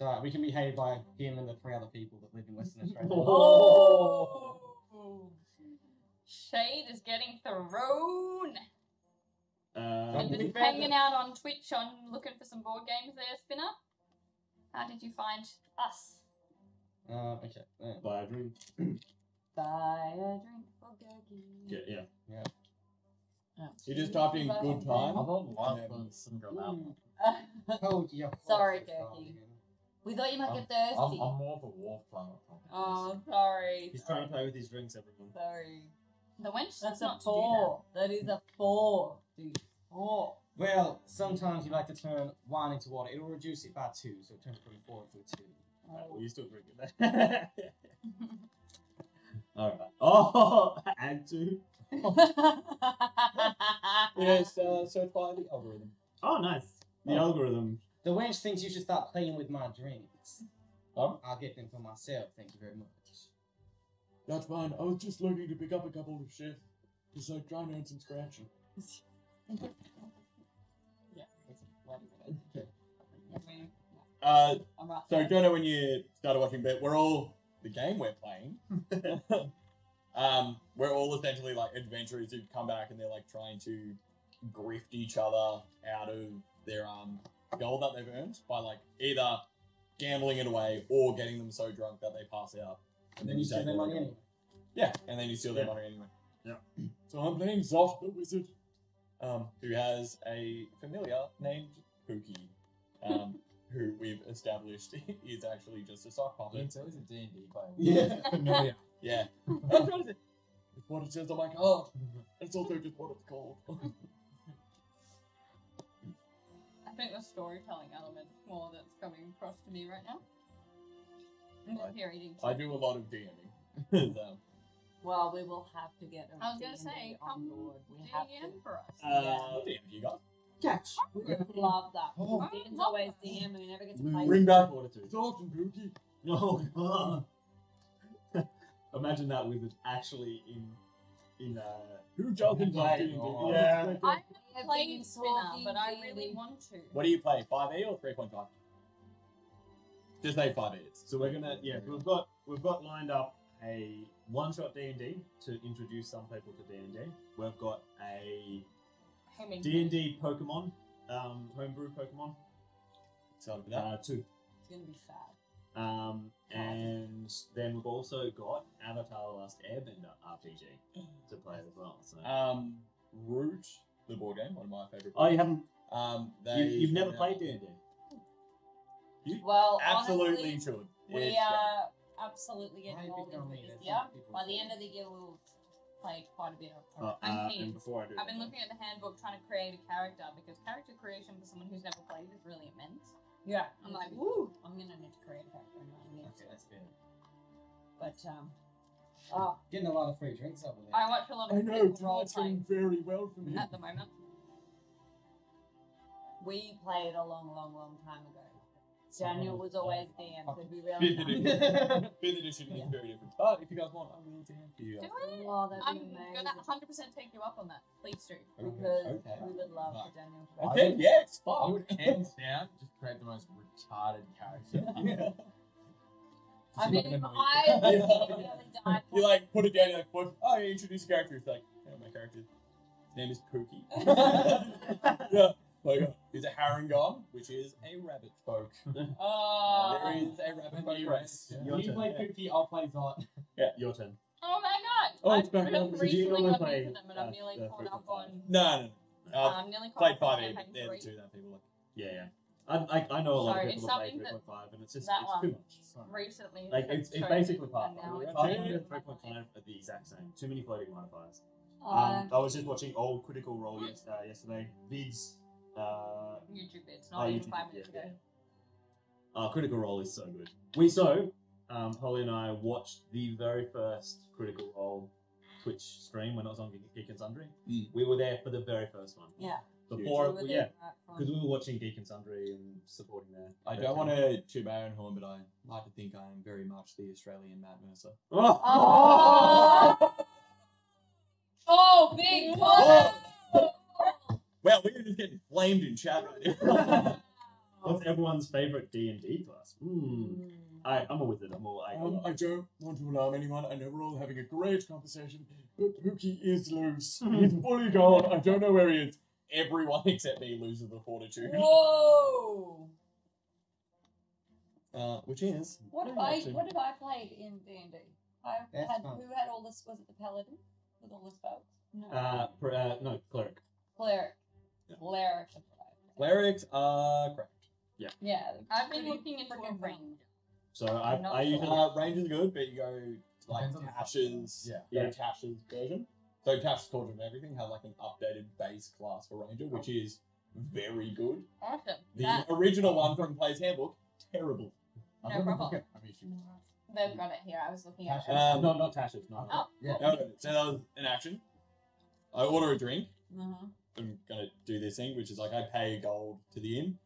Alright, we can be hated by him and the three other people that live in Western Australia. Oh. Oh. Shade is getting thrown. Uh, I've been hanging out on Twitch on looking for some board games there, Spinner. How did you find us? Uh, okay. Yeah. Buy a drink. Buy a drink for Gerki. Yeah, yeah. yeah. Oh, you just typed in good time. I thought Melbourne syndrome. Oh, yeah. Sorry, Gerki. We thought you might I'm, get thirsty. I'm, I'm more of a warflower. Oh, sorry. He's sorry. trying to play with his drinks, everyone. Sorry. The wench. That's a four. That. that is a four, dude. Four. Well, sometimes you like to turn one into water. It'll reduce it by two, so turn it from four to two. Oh. Right, well, you're still pretty good there. Alright. Oh, and two. Yes, uh, so it's by the algorithm. Oh, nice. The oh. algorithm. The wench thinks you should start playing with my drinks. Oh? I'll get them for myself, thank you very much. That's fine. I was just looking to pick up a couple of shifts. Just like trying to earn some scratching. Yeah, that's bloody good. Uh, so Jonah, when you started watching Bit, we're all, the game we're playing, um, we're all essentially like adventurers who've come back and they're like trying to grift each other out of their um gold that they've earned by like either gambling it away or getting them so drunk that they pass out. And then you steal their money anyway. Yeah, and then you steal their money anyway. Yeah. So I'm playing Zot the Wizard, um, who has a familiar named Pookie, um, who we've established is actually just a sock puppet. It's always a D and D player. Yeah. Familiar. Yeah. That's what it is. It's what it says on my card. It's also just what it's called. I think the storytelling element is more that's coming across to me right now. I, I do a lot of DMing. So. Well, we will have to get a I was going to say, come board. We D M have to. For us. Uh, yeah. D M you got? Catch. We love that. Oh, Dan's always D M and we never get to play. Bring back order two. It's often Pookie. No. Imagine that wizard actually in... in uh, Who jumping back in? Yeah. I haven't played Spinner, but I really want to. What do you play, five E or three point five? Just say five minutes. So we're gonna yeah, we've got we've got lined up a one-shot D and D to introduce some people to D and D. We've got a D and D Pokemon, um, homebrew Pokemon. Excited for that? Uh, two. It's gonna be fab. Um, and then we've also got Avatar the Last Airbender R P G to play as well. So. Um, Root, the board game, one of my favorite. Oh, you haven't. Um, they you, you've never played D and D. You well, absolutely honestly, should. Yeah, we are great. Absolutely getting involved in this year. By the end of the year, we'll play quite a bit of oh, I'm uh, keen. And before I do I've been looking at the handbook trying to create a character because character creation for someone who's never played is really immense. Yeah. I'm like, woo, I'm going to need to create a character. Now. Okay, that's good. But, um... Oh, getting a lot of free drinks over there. I watch a lot of I know, it's doing very well for me. At the moment. We played a long, long, long time ago. Daniel was always D M, so we really fifth edition is very different. But if you guys want, I will D M for you. Do it! Oh, I'm going to one hundred percent take you up on that. Please do. Because okay. we would love no. for Daniel to I think, yes, fuck. I would hands down just create the most retarded character. Yeah. I mean, I really died. You like, put it down, you're like, what? Oh, you introduce a character. It's like, yeah, my character. His name is Pookie. Yeah. Logo is a Harangon, which is a rabbit folk. Oh, there is a rabbit folk race. Yeah. You play Pookie, yeah. I'll play Zot. Yeah, your turn. Oh my god! Oh, it's back on. So you only play. Them and uh, I'm nearly caught up on. No, no. Uh, I'm nearly caught up on. Played five E. They're the two that people like. Yeah, yeah. I, I, I know a lot so of people that play three point five, and it's just that it's too much. Recently, like it's, it's basically part of it. three point five are the exact same. Too many floating modifiers. Um, I was just watching old Critical Role yesterday. Vids. Uh, YouTube it's not oh, even YouTube, five minutes yeah, ago. Yeah. Oh, Critical Role is so good. We so, um, Holly and I watched the very first Critical Role Twitch stream when I was on Geek and Sundry. Mm. We were there for the very first one. Yeah. Before, we well, yeah, because we were watching Geek and Sundry and supporting that. I don't want to toot my own horn, but I like to think I am very much the Australian Matt Mercer. Oh, oh, oh big one! Wow, we were just getting flamed in chat right now. What's everyone's favourite D and D class? Mm. I, I'm a wizard. I'm all I, um, I don't want to alarm anyone. I know we're all having a great conversation, but Pookie is loose. He's fully gone. I don't know where he is. Everyone except me loses the fortitude. Whoa! Uh, which is what have I? What have I played in D and D? I had fun. Who had all this? Was it the paladin with all the spells? No. Uh, pr uh, no, cleric. Cleric. Clerics are Clerics are correct. Yeah. Yeah. I've been looking into a range. So I, I usually uh, range is good, but you go like Tash's, yeah, yeah. Tash's version. So Tash's Cauldron and everything has like an updated base class for Ranger, which is very good. Awesome. The that... original one from Player's Handbook, terrible. No problem. I'm issuing it. They've got it here. I was looking at it. Um, no, not Tasha's. No. Oh. Yeah. No, so that was an action. I order a drink. Uh-huh. I'm gonna do this thing, which is like I pay gold to the inn.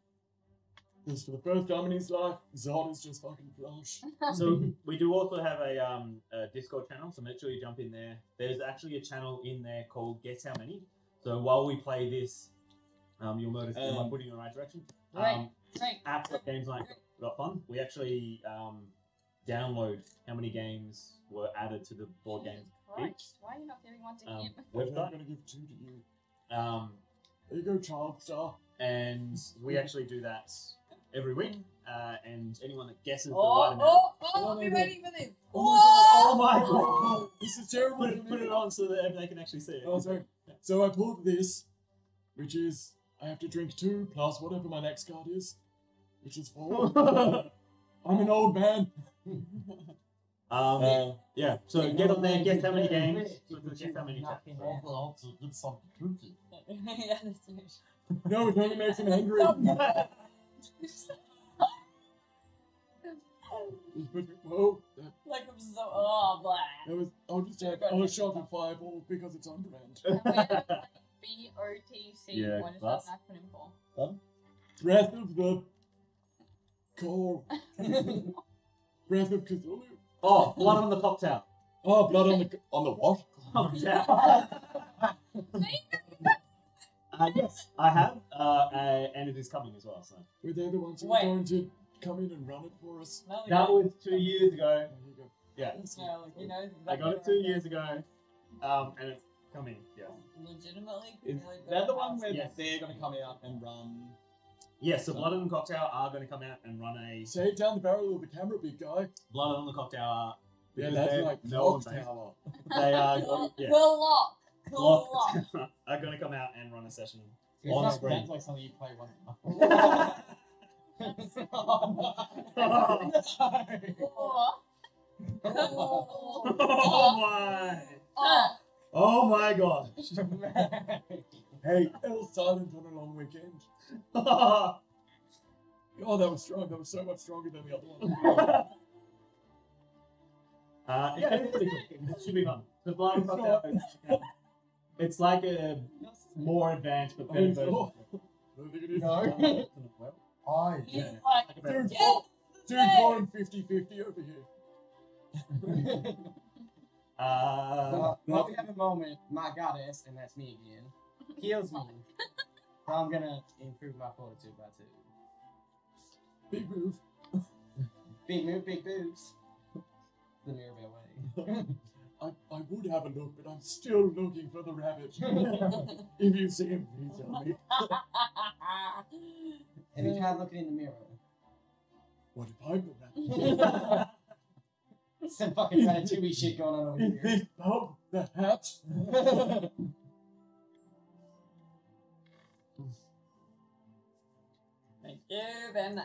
This for the first time in his life, Zod is just fucking flush. So we do also have a um a Discord channel, so make sure you jump in there. There's actually a channel in there called Guess How Many. So while we play this, um you'll notice um, I'm putting in the right direction. Right, um right. Apps like games like Got Fun. We actually um download how many games were added to the board Jesus games. Christ, why are you not giving one to um, him? We're not gonna give two to you. Um There you go, child star. And we actually do that every week, uh, and anyone that guesses oh, the right amount. Oh, oh, I'll be waiting for this. Oh my god! Oh my god. This is terrible. Put it, put it on so that they can actually see it. Oh, sorry. So I pulled this, which is I have to drink two plus whatever my next card is, which is four. I'm an old man. um, uh, yeah. So get on there, guess how many games. Guess how many chats. Yeah, that's true. No, it only makes him angry. Whoa! Like I'm so oh blah. That was I'll just take a shot at Fireball because it's on brand. Like B O T C. Yeah, what is that acronym for? Huh? Breath of the Core. Breath of Cthulhu. Oh, blood on the clock tower. Oh, blood on the on the what? Clock tower. Uh, yes, I have, uh, uh, and it is coming as well. So were they the ones who were going to come in and run it for us? No, that was two years ago. Yeah, yeah like, you know, I got it two years ago, um, and it's coming. Yeah, legitimately. Is that the one where yes. they're going to come out and run? Yes, so Blood on the Clock Tower are going to come out and run a. Say it down the barrel of the camera, big guy. Blood on the Clock Tower. Yeah, that's like no Clock Tower. They are. Well, yeah. lock. Cool. Locked are going to come out and run a session it's on screen. That's like something you play once a month. Oh my! Oh, oh my god! Hey, El Silent on a long weekend. Oh, that was strong. That was so much stronger than the other one. Uh, yeah, it's pretty cool. It should be fun. The blind clock out. It's like a more advanced, but better version. No. No. Oh, yeah. He's like, dude, yes, going fifty fifty over here. uh, well, well, we have a moment. My goddess, and that's me again, heals me. So I'm going to improve my fortitude by two. Big move. Big move, big boobs. The Mirabelle way. I, I would have a look, but I'm still looking for the rabbit. If you see him, please tell me. And you can't look it in the mirror. What if I'm the rabbit? Some fucking ratatouille shit going on over here. Is this Bob the hat? Thank you very much.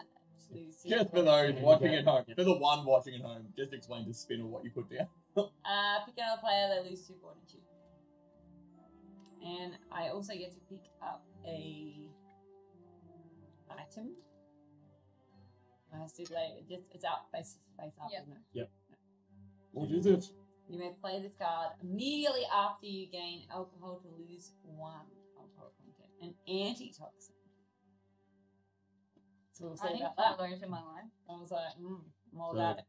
Just for those watching at home, for the one watching at home, just explain to Spinner what you put down. Uh, pick another player, they lose two fortitude. And I also get to pick up a item. I have to play it. Just, it's up, face face up, yep. isn't it? Yep. What is it? You may play this card immediately after you gain alcohol to lose one alcohol content. An antitoxin. So we'll say about that. Those in my life. I was like, mm, more so, about it.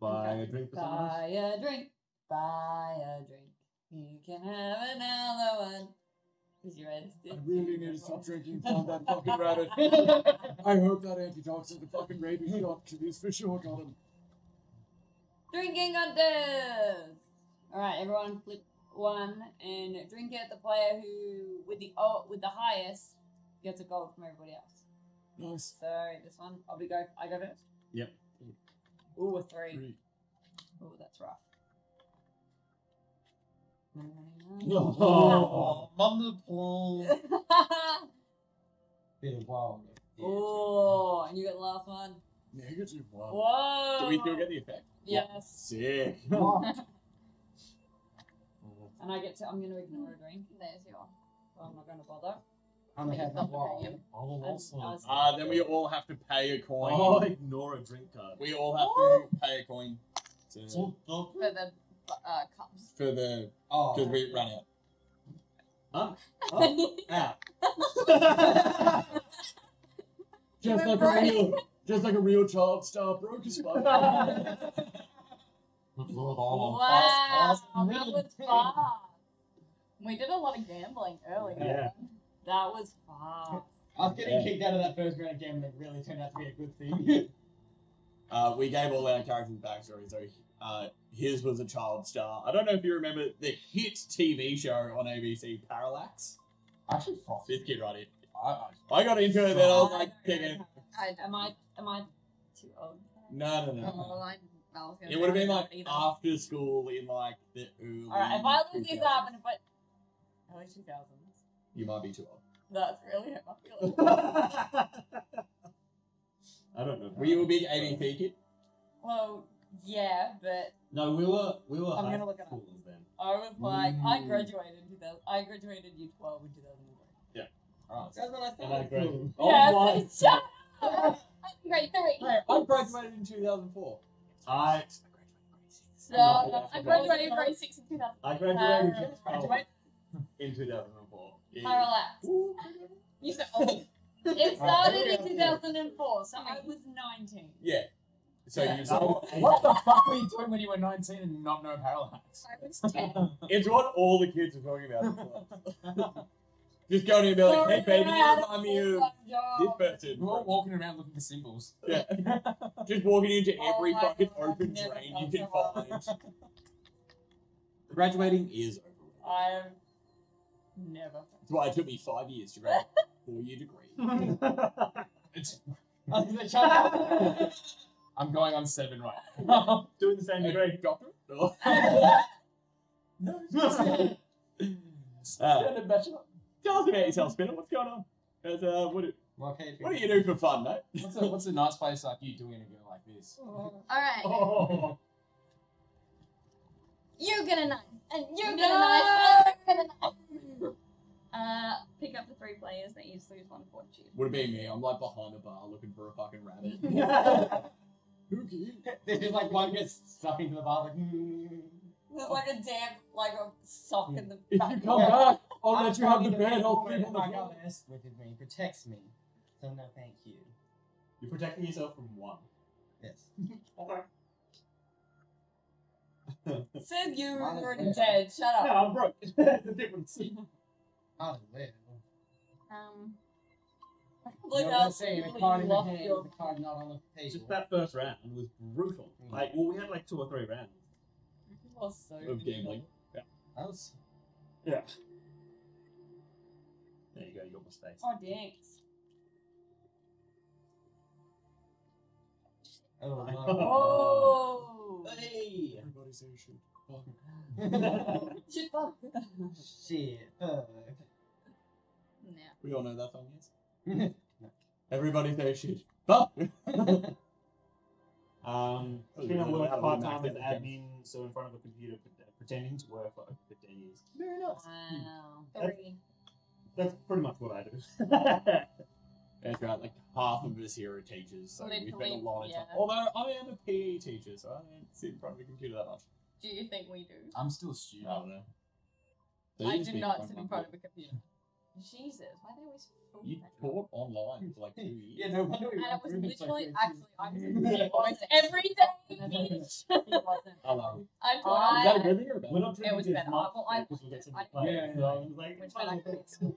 Buy okay. a drink for someone Buy else. a drink. Buy a drink. You can have another one. Because you're ready to I really need to stop drinking from that fucking rabbit. I hope that antitoxin, the fucking rabies shot, because he's for sure got him. Drinking contest! Alright, everyone flip one and drink it. The player who, with the oh, with the highest, gets a gold from everybody else. Nice. So this one, I'll be go. I go first? Yep. Ooh, a three. three. Ooh, that's rough. Oh, wonderful. Bit of wild. Oh, and you get the last one. Negative one. Whoa. Do we still get the effect? Yes. Sick. And I get to, I'm going to ignore a drink. There's your, so I'm not going to bother. I mean, have oh, awesome. awesome. Uh, then we all have to pay a coin. Oh, ignore a drink card. We all have what? to pay a coin. To... For the uh, cups. For the... Oh. Because we ran out. Huh? Oh, out. Just like a real... Just like a real child star broke his phone. Wow, that was fun. We did a lot of gambling earlier. Yeah. That was fun. I was getting yeah. kicked out of that first round of gambling really turned out to be a good thing. uh, we gave all our characters backstory, so uh, his was a child star. I don't know if you remember the hit T V show on A B C, Parallax. Actually, fifth kid right here. I, I, I got into it, then I was like, pick it. I, am I am I too old? No, no, no. Oh, I, I it would have been like either. after school in like the early. Alright, if I look this up and if I early two thousands, you might be too old. That's really how I feel. I don't know. Were you a big A D P kid? Well, yeah, but no, we were we were. I'm gonna look it up. Then. I was like, mm. I graduated in two thousand. I graduated year twelve in two thousand one. Yeah. Alright. That's what I thought. And I mm. oh, yeah, my. So I'm grade three. I graduated in two thousand four. I so, no, I graduated in grade six in two thousand four. I graduated uh, in two thousand four. Yeah. Parallax. You said old. It started in two thousand four, so I was nineteen. Yeah. So yeah. you said, what the fuck were you doing when you were nineteen and not know Parallax? I was ten. It's what all the kids are talking about. Just going in and be like, hey baby, I'm you, this person. We're all walking around looking for symbols. Yeah. Just walking into every oh fucking God, open drain you can find. Graduating is overrated. I've never. That's why it took me five years to grad a four-year degree. It's... I'm going on seven right now. Doing the same degree. Doctor? No. No. Uh, bachelor. Tell us about yourself, Spinner. What's going on? As, uh, what, do, okay, what do you do for fun, mate? What's, a, what's a nice place like you doing a girl like this? Oh. Alright. Oh. You're gonna knife, and you're no. gonna knife, and you're gonna knife. Uh, pick up the three players that you just lose one fortune. Would it be me? I'm like behind a bar looking for a fucking rabbit. Pookie. There's just like one gets stuck into the bar like... Mm. There's like a damp, like a sock in the If you come back, I'll let you have the bed, I'll keep on the floor. It protects me, so no thank you. You're protecting yourself from one. Yes. Said you were already dead, shut up. No, I'm broke. That's the difference. I'll live. Um... Like I was saying, the card in the hand, the card not on the table. Just that first round was brutal. Like, well, we had like two or three rounds. Was so of gambling. Yeah. That was... Yeah. There you go, you got my space. Oh, thanks. Oh, my God. Oh! Hey! Everybody say shoot. Fuck. Shoot, fuck. Shit. Fuck. No. We all know that song, yes? No. Everybody say shoot. Fuck! Um, I've been working part-time as admin, so in front of a computer, pretending to work for over fifteen years. Very nice. Wow. Hmm. That's, that's pretty much what I do. That's right, like half of us here are teachers, so Literally, we spend a lot of time. Yeah. Although I am a P E teacher, so I don't sit in front of a computer that much. Do you think we do? I'm still a student. I don't know. So I do not sit in front of a computer. Jesus, why are they always filming? You taught online for like two years. Yeah, no wonder we were doing it. And it was literally, like, actually, I was in the almost every day, bitch. It wasn't. I love it. I taught. Is that a good thing or bad? We're not it was better. Well, I, I, I, yeah, yeah. Like, which meant I could at school.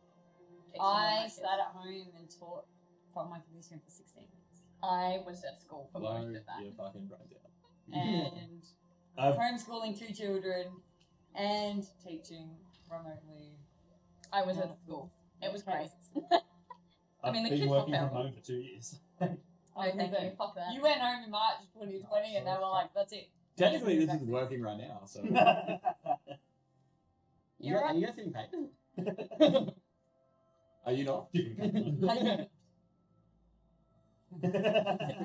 I sat at home and taught from my computer for sixteen minutes. I was at school for most of that. Yeah, fucking right there. And um, homeschooling two children and teaching remotely. I was yeah. at school. It was crazy. I mean, the kids were family. I've been working from home for two years. I think you. Fuck that. You went home in March twenty twenty oh, and sure, they were sure. like, that's it. Technically, this is working right now, so... You're right. Are you guys getting paid? Are you not?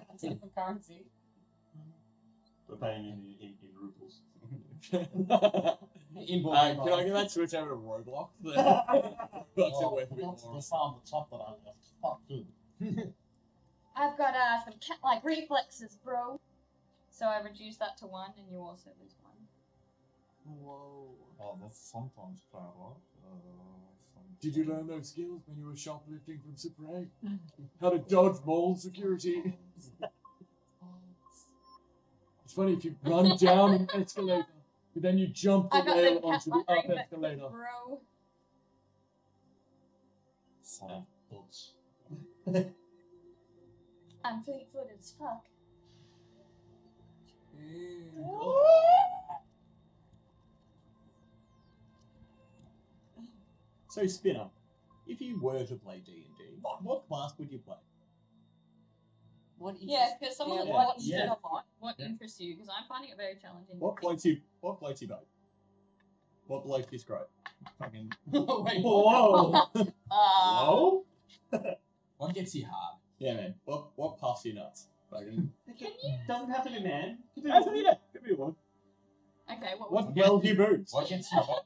It's a different currency. We're paying in, in, in rubles. Inboard. Uh, can I get that switch over to Roblox? That's oh, it worth that's the sound at the top that I left. Fuck good. I've got uh, some cat-like reflexes, bro. So I reduce that to one, and you also lose one. Whoa. Oh, that's sometimes quite a lot. Uh, sometimes. Did you learn those skills when you were shoplifting from Super eight? How to dodge mall security? It's funny if you run down an escalator, but then you jump the rail onto the up escalator. Bro. Son of a bitch. I'm fleet-footed as fuck. So Spinner, if you were to play D and D, what class would you play? What yeah, because someone yeah, that watches yeah. it a lot, what yeah. interests you? Because I'm finding it very challenging. What floats you? What floats you boat? What blows this great? Fucking. Wait, whoa. Whoa. What gets you hard? Yeah, man. What what puffs you nuts? Fucking. Can you? Doesn't have to be man. Could be a woman. Could be a woman. Okay. What? What wells you boots? What gets you hot?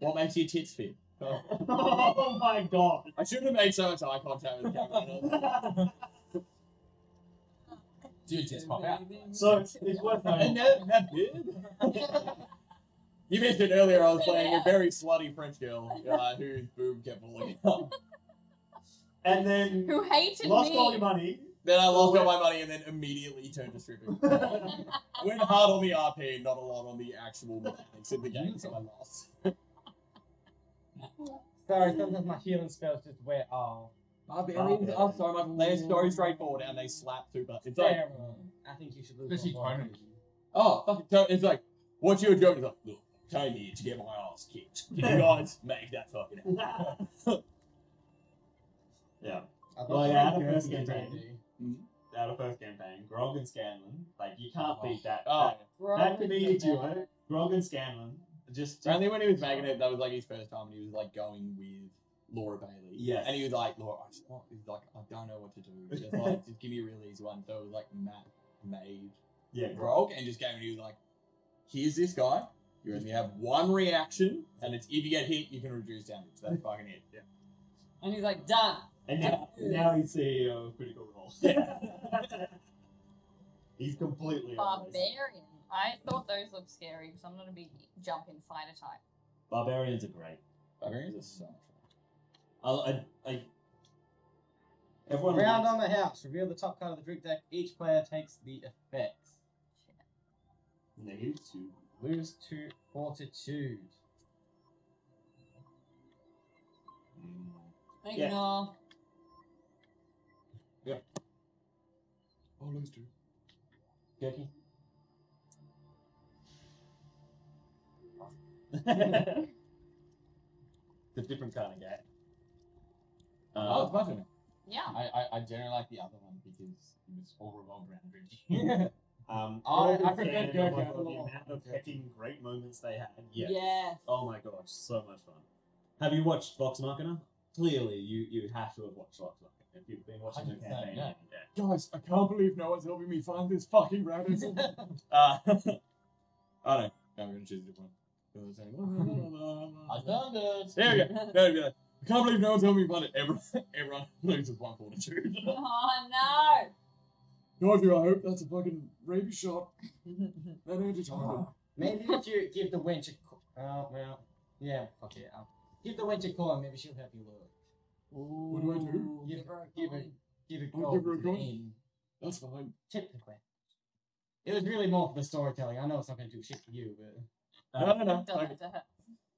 What makes your tits fit? Oh. Oh my god! I should have made so much eye contact with the camera. Dude, just pop out. So it's worth knowing. You mentioned earlier I was playing a very slutty French girl uh, whose boob kept falling out, and then who hated lost me. all your money. Then I lost all my money and then immediately turned to stripping. Went hard on the R P, not a lot on the actual mechanics in the game, so I lost. Sorry, sometimes my healing spells just wear off. Barbarians are so much less so straightforward and they slap super. It's like, I think you should lose especially one. Oh, fucking so it's like, what's your joke? It's like, look, came here to get my ass kicked. Can you guys make that fucking happen? Yeah. I well, yeah, out of first campaign, mm-hmm. out of first campaign, Grog and Scanlan, like, you can't oh, beat that. Oh, that, that could be a duo. Grog and Scanlan. Just only when he was making it, that was like his first time, and he was like going with Laura Bailey. Yeah, and he was like, Laura, I just want, he's like, I don't know what to do. Just like, just give me a real easy one. So it was like Matt made yeah Grog, and just came and he was like, here's this guy. You only have one reaction, and it's if you get hit, you can reduce damage. That's fucking it. Yeah. And he's like, done. And now, now he's C E O of Critical Role. Yeah. He's completely barbarian. I thought those looked scary because I'm not a big jump in fighter type. Barbarians are great. Barbarians are so much fun. I, I, I, everyone round on the house. Reveal the top card of the trick deck. Each player takes the effects. Yeah. Negative two. Lose to fortitude. Mm. Ignore. Yeah. Oh, lose two. Gerki. It's a different kind of game. Uh, oh, it's much better. Yeah. I, I, I generally like the other one because it was all revolved around drinking. um, oh, I prefer the amount of fucking great moments they had. Yeah. Yes. Oh my gosh, so much fun. Have you watched Vox Machina? Clearly, you, you have to have watched Vox Machina. If you've been watching the campaign. Yeah. Yeah. Guys, I can't believe no one's helping me find this fucking rabbit. uh, I don't. I'm going to choose a different one. I found it! There we go! There we go! I can't believe no one's helping me find it. Everyone, everyone loses one fortitude. Oh no! Nor do I hope that's a fucking rabies shot. That energy time. Maybe if you give the wench a call. Oh, well. Yeah, fuck it. I'll give the wench a call and maybe she'll help you look. What do I do? Give her a call. Give her a call. Give her a call. That's fine. Tip the wench. It was really more for the storytelling. I know it's not going to do shit for you, but. No, no, no. Don't okay.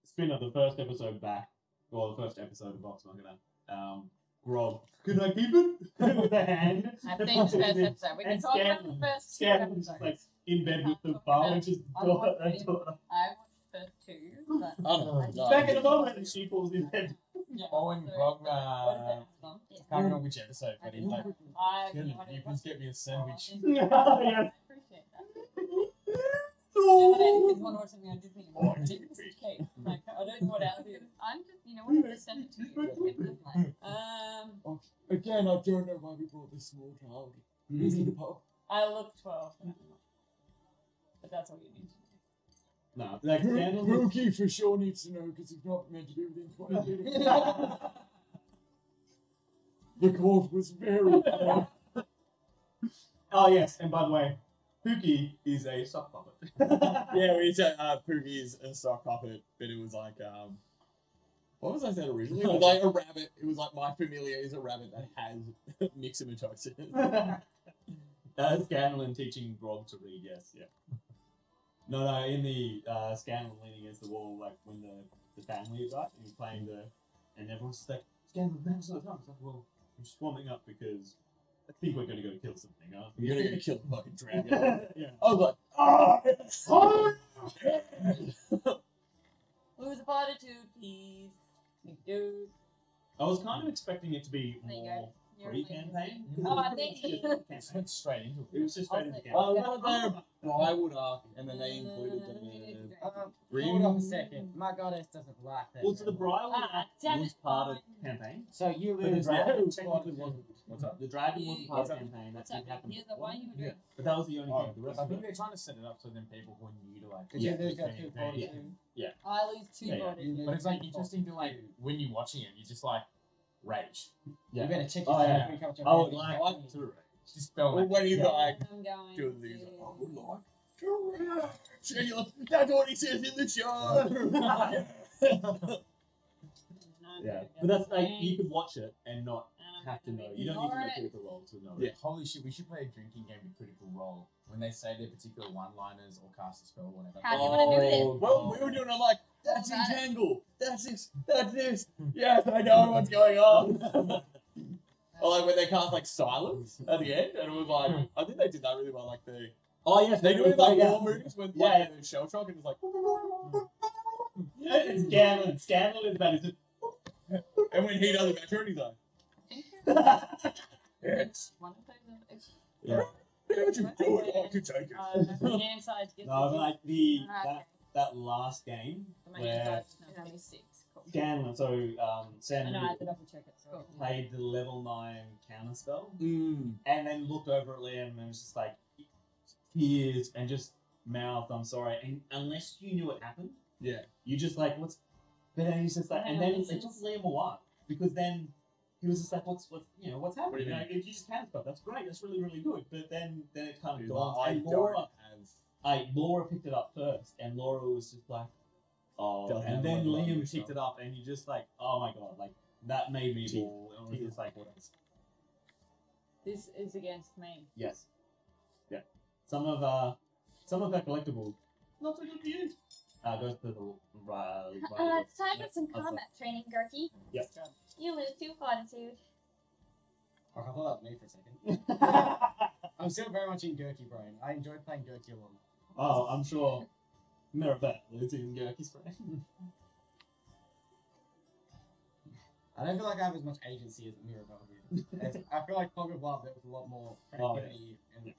Spinner, the first episode back, well, the first episode of Vox Machina, um, Rob, could I keep it? With a hand. I think the first episode. We can talk about the first two episodes. Like, in bed with the bar, which is daughter. I watched the first two. But oh, no. Back in the moment, and she falls in bed. Yeah, oh, and Rob, uh, I can't remember which episode, but he's like, you can get me a sandwich. I appreciate that. No. Yeah, one order on Disney. Oh, I like, I don't know what else it is. I'm just, you know, I'm going to send it to you. Um, oh, again, I don't know why we brought this small child. Mm-hmm. Is he the pop? I look twelve, but that's all you need to know. No. Like Pookie for sure needs to know because he's not meant to do everything quite. The quote was very bad. Oh yes, and by the way, Pookie is a sock puppet. Yeah, we said uh, Pookie is a sock puppet, but it was like um, what was I saying originally? It was like a rabbit. It was like my familiar is a rabbit that has myxomatosis. That's Scanlan teaching Rob to read. Yes, yeah. No, no, in the uh, Scanlan leaning against the wall, like when the the family died, he was playing the, and everyone's just like Scanlan, man, so dumb. It's like, well, I'm just warming up because I think we're gonna go kill something, aren't we? We're gonna go kill the fucking dragon. Yeah. I was like, oh, it's hard! Who's a part of two, please? Dude. I was kind of expecting it to be more pre-campaign. Oh, I think it went straight into it. It was just straight into campaign. Oh, no, they're plywood arc, and then they included the hold on a second. My goddess doesn't like that. Well, so the Briar was part of the campaign. So you lose that. What's up? The dragon wasn't part of the campaign. That didn't happen. Yeah, the one you were doing. But that was the only oh, thing. The rest I of think it. They're trying to set it up so then people who are new to like. Yeah, there's got two bodies. Yeah. Yeah. I lose two yeah, bodies. Yeah. But it's like interesting to like when you're watching it, you're just like rage. Yeah. You better check your phone when you come to your I would like to rage. Just spell well, it. When you yeah. like do a loser, I would like to rage. And you're like, that's what he says in the show. Yeah, but that's like you could watch it and not have to know. You don't need to know Critical Role to know yeah. it. Holy shit, we should play a drinking game with Critical Role when they say their particular one-liners or cast a spell or whatever. How do you want to do it? Well, we were doing it like, that's entangle, that's this, that's this. Yes, I know what's going on. Or like when they cast like silence at the end, and it was like, I think they did that really well. Like the oh yes, they do it like war movies when like the shell shock and it's like. It's Scanlan. Scanlan is that. And when he does it back to it, he's like, yes. Yeah. How would you do it? I could take it. No, I'm like the that, that last game where Scanlan, so um, Sam played the level nine counter spell, mm. and then looked over at Liam and was just like tears and just mouthed, "I'm sorry," and unless you knew it happened, yeah, you just like what's. But then he's just like, and then it just Liam a lot because then he was just like, what's what, you know, what's happening? You know, if you just can't spell, that's great, that's really really good. But then then it kind of dawned. I Laura, I Laura picked it up first, and Laura was just like, oh. And then Liam picked it up, and you just like, oh my god, like that made me ball. And was like, what else? This is against me. Yes. Yeah. Some of uh, some of that collectible, not so good for you. Uh, goes to the uh, uh it's time for some combat training, Gerki. Yep. You lose two fortitude. Oh, I thought that was me for a second. I'm still very much in Gerki brain. I enjoyed playing Gerki a lot. Oh, I'm sure Mirabelle is in Gerki's brain. I don't feel like I have as much agency as Mirabelle did. I feel like Pog of Love there was a lot more creativity oh, yeah. and yeah.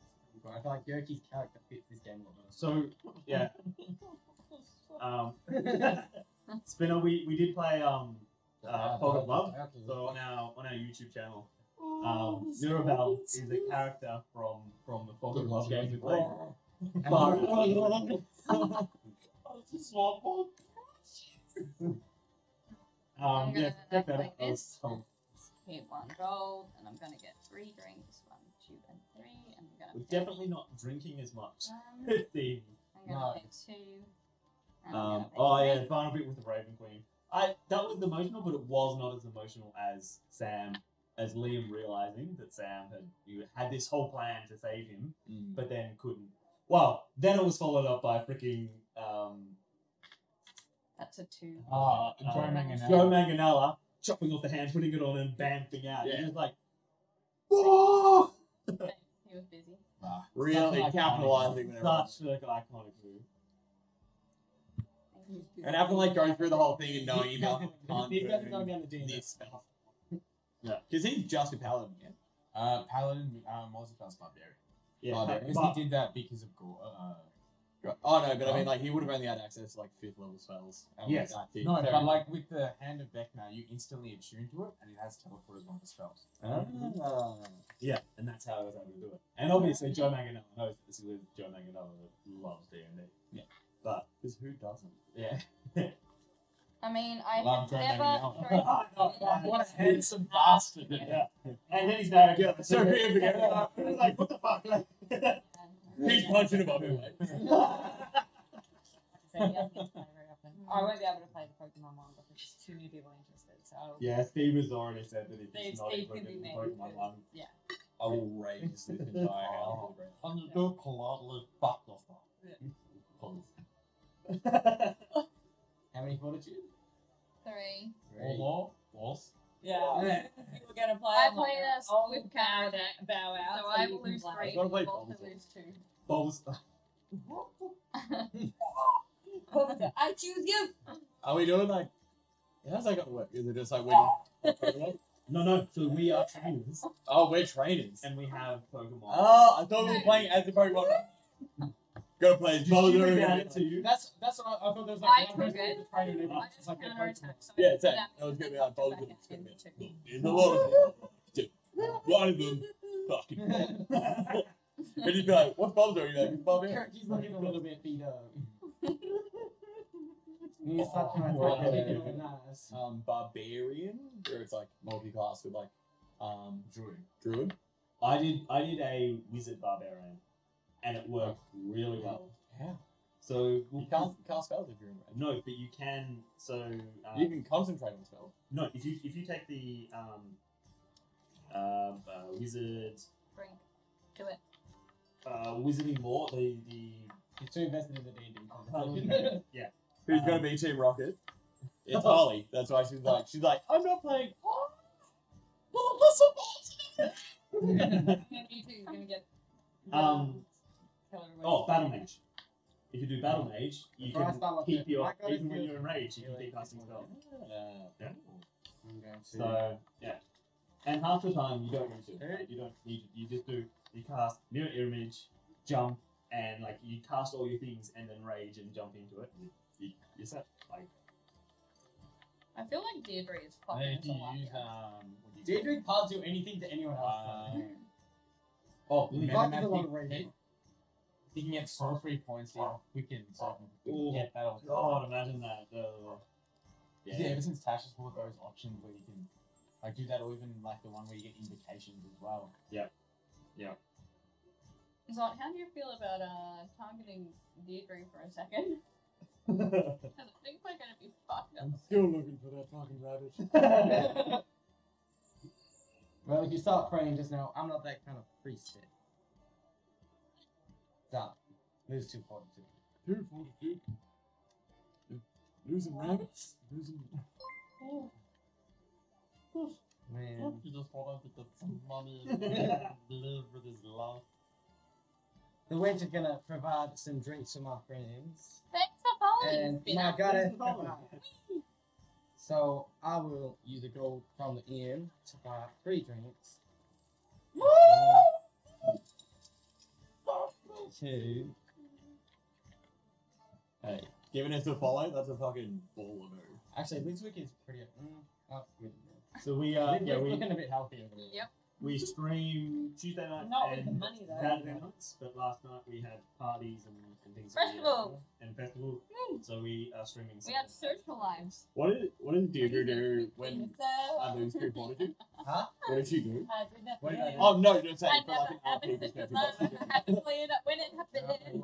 I feel like Gerki's character fits this game a lot better. So yeah. Um, Spinner, we, we did play um, uh, Pog of Love, so on our on our YouTube channel, um, Mirabelle is a character from from the Pog of Love game we played. Um, yeah, check that out. Hit one gold, and I'm gonna get three drinks, one, two, and three, and I'm gonna. We're definitely not drinking as much. Fifteen. I'm gonna pick two. Um, oh yeah, the final bit with the Raven Queen. I that was emotional, but it was not as emotional as Sam, as Liam realizing that Sam had you had this whole plan to save him, mm. but then couldn't. Well, then it was followed up by freaking. Um, That's a two. Ah, uh, Joe um, Manganella. Joe Manganella chopping off the hand, putting it on, and bamfing out. Yeah. He was like, whoa! He was busy. Nah, really capitalizing. Such an iconic move. And after like going through the whole thing and knowing you know, he's got to go down the D and D spell. Yeah, because he's just a paladin. Yeah, uh, paladin um, was a class barbarian. Yeah, because oh, no, he did that because of gore. Uh, oh no, but I mean, like he would have only had access to like fifth level spells. And, yes, like, no, but enough. Like with the Hand of Vecna, you instantly attune to it, and it has teleport as one of the spells. Oh. Yeah, and that's how I was able to do it. And obviously, Joe Manganiello knows this is Joe Manganiello loves D and D. Yeah. But Because who doesn't? Yeah. I mean, I Love have never... Oh, no, what a handsome bastard. Yeah. Yeah. And then he's married. Yeah, so here we go. Like, what the fuck? He's punching above him, mate. So he doesn't get to play very often. I won't be able to play the Pokemon one because there's too many people interested. So I'll... Yeah, Steve has already said that if he's not included in the Pokemon one, yeah. I will raise this entire house. I'm just going to collaterally fuck off. How many fortitude? Three. Three. Or more? False. Yeah. yeah. People are going to play. I played a all with Bow Out. So, so I will lose three. I've got to lose two. Ballstar. I choose you. Are we doing like? How's that going to work? Is it just like winning? No, no. So we are trainers. Oh, we're trainers, and we have Pokemon. Oh, I thought we were playing as the Pokemon. Go play as Boulder. That's that's what I, I thought. There was like I could. The trainer I just like counterattack. Yeah, attack. That was gonna be like Boulder. It's gonna be in the water. One of them. Fucking. And he'd be like, "What Boulder are you like? Boulder." He's looking a little bit beat up. He's oh, right. nice. Um, barbarian, where it's like multi-class with like, um, druid. Druid. I did. I did a wizard barbarian, and it worked really well. Yeah. So we'll you can't cast spells if you're in range. No, but you can. So um, you can concentrate on spells. No, if you if you take the um, uh, uh wizard. Bring, do it. Uh, wizarding more the the. You're too invested in the D and D. Yeah. Who's um, going to be Team Rocket? It's Holly. That's why she's like, she's like, I'm not playing. Oh, oh that's so bad. Me too. Going to get. Um. Oh, Battle Mage. If you do Battle Mage, you can keep it. your even when you're enraged, you can keep casting spells. Yeah. So yeah, and half the time you don't need to. Right? You don't need to. You just do. You cast mirror image, jump, and like you cast all your things, and then rage and jump into it. Is that like? I feel like Deirdre is fucking so lucky. Deirdre can't do anything to anyone else. Uh, oh, you can't get a lot of rage. He can get so three points in Quicken, so he can get that off. God, imagine that. Uh, yeah. yeah, ever since Tasha's bought those options where you can like do that, or even like the one where you get invocations as well. Yep. Yep. Zot, how do you feel about uh, targeting Deirdre for a second? Because I think we're going to be fucked up. I'm still looking for that fucking rabbit. Well, if you start praying just now, I'm not that kind of priest shit. Done. Lose two fortitude. Two fortitude? Losing rabbits? Losing... Oh. Man. He just thought I could get some money and live with his life. The Wedge are going to provide some drinks for my friends. Thanks for following. And I got it. So I will use a gold from the inn to buy three drinks. Two. Hey, giving us a follow, that's a fucking baller move. Actually, Lizwick is pretty... Mm, so we are... Uh, yeah, we're looking a bit healthier. Yep. We stream Tuesday night Not and with money, Saturday nights, but last night we had parties and, and things like that. Festival! And festival. Mm. So we are streaming Sunday. We had social lives. What did what did Deirdre do when I lose two fortitude? Huh? What did she do? I did nothing. What did I do? Oh no, don't say it, but like an R P perspective. I had to play it up when it happened.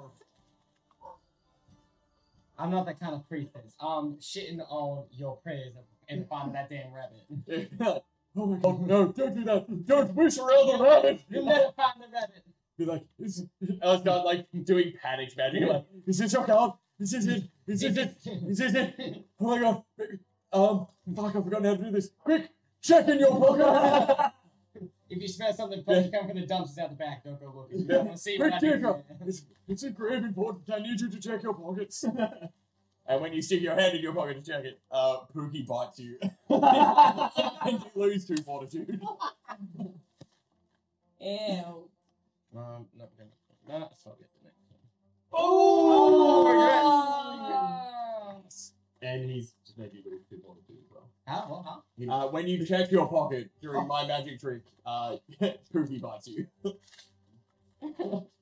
I'm not that kind of priestess. Um, shitting on your prayers and finding that damn rabbit. Oh my god, no, don't do that! Don't wish around the rabbit! You'll never find the rabbit! Be like, is I was not like doing panic magic, like, is this your card? Is this it? Is this it? Is this it? Oh my god, um, fuck, I've forgotten how to do this. Quick, check in your pocket! If you smell something funny, yeah. Come from the dumpsters out the back, don't go looking. Yeah. Don't see Quick, Deirdre! It's, it's a grave importance, I need you to check your pockets. And when you stick your hand in your pocket to check it, uh, Pookie bites you. And you lose two fortitude. Ew. Um, no, no, no, it's not good. Oh! Oh yes. And he's just made you lose two fortitude as well. How? What? How? You know, uh, when you check your pocket during my magic trick, uh, Pookie bites you.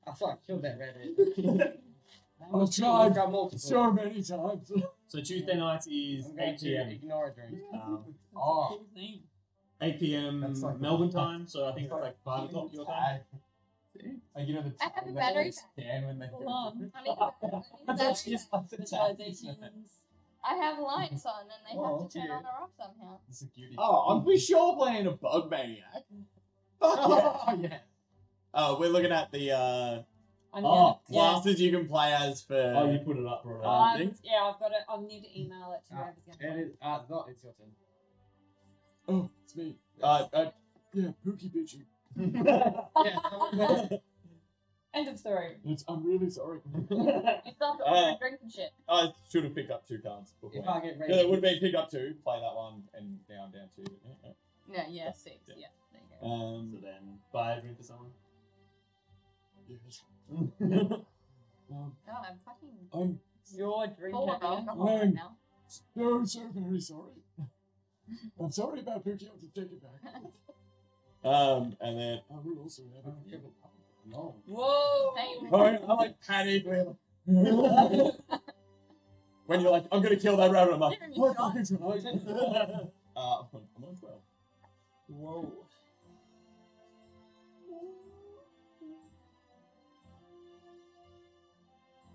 I thought I killed that rabbit. I've tried so many times. So Tuesday night is eight p m Ignore dreams. Um, oh. eight p m like Melbourne time, so I think it's like five o'clock your time. Like, you know, the I have a battery pack. When they on. I mean, that's just I have lights on and they oh, have to turn cute. on or off somehow. This is a oh, I'm pretty sure we're playing a bug maniac. Fuck oh, yeah. yeah. Oh, we're looking at the uh, oh, classes yeah. you can play as for. Oh, you put it up for um, thing. Yeah, I've got it. I need to email it to whoever's going to. It is. Uh, no, it's your turn. Oh, it's me. Uh, uh yeah, Pookie bitchy. yeah, end of story. It's, I'm really sorry. It's not the uh, drinking shit. I should have picked up two cards before. If I get ready. Yeah, it would have been pick up two, play that one, and now I'm down two. Yeah, yeah, yeah but, six. Yeah. yeah, there you go. Um, so then, buy a drink for someone. Yes. um, no, I'm fucking. I'm. You're drinking alcohol right now. No, so very sorry. I'm sorry about Pookie. I'll just take it back. Um, and then I would also have a given up. No. Whoa! I like panic. When you're like, I'm gonna kill that rabbit, I'm like, what the fuck is going on? Uh, I'm on twelve. Whoa.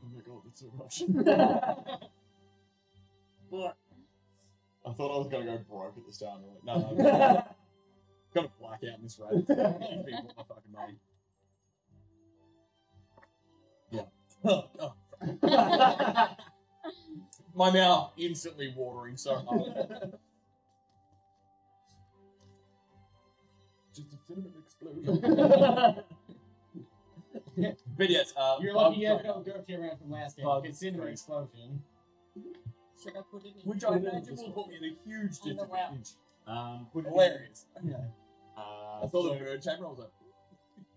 Oh my god, that's so much. But I thought I was gonna go broke at this time. I'm like, no, no. no. Got a blackout in this rabbit. People my fucking money. Yeah. Oh, oh. My mouth instantly watering, so just a cinnamon explosion. But yes, uh, you're lucky you have no Gerki around from last game. It's cinnamon explosion. Should I put it in? Which I imagine will put me in a huge disadvantage. Um, put hilarious. It in. Okay. Uh, I thought so, the bird chamber. I was like,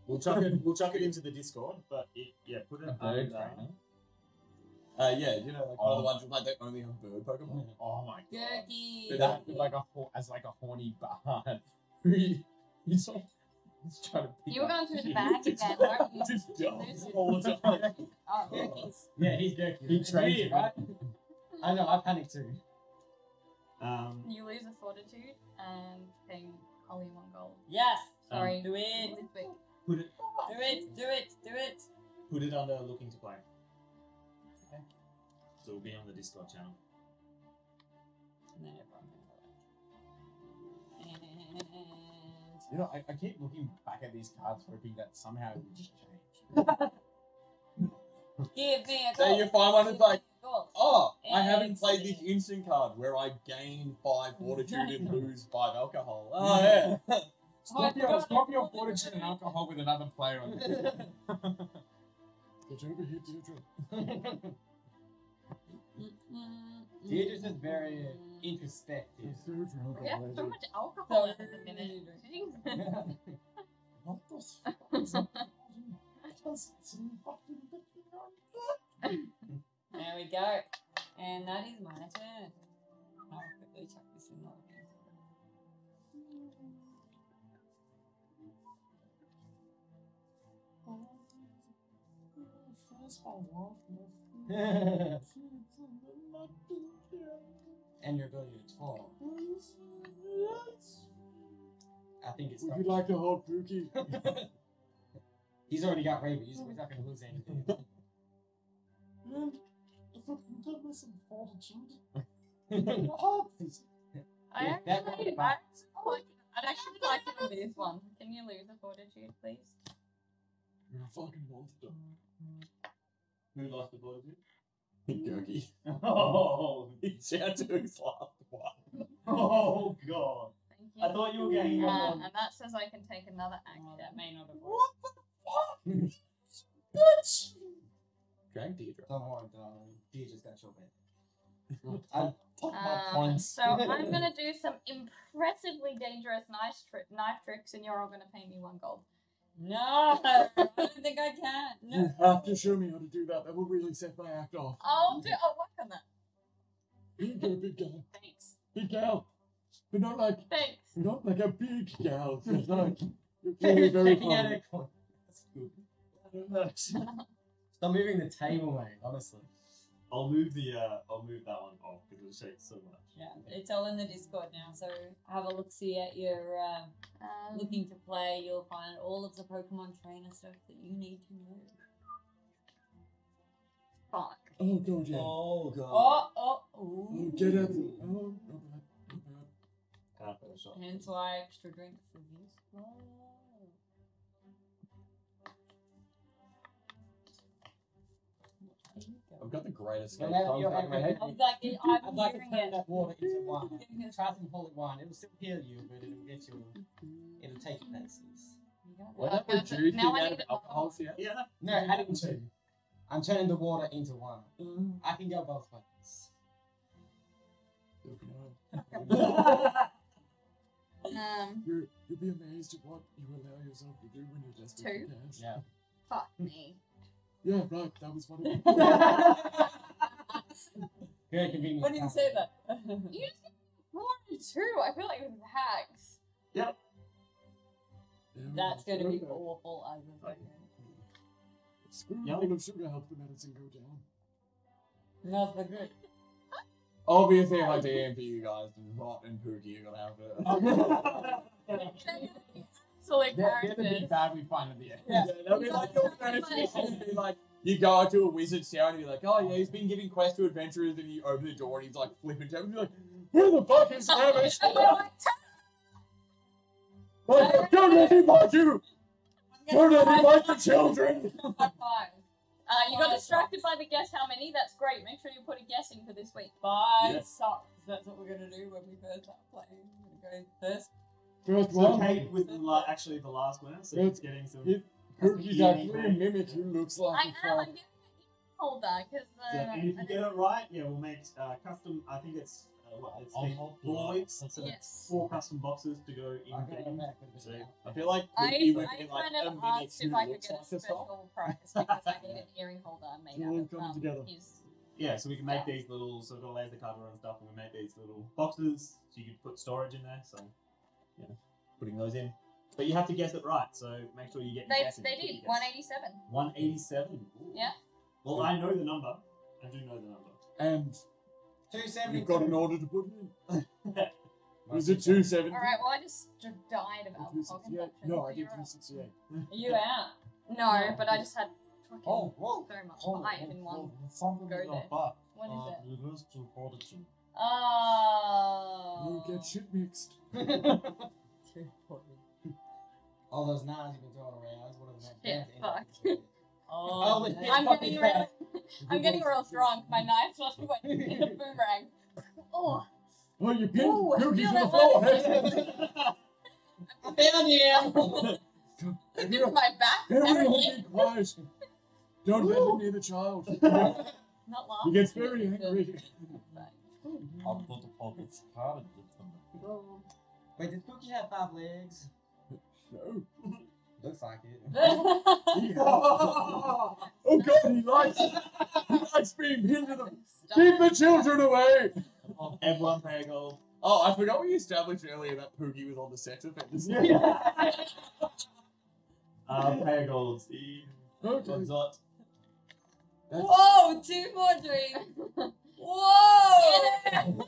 we'll chuck it. We'll chuck it into the Discord, but it, yeah, put it in a bird trainer. Uh, yeah, you know, like oh. one of the ones with like they only have bird Pokemon. Oh my god, Gerki. But that with like a as like a horny bard. you just, just trying to. Pick you were going through the back again, weren't you? Just dumb all the time. Oh, Gerki's. Yeah, he's Gerki. He trains you, right? I know. I panicked too. Um, you lose a fortitude and pay only one gold. Yes! Sorry. Um, do it! Put it. Do it! Do it! Do it! Put it under looking to play. Okay. So it'll be on the Discord channel. And then everyone remember that. And... You know, I, I keep looking back at these cards hoping that somehow it would just change. Give me a gold. So you find one that's like, oh, and I haven't played this instant card where I gain five fortitude and lose five alcohol. Oh, yeah. yeah. Swap oh, your, swap your fortitude and alcohol with another player on the Get over here, Deirdre. Deirdre's just very introspective. Yeah, so much alcohol in the minute. What the fuck? It's some fucking bitch. There we go. And that is my turn. I'll quickly chuck this in. And you're going to twelve. I think it's. Would you like to hold Pookie? He's already got rabies, so he's not going to lose anything. If I can give me some fortitude. I actually, I, I'd actually like to do this one. Can you lose a fortitude, please? You're a fucking monster. Who lost the fortitude? Gerki. Oh, he shouted to his last one. Oh god. Thank you. I thought you were getting one. Uh, and that says I can take another act. Oh, that may not have worked. What the fuck? Bitch! Drag Deirdre. Don't worry, darling. Deirdre's got your bed. I put my points. So I'm going to do some impressively dangerous knife, tri knife tricks, and you're all going to pay me one gold. No! I don't think I can. No. You have to show me how to do that. That will really set my act off. I'll do. I'll work on that. Here you go, big gal. Thanks. Big gal. But not like. Thanks. Not like a big gal. It's like. You're very, very funny. That's good. Stop moving the table, mate. Honestly. I'll move the uh, I'll move that one off because it'll shake so much. Yeah, but it's all in the Discord now. So have a look, see at your uh, um, looking to play. You'll find all of the Pokemon trainer stuff that you need to know. Fuck. Oh god. Yeah. Oh god. Oh oh oh. You get up. Oh. Can't finish off. Hence why extra drinks for this. Oh. I've got the greatest game out of my head. I'd like to turn that water into wine. Try some holy wine. It'll still heal you, but it'll get you. It'll take you places. What happened to drinking out of alcohol? Yeah. No, I didn't too. I'm turning the water into wine. Mm. I can go both ways. um. You're, you'll be amazed at what you allow yourself to do when you're desperate for cash. Yeah. Fuck me. Yeah, right, that was one of them. Very convenient. Why didn't you say that? You just get more than two. I feel like it was hacks. Yep. Yeah, that's going to be awful. I was like, screw it. I'm sure it'll help the medicine go down. That's the good. Obviously, my D M for you guys is Rot and Pookie. You got out of it. So like they're, they're the big bad we find at the end. Yeah. Yeah, they'll be like, your friend be like, you go to a wizard's tower and be like, oh yeah, he's been giving quests to adventurers, and you open the door and he's like flipping to him and be like, who the fuck is Travis? Like, don't let him like you! Don't let him like the children! uh, you got distracted by the guess how many, that's great. Make sure you put a guess in for this week. Five yeah. sucks. That's what we're gonna do when we first start playing. We're gonna go first. First one. Okay, with the, actually the last winner, so it's getting some. It, Pookie's actually a mimic who looks like I am, I'm getting the hold back. Yeah, and if you get it right, yeah, we'll make uh, custom, I think it's, uh, what, it's blocks, so yes. four custom boxes to go in game. So I feel like it would be like a mimic I asked if I could get like a special prize because I need an earring holder made out of um, together. His, yeah, so we can make yeah. these little, so we've got laser cover and stuff, and we make these little boxes, so you could put storage in there, so. Yeah, putting those in. But you have to guess it right, so make sure you get your guess in. They did, one eighty-seven. one eighty-seven? Ooh. Yeah. Well, yeah. I know the number. I do know the number. And two seventy. You've got an order to put in. Was it two seventy? Alright, well, I just died of alcohol consumption. No, I did three sixty-eight. Are you out? No, but I just had fucking oh, so much oh, life oh, in one oh, something go there. Bad. What uh, is it? Reverse to fortitude. Oh. You get shit mixed. All those knives you've been throwing around. What are the shit, fuck. Oh, oh I'm, getting real, I'm getting real drunk. My knives must be wet in a boomerang. Oh. Well, you pinned Pookie's on the floor. I found you. Look at my back. Everything. Don't let him near the child. Not long. He gets very angry. I'll put the pockets card in them. Wait, did Pookie have five legs? No. Looks like it. Oh god, he likes he likes being hindered. Keep the children away! Everyone pay a gold. Oh, I forgot we established earlier that Pookie was on the sex offenders. Um pay a gold, Steve. Okay. Zot. Whoa, two more drinks! Whoa! Get out! Get out!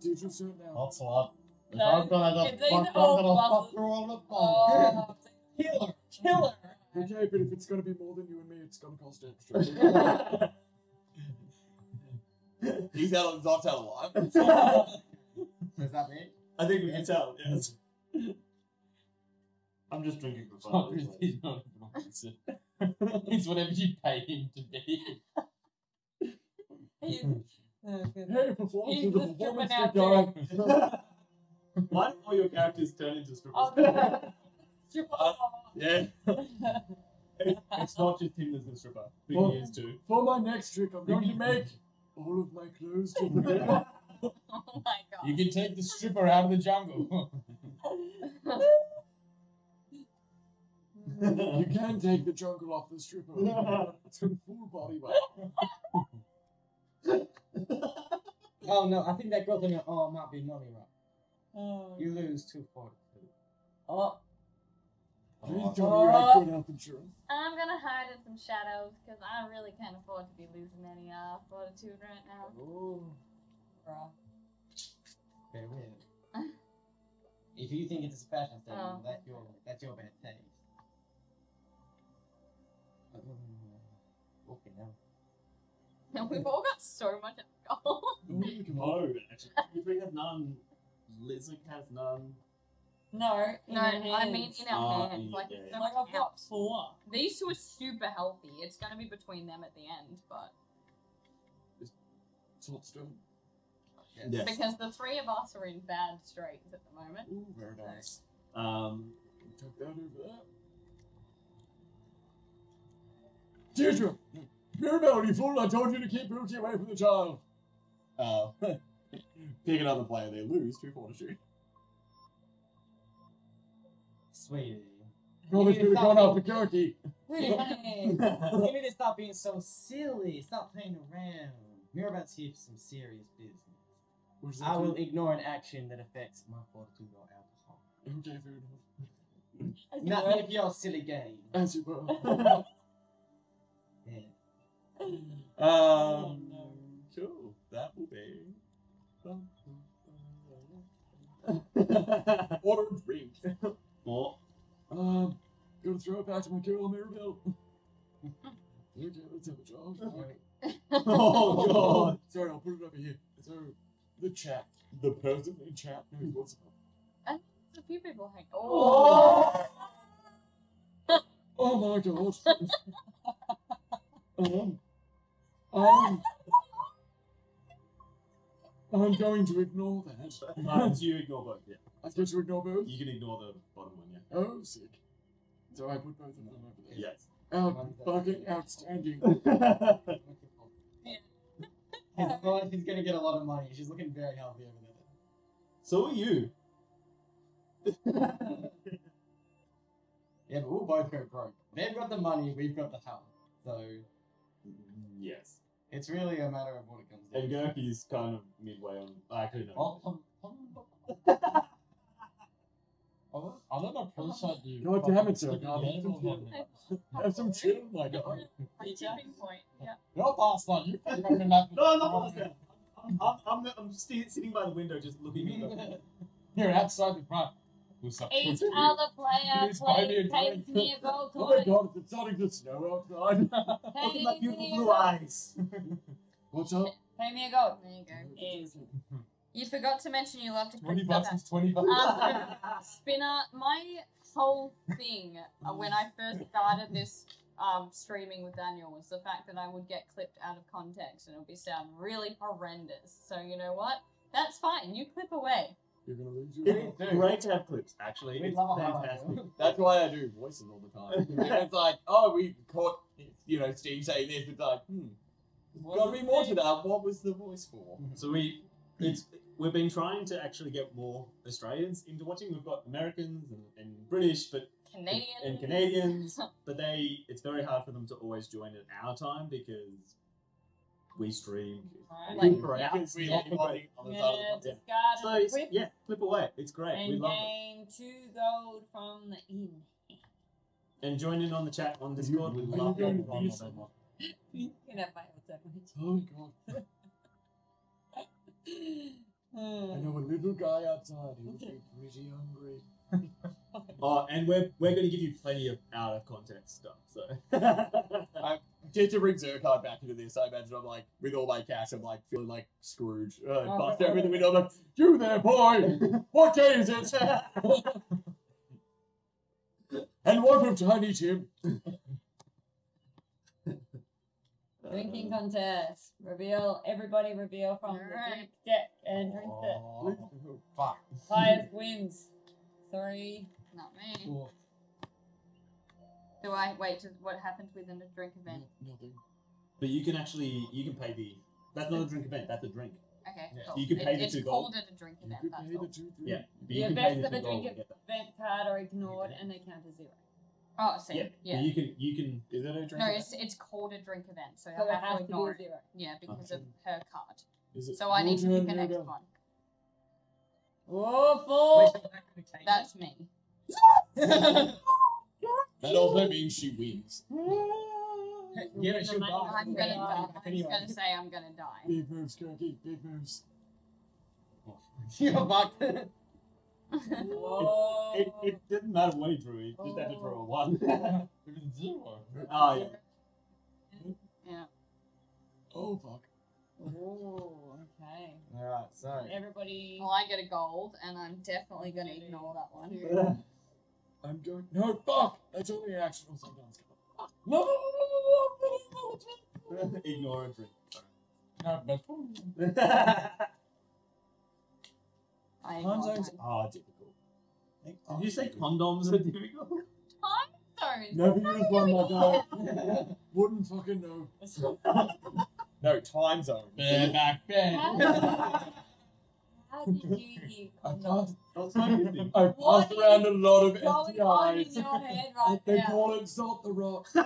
Did you shoot now? That's a lot. If no, I've got enough fuck, I'm gonna fuck through all the balls. Killer! Killer! Okay, but if it's gonna be more than you and me, it's gonna cost extra. He's out of Zot alive. Is that me? I think we yeah. can tell, yes. I'm just drinking for fun. He's not even offensive. It's whatever you pay him to be. He's, oh, hey, performance He's the performance out guy. Why do all your characters turn into strippers? Oh, uh, yeah. It's not just him as a stripper. For, he is too. For my next trick, I'm going to make all of my clothes to the Oh my god. You can take the stripper out of the jungle. You can take the jungle off the stripper. It's got a full body weight. Oh no, I think that got them. Oh, it might be money, right? Oh. You lose two points. Oh. Please tell me you had good health insurance. I'm going to hide in some shadows because I really can't afford to be losing any uh, fortitude right now. Oh. Bruh. Very weird. If you think it's a fashion statement, oh. that's your that's your bad taste. Okay, now. Now we've all got so much alcohol. No, actually, we have none. Lizwick has none. No, in no, I mean in our oh, hands. Yeah, like, yeah, yeah. like I've got four. These two are super healthy. It's gonna be between them at the end, but. It's not still. Yes. Yes. Because the three of us are in bad straits at the moment. Ooh, very nice. Um, take that over there. Deirdre! Mirabelle, you fool! I told you to keep Pookie away from the child! Oh. Uh, pick another player, they lose two fortitude. Sweetie. Probably should have gone after Gerki. Really, honey. You need to stop being so silly. Stop playing around. Mirabelle's here for some serious business. I will do? ignore an action that affects my fortitude or alcohol. Okay, fair enough. Nothing of your silly game. As you were. Yeah. Um, oh, no. Cool. That will be. Order a drink. What? Um, gonna throw it back to my girl, Mirabelle. Okay, let's have a job. Right. Oh, God. Sorry, I'll put it over here. So, the chat. The person in chat knows what's up. And a few people hang. Oh! Oh, oh my God. Um, um, I'm going to ignore that. Um, so you ignore both, yeah. I get to ignore both? You can ignore the bottom one, yeah. Oh, sick. So I put both of them over there. Yes. Out, fucking outstanding. His wife is going to get a lot of money. She's looking very healthy over there. So are you. Yeah, but we'll both go broke. They've got the money, we've got the health. So, yes. It's really a matter of what it comes down to. And Gerki's kind of midway on. I actually don't know. I don't appreciate you. God damn it, sir. Have some chill, my God. Tipping point, yeah. You're past that. You fucking have enough. No, I'm not past that. I'm I'm just sitting by the window just looking at you. You're outside the front. Each other player plays, takes me a gold coin. Oh my God, it's not even snow outside. Look at my beautiful blue eyes. What's up? Pay me a gold. There you go. Easy. You forgot to mention you love to cook. twenty bucks is twenty bucks. Um, Spinner, my whole thing when I first started this um, streaming with Daniel was the fact that I would get clipped out of context and it would be sound really horrendous. So you know what? That's fine. You clip away. You're gonna lose your It is great to have clips, actually. We it's love fantastic. That's why I do voices all the time. It's like, oh, we caught, you know, Steve saying this. It's like, hmm, there's got to be more to that. What was the voice for? So we, it's we've been trying to actually get more Australians into watching. We've got Americans and, and British, but Canadians and, and Canadians, but they, it's very hard for them to always join at our time because. We stream. Right. Like, we yeah, can see everybody on the side of the podcast. So, yeah, flip away. It's great. And we love gain it. Two gold from the in. And join in on the chat on Discord. We love it. You can have my old sandwich. Oh, God. I know a little guy outside. He looks pretty hungry. Oh, and we're we're going to give you plenty of out of context stuff. So I, just to bring Zerkard back into this, I imagine I'm like with all my cash, I'm like feeling like Scrooge, uh, oh, bust no, over no, the window. I'm like, you there, boy? What day is it? And what of Tiny Tim? Drinking contest. Reveal. Everybody reveal from all the right. drink deck and drink oh, it. Fuck. Highest wins. Three. Not me. Four. Do I wait? To what happens within a drink event? Nothing. But you can actually you can pay the. That's not a drink event. That's a drink. Okay. Yeah. Cool. So you can pay it, the it's two gold. It's called at a drink event. You that's pay all. The two yeah. But you the events of a drink event card are ignored and they count as zero. Oh, so yeah. yeah. But you can you can is that a drink? No, event? it's it's called a drink event, so, so I have to ignore zero. Yeah, because okay. of her card. Is it so I need to pick an next one. Oh, four. Wait, so that's me. That also means she wins. Yeah, she'll die. I'm gonna die. I was gonna say I'm gonna die. Big moves, Gerki. Big moves. You fucked it. Whoa. It, it, it didn't matter what he drew. He just had to draw a one. It was zero. Oh yeah. Yeah. Oh fuck. Oh, okay. Alright, so. Everybody. Well, I get a gold, and I'm definitely going to ignore that one. I'm going. No, fuck! That's only an action. Oh, sometimes. Fuck! No, no, no, no, no, no, ignore and drink. No, that's condoms are difficult. Did you say condoms are difficult? Time zones! No, you just won my goal. Wouldn't fucking know. No, time zone. Bear back, bear. How did you hear condoms? I passed around a lot of S T Is. Right they now. Call it Zot the Rock. Oh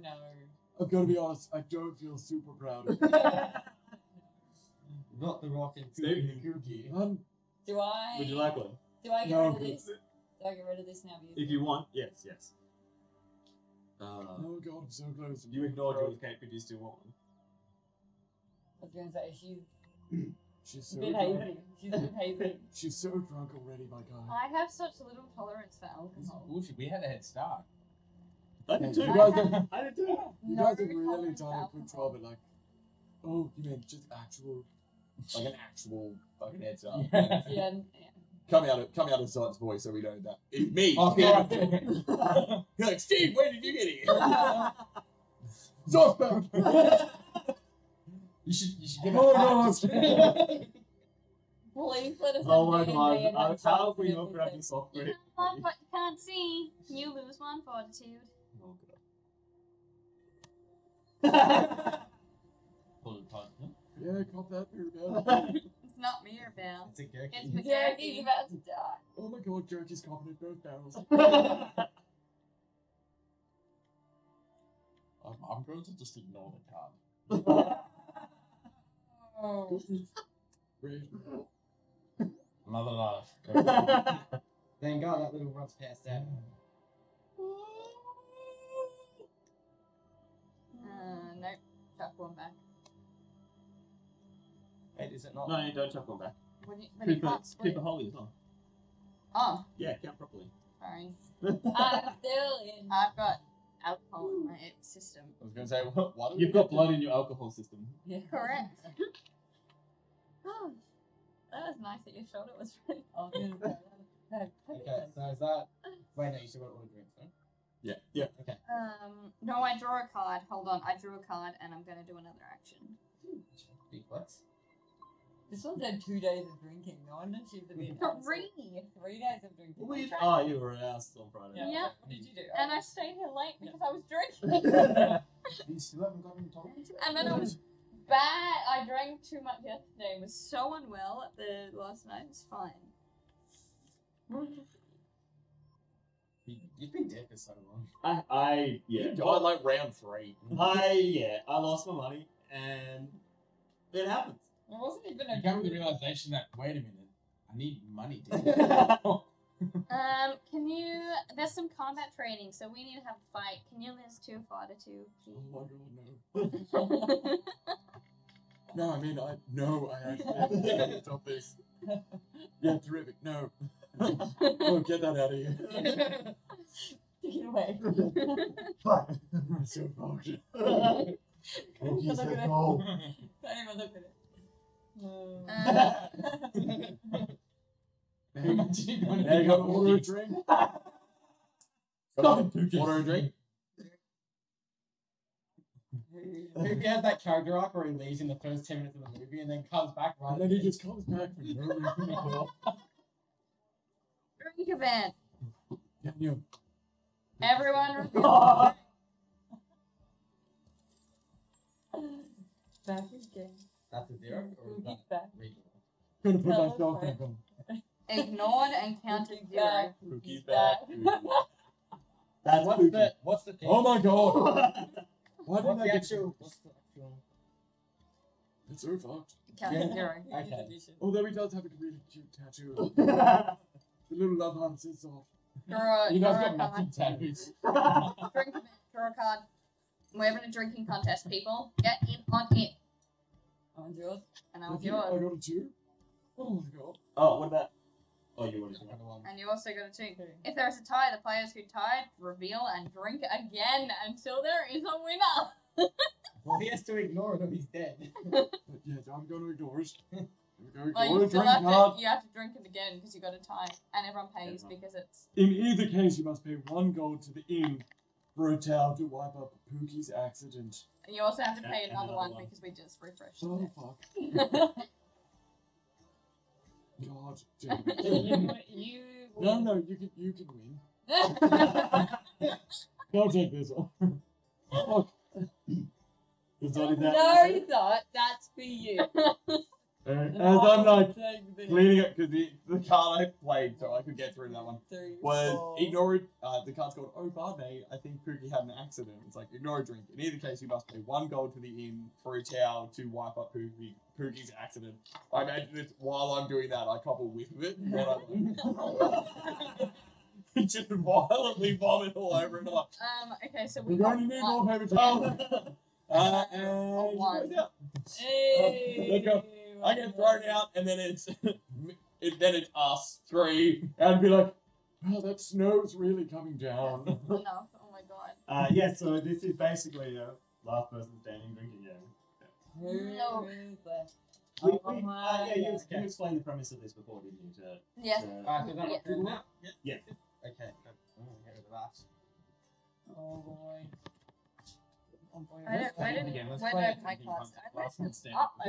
no. I've got to be honest, I don't feel super proud of it. Not the Rock and Pookie. Um, Do I? Would you like one? Do I get no, rid of this? Do I get rid of this now? If you want, yes, yes. Uh, oh god, I'm so close. You ignored yours, Kate, but you still want one. I was going to say, she's... she's so bit hazy. She's a bit hazy. She's so drunk already, my god. I have such little tolerance for alcohol. Bullshit. We had a head start. I did too. I, guys have, I did too. You no guys have really done a good job at like... Oh, you mean just actual... Like an actual fucking head start. Yeah. Yeah. Come out of come out of Zod's voice so we don't that. It's me. Oh, yeah. You're like, Steve, where did you get here? Zod's back. You should you should give oh, it no, no. Please let us oh my god, I was how if we don't grab this off for it. One but you can't see. You lose one fortitude. Oh god. Pull the partner. Yeah, cop that Mirabelle. It's not Mirabelle. It's a Gerki. It's the Gerki. He's about to die. Oh my god, Gerki's copping at both barrels. um, I'm going to just ignore the card. Oh. Another life. Thank god that little runs past that. Uh, nope. Chuck one back. Wait, is it not? No, no, don't chuck one back. When you, when keep, you a, keep a holy as well. Oh. Yeah, count properly. Sorry. I'm still in. I've got alcohol in my system. I was going to say, what? What You've got blood in your alcohol system. Yeah, correct. Oh, that was nice that your shoulder was really obvious. Okay, so is that... Wait, no, you still got all the drinks, right? Yeah, yeah. Okay. Um, no, I draw a card. Hold on, I drew a card and I'm going to do another action. Big flex. This one's had two days of drinking. No wonder she's a bit. Three! Three days of drinking. We, oh, you were announced on Friday. Yeah. Yep. What did you do? And I stayed here late because yeah. I was drinking. You still haven't gotten intolerant? And then I was bad. I drank too much yesterday and was so unwell at the last night. It's fine. You've been dead for so long. I, I yeah. You died like round three. I, yeah. I lost my money and it happened. It wasn't even a. You come to the realization that wait a minute, I need money. um, can you? There's some combat training, so we need to have a fight. Can you lose two fortitude, please? Oh my god, no! No, I mean, I no, I actually have to stop this. Yeah, terrific. No, oh, get that out of here. Take it away. But I'm so fortunate. Don't even look at it. Um, How much do you want to order a drink? Stop it, order a drink. Maybe has that character arc where he leaves in the first ten minutes of the movie and then comes back right and then he just comes back for no reason. Drink event. Everyone. Oh. Back again. That's a zero or is that regional? Gonna put my dog back on. Ignored and counted zero. Rookie's back. That's what's the what's the thing? Oh my god! Why did I get you? What's the actual? It's so fucked. Can't carry. Okay. Although he does have a really cute tattoo of the little love heart is off. Draw, you guys got nothing tattoos. Drink a bit, draw a card. We're having a drinking contest, people. Get in on it. I'll do it. And I'll do it. I got a two. Oh my god. Oh, what about... Oh, you already got one. And you also got a two. Okay. If there is a tie, the players who tied reveal and drink again until there is a winner. Well, he has to ignore it or he's dead. Yeah, I'm going to ignore it. Go well, you, still have to, you have to drink it again because you got a tie, and everyone pays everyone. Because it's. In either case, you must pay one gold to the inn for a towel to wipe up Pookie's accident. And you also have to pay yeah, another, another one, one because we just refreshed. Oh it. Fuck! God damn it! you, you no, no, you can, you can win. Don't take this off. Fuck! Is that in that no, you thought that's for you. Uh, as I'm like cleaning it, because the, the card I played, so I could get through that one, was ignore. Uh, the card's called Oh Barbe, I think Pookie had an accident. It's like ignore a drink. In either case, you must pay one gold to the inn for a towel to wipe up Pookie, Pookie's accident. I imagine it's while I'm doing that, I cop a whiff of it, and then I'm just violently vomit all over it. Like, um, okay, so we we're going to need more paper towel. Uh, and oh, one. Hey. Uh, let's go. I get thrown out, and then it's it, then it's us three, and I'd be like, "Oh, that snow's really coming down." Enough! Oh my god. Uh, yeah. So this is basically a last person standing drinking game. No. Oh, we, we, uh, yeah, you, you explained the premise of this before, didn't you? To, yes. To, uh, so yeah. Now? Yeah. Yeah. Okay. I'm gonna get rid of that. Oh boy. Oh boy, I don't, I didn't, where did my class? I pressed it up. I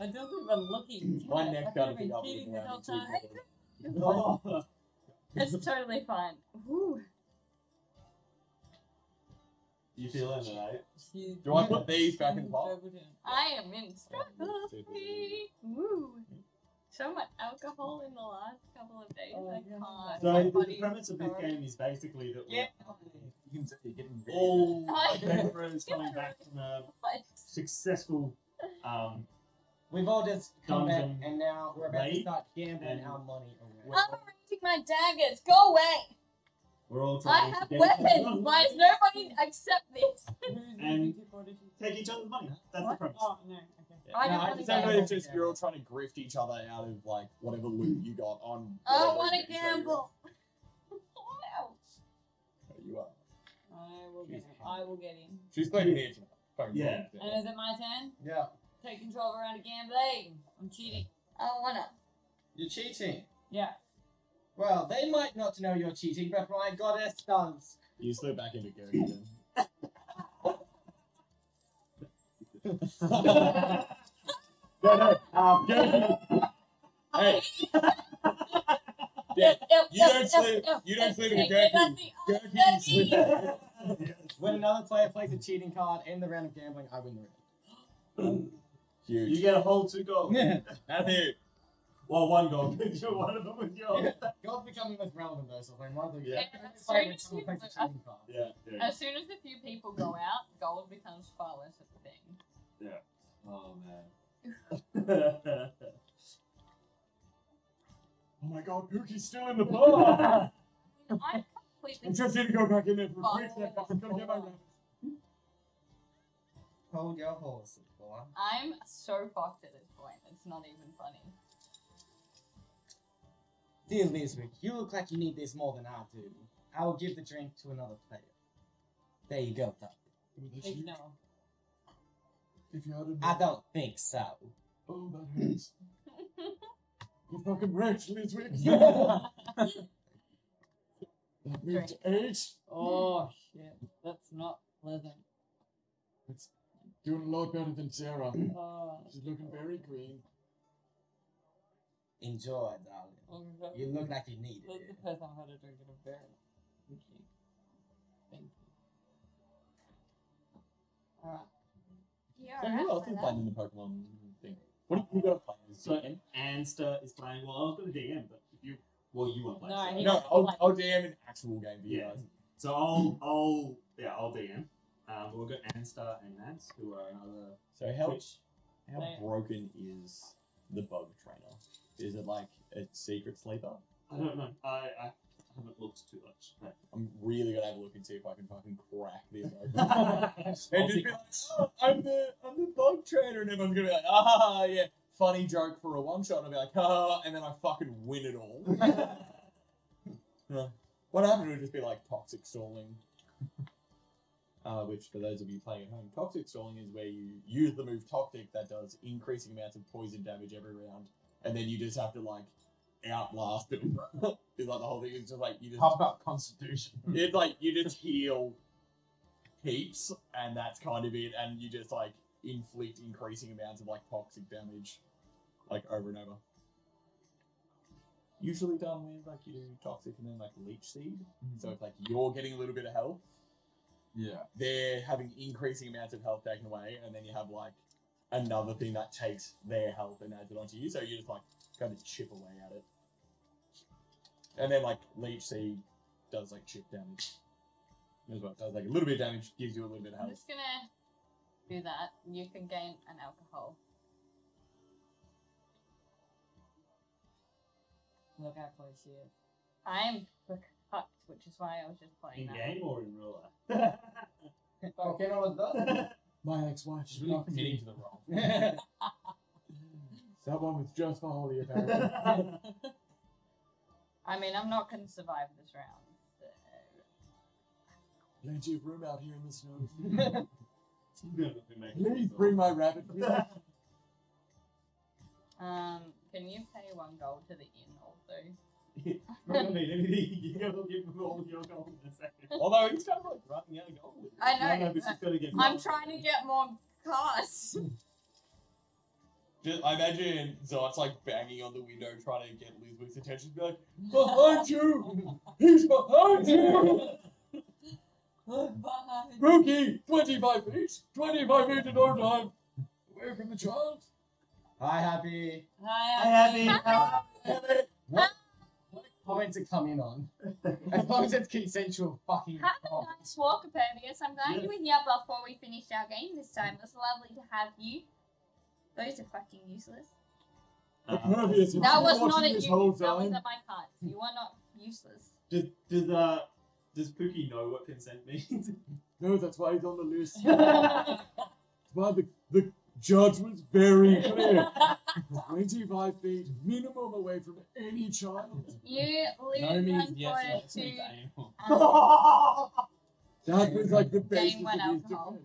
don't think I'm looking. My neck got to be up. Oh. It's totally fine. Ooh. You feel it, right? Do I put these back in the pot? I am in struggle. Woo. So much alcohol in the last couple of days, oh, I can't. So my the premise of this game is basically that we're, yep. you can see getting all members coming back from a successful um, We've all just come back and now we're about to start gambling our money away. I'm arranging my daggers, go away! We're all trying I have to weapons! Why is nobody accept this? And take each other's money, that's what? The premise. Oh, no. Yeah. I don't no, it's only it's just you're all trying to grift each other out of like whatever loot you got on. I don't want to gamble. What else? There you are. I will She's get. In. I will get in. She's playing here tonight. Yeah. yeah. And is it my turn? Yeah. Take control of a round of gambling. I'm cheating. I don't wanna. You're cheating. Yeah. Well, they might not know you're cheating, but my goddess does. You slip back into Gerki then. no, no, um, Gerki. Hey. Yeah, you don't sleep. You don't sleep in a Gerki. Gerki sleep. When another player plays a cheating card in the round of gambling, I win the round. Huge. You get a whole two gold. Yeah. That's it. Well, one gold. One of them was yours. Yeah. God's becoming less relevant though, so like one of them. Yeah. As soon as, you, plays a cheating card. Yeah, yeah. As soon as a few people go out, gold becomes far less of a thing. Yeah. Oh man. Oh my god, Pookie's still in the bar! I'm completely. I'm just need to go back in there for a quick second. I'm gonna get my rabbits. Hold your horses, boy. I'm so fucked at this point, it's not even funny. Dear Lizwick, you look like you need this more than I do. I will give the drink to another player. There you go, Doug. No. If you had I don't think so. Oh, that hurts. You fucking wretch, Lizwick. That moved to eight. Oh, shit. That's not pleasant. It's doing a lot better than Sarah. Oh, she's looking very green. Enjoy, darling. Oh, you look like you need it. That's the first time I've had a drink in a very long time. Thank you. All right. Yeah, so who else is playing in the Pokemon thing? What have you got to play? So Anster is playing. Well, I was going to D M, but if you, well, you won't play. No, so. no I'll, I'll D M an actual game for you yeah. guys. So I'll, I'll, yeah, I'll D M. Uh, Um, but we've got Anstar and Nance, who are another. So how Twitch. how they, broken is the bug trainer? Is it like a secret sleeper? I don't know. I, I haven't looked too much. But I'm really gonna have a look and see if I can fucking crack this open. And just be like, oh, I'm the I'm the bug trainer, and everyone's gonna be like, ah, yeah, funny joke for a one shot. And I'll be like, ah, and then I fucking win it all. Yeah. What happened would just be like toxic stalling. Uh, which, for those of you playing at home, toxic stalling is where you use the move Toxic that does increasing amounts of poison damage every round, and then you just have to like outlast them. It's like the whole thing is just like you just pump up constitution. It's like you just heal heaps, and that's kind of it. And you just like inflict increasing amounts of like toxic damage, like over and over. Usually done with like you do toxic and then like leech seed. Mm-hmm. So it's like you're getting a little bit of health. Yeah. They're having increasing amounts of health taken away, and then you have like another thing that takes their health and adds it onto you, so you just like kind of chip away at it. And then like Leech Seed does like chip damage as well. Does like a little bit of damage, gives you a little bit of health. I'm just gonna do that. You can gain an alcohol. Look how close you are. I'm fucked, which is why I was just playing in that. In game or in real life? Okay, no one's done. My ex-wife is really fitting to the role. Someone was just for Holly, apparently. I mean, I'm not going to survive this round. So. Plenty of room out here in the snow. Please bring my rabbit. um, can you pay one gold to the inn also? I don't need anything. You guys will give him all your gold in a second. Although he's kind of like running out of gold. I know. No, no, to get I'm trying to get more cars. Just, I imagine Zot's like banging on the window trying to get Lizwick's attention. Be like, behind you! He's behind you! Behind Pookie! twenty-five feet! twenty-five feet at all time! Away from the child! Hi, Happy! Hi, Happy! Hi, Happy! Hi, comments to come in on. As long as it's consensual fucking Have talk. a nice walk, Pervious. I'm glad you were here before we finished our game this time. It was lovely to have you. Those are fucking useless. Uh, Pervious, that was not at you. That was at my cards. You are not useless. Did, did, uh, does Pookie know what consent means? No, that's why he's on the list. That's why the, the judge was very clear. twenty-five feet minimum away from any child. You lose no one yes, for yes, two. Um, that was like the basis of alcohol.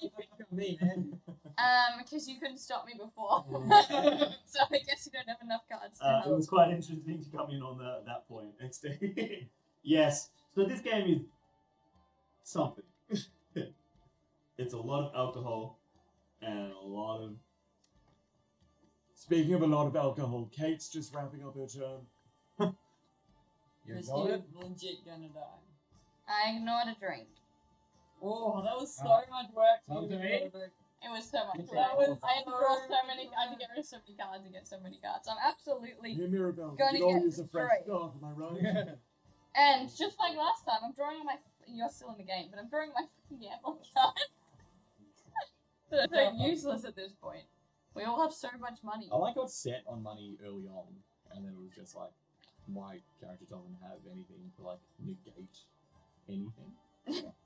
His defense. Um, because you couldn't stop me before. So I guess you don't have enough cards to uh, help. It was quite interesting to come in on the, that point, X D. Yes, so this game is something. It's a lot of alcohol and a lot of... Speaking of a lot of alcohol, Kate's just wrapping up her turn. You're legit gonna die. I ignored a drink. Oh, that was so uh, much work to do. It was so much work. That was, I had to draw so many. I had to get rid of so many cards and get so many cards. I'm absolutely yeah, Mirabelle, gonna you get a fresh card, am I right? And just like last time, I'm drawing my. You're still in the game, but I'm drawing my fucking gambling card. They're so useless at this point. We all have so much money. I like got set on money early on, and then it was just like, my character doesn't have anything to like negate anything.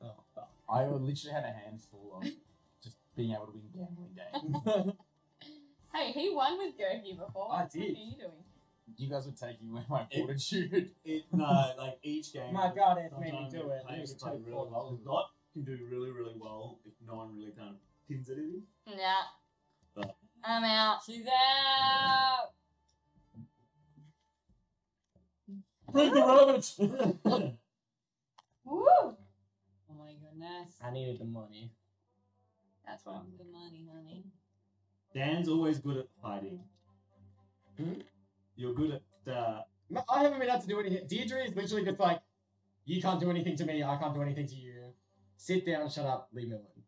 Oh, fuck. I literally had a handful of just being able to win gambling games. Hey, he won with Gerki before. I what did. What are you doing? You guys were taking away my fortitude. It, no, like each game. My God, it made me do it. I used to really well. Lot can do really, really well if no one really kind of pins at him. Nah. But I'm out. She's out. Bring the rabbits. Woo! Oh my goodness. I needed the money. That's why I wanted the money, honey. Dan's always good at hiding. Hmm? You're good at. Uh... No, I haven't been able to do anything. Deirdre is literally just like, you can't do anything to me. I can't do anything to you. Sit down. Shut up. Leave me alone.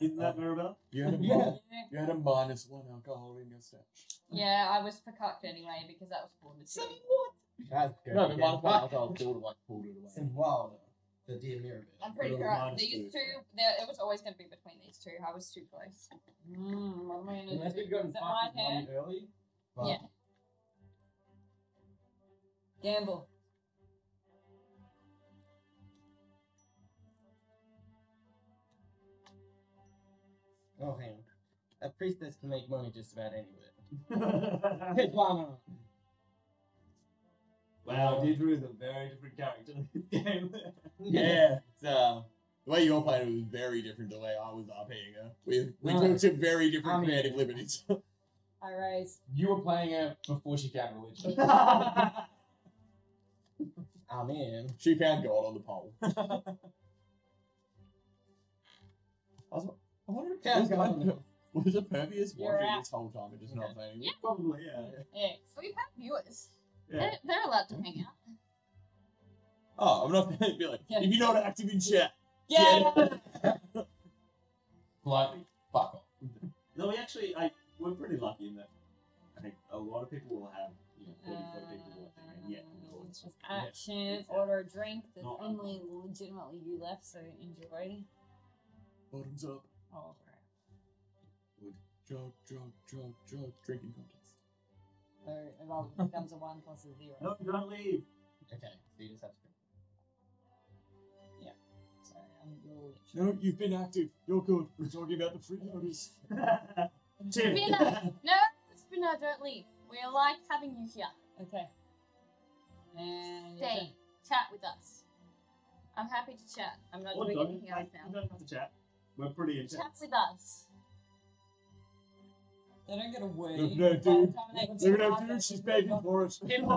Isn't that um, Mirabelle? You had a minus, yeah. you had a minus one alcohol in your stash. Yeah, I was percucked anyway because that was born to. So what? That's good. No, but minus one alcohol pulled it like pulled it away. It's wild. The D and Mirabelle. I'm pretty sure these two, it was always going to be between these two. I was too close. Mm, I mean, unless we'd gotten fucked one early. Yeah. Gamble. Oh, hang on. A priestess can make money just about anywhere. Hit one on. Wow, Deirdre is a very different character in this game. Yeah, so the way you're playing it was very different to the way I was RPing her. We, we no. took some very different I mean, creative liberties. I raise. You were playing her before she found religion. I mean, she found God on the pole. I was. I wonder if found God on the pole. Was it Pervious watching this whole time and just okay. not saying anything? Yeah. Probably, yeah. Yeah, so we've had viewers. Yeah. They're, they're allowed to hang out. Oh, I'm not going to be like, yeah. if you know how to active in chat. Yeah! yeah. Lightly. Fuck off. No, we actually, I, we're pretty lucky in that I think a lot of people will have, you know, thirty, forty uh, people watching, and yet no one's just action, order a drink, there's not only up. legitimately you left, so enjoy. Bottoms up. Oh, crap. Good. Drug, drug, drug, drug, drinking contest. So well, it becomes a one plus a zero. No, don't leave. Okay, so you just have to. Yeah. So I'm going to. No, you've been active. You're good. We're talking about the free notice. Spinner, no, Spinner, don't leave. We like having you here. Okay. And stay. Okay. Chat with us. I'm happy to chat. I'm not or doing anything else now. You don't have to chat. We're pretty intense. Chat with us. They don't get away. No, no dude. No, no, dude. She's begging for us. Hit the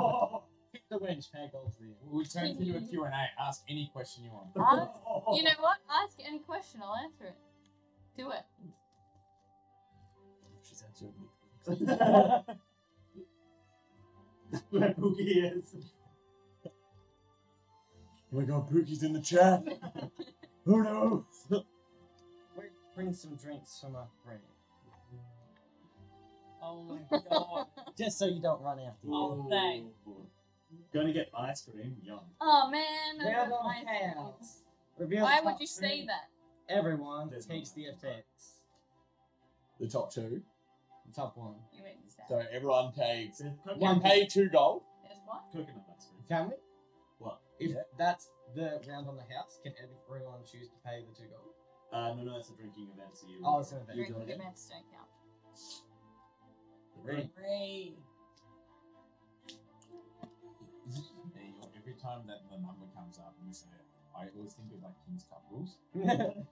wench. Hang on to the end. We'll turn it into a Q and A. Ask any question you want. Ask, you know what? Ask any question. I'll answer it. Do it. She's answering me. That's where Pookie is. Oh my god, Pookie's in the chat. Who knows? We're bringing some drinks from our friend. Oh my god. Just so you don't run out. Oh, thank. Gonna get ice cream, yum. Oh man, I Round got my hands. Why would you say that? Everyone There's takes the effects. The top two? The top one. You made me sad. So everyone takes one pay, two gold. There's what? Coconut ice cream. Can we? What? If yeah. that's the round on the house, can everyone choose to pay the two gold? Uh, no, no, that's a drinking event, so you. Oh, it's an event. Drinking events don't count. Ray. Ray. Every time that the number comes up and you say it, I always think of like King's Cup rules.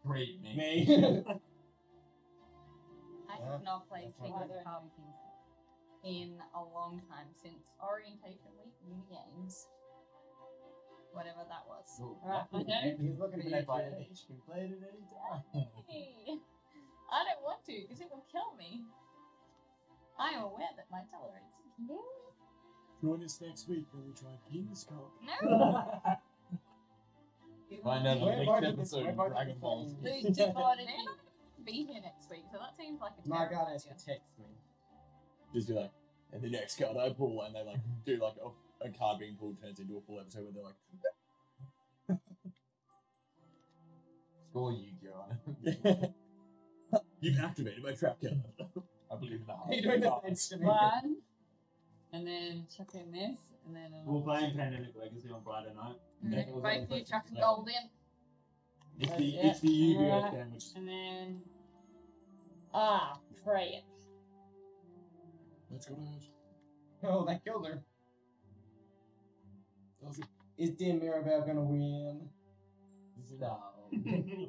Great, me. me. I have not played King's Cup in a long time since orientation week, new games. Whatever that was. Ooh, right, I know. He's looking at me by age. You can play it at any time. Hey. I don't want to because it will kill me. I am aware that my tolerance is low. Join us next week when we try King's Cup. No! Find out the next episode of Dragon Ball. Dude, they're not going to be here next week, so that seems like a terrible idea. My god, they text me. Just be like, and the next card I pull, and they like do like a, a card being pulled turns into a full episode where they're like, score Yu-Gi-Oh! on. You've activated my trap card. I believe in the heart. You're doing the bench to me. One, and then chuck in this, and then another. We're playing Pandemic Legacy on Friday night. Mm-hmm. Both of you chuck a gold in. It's the, yeah. it's the Yu-Gi-Oh! Uh, damage. And then... Ah, pray it. Let's go to her. Oh, that killed her. Is Dan Mirabelle going to win? No.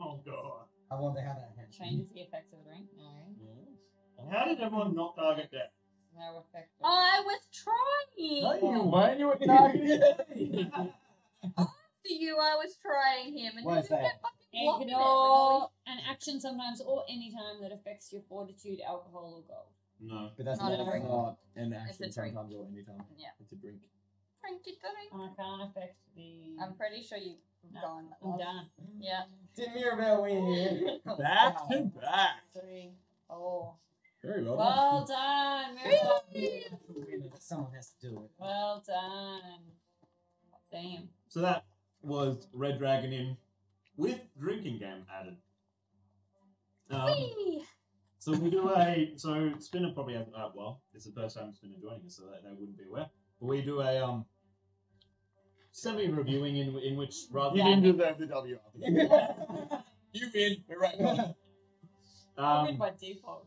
Oh, God. I wonder how that happens. Changes the effects of the ring? No. Yeah. How did everyone not target that? No effect. I was trying! No, you weren't. You were targeting him! After you, I was trying him, and what he didn't get fucking blocked. Ignore an action sometimes or any time that affects your fortitude, alcohol, or gold. No. But that's not, not, a drink. not an action sometimes or any time. Yeah. It's a drink. Drink it, drink. I can't affect the... I'm pretty sure you've no. gone. I'm done. Yeah. Did Mirabelle win? Back to back. Three. Oh. Very well, well done. done. Someone has to do it. Well done. Damn. So that was Red Dragon Inn with drinking game added. Um, Whee! So we do a so Spinner probably hasn't uh, well, it's the first time Spinner joining us, so that they wouldn't be aware. But we do a um semi-reviewing in in which rather you than didn't deserve the W. You win. We're right. Um, I win by default.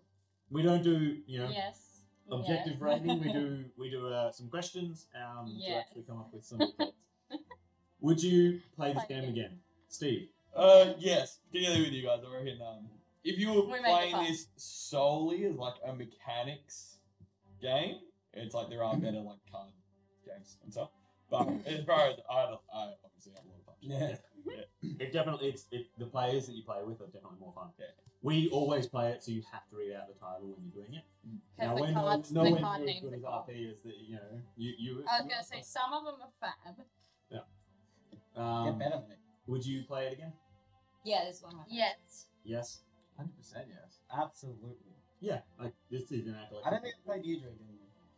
We don't do you know yes. objective yeah. rating. We do we do uh, some questions um yes. to actually come up with some results. Would you play this game again, Steve? Uh yes, particularly with you guys. I reckon um if you were we playing this solely as like a mechanics game, it's like there are better like card games and stuff. But as far as I, I obviously have a lot of fun. Yeah. Yeah. It definitely it's it, the players that you play with are definitely more fun. Yeah. We always play it, so you have to read out the title when you're doing it. Now, we're not no one as good as R P as that you know you you. I was gonna say some of them are fab. Yeah. Um, Get better, mate. Would you play it again? Yeah, this one. Yes. Yes. Hundred percent yes. Absolutely. Yeah, like this is an act like I don't think I played Deirdre anymore.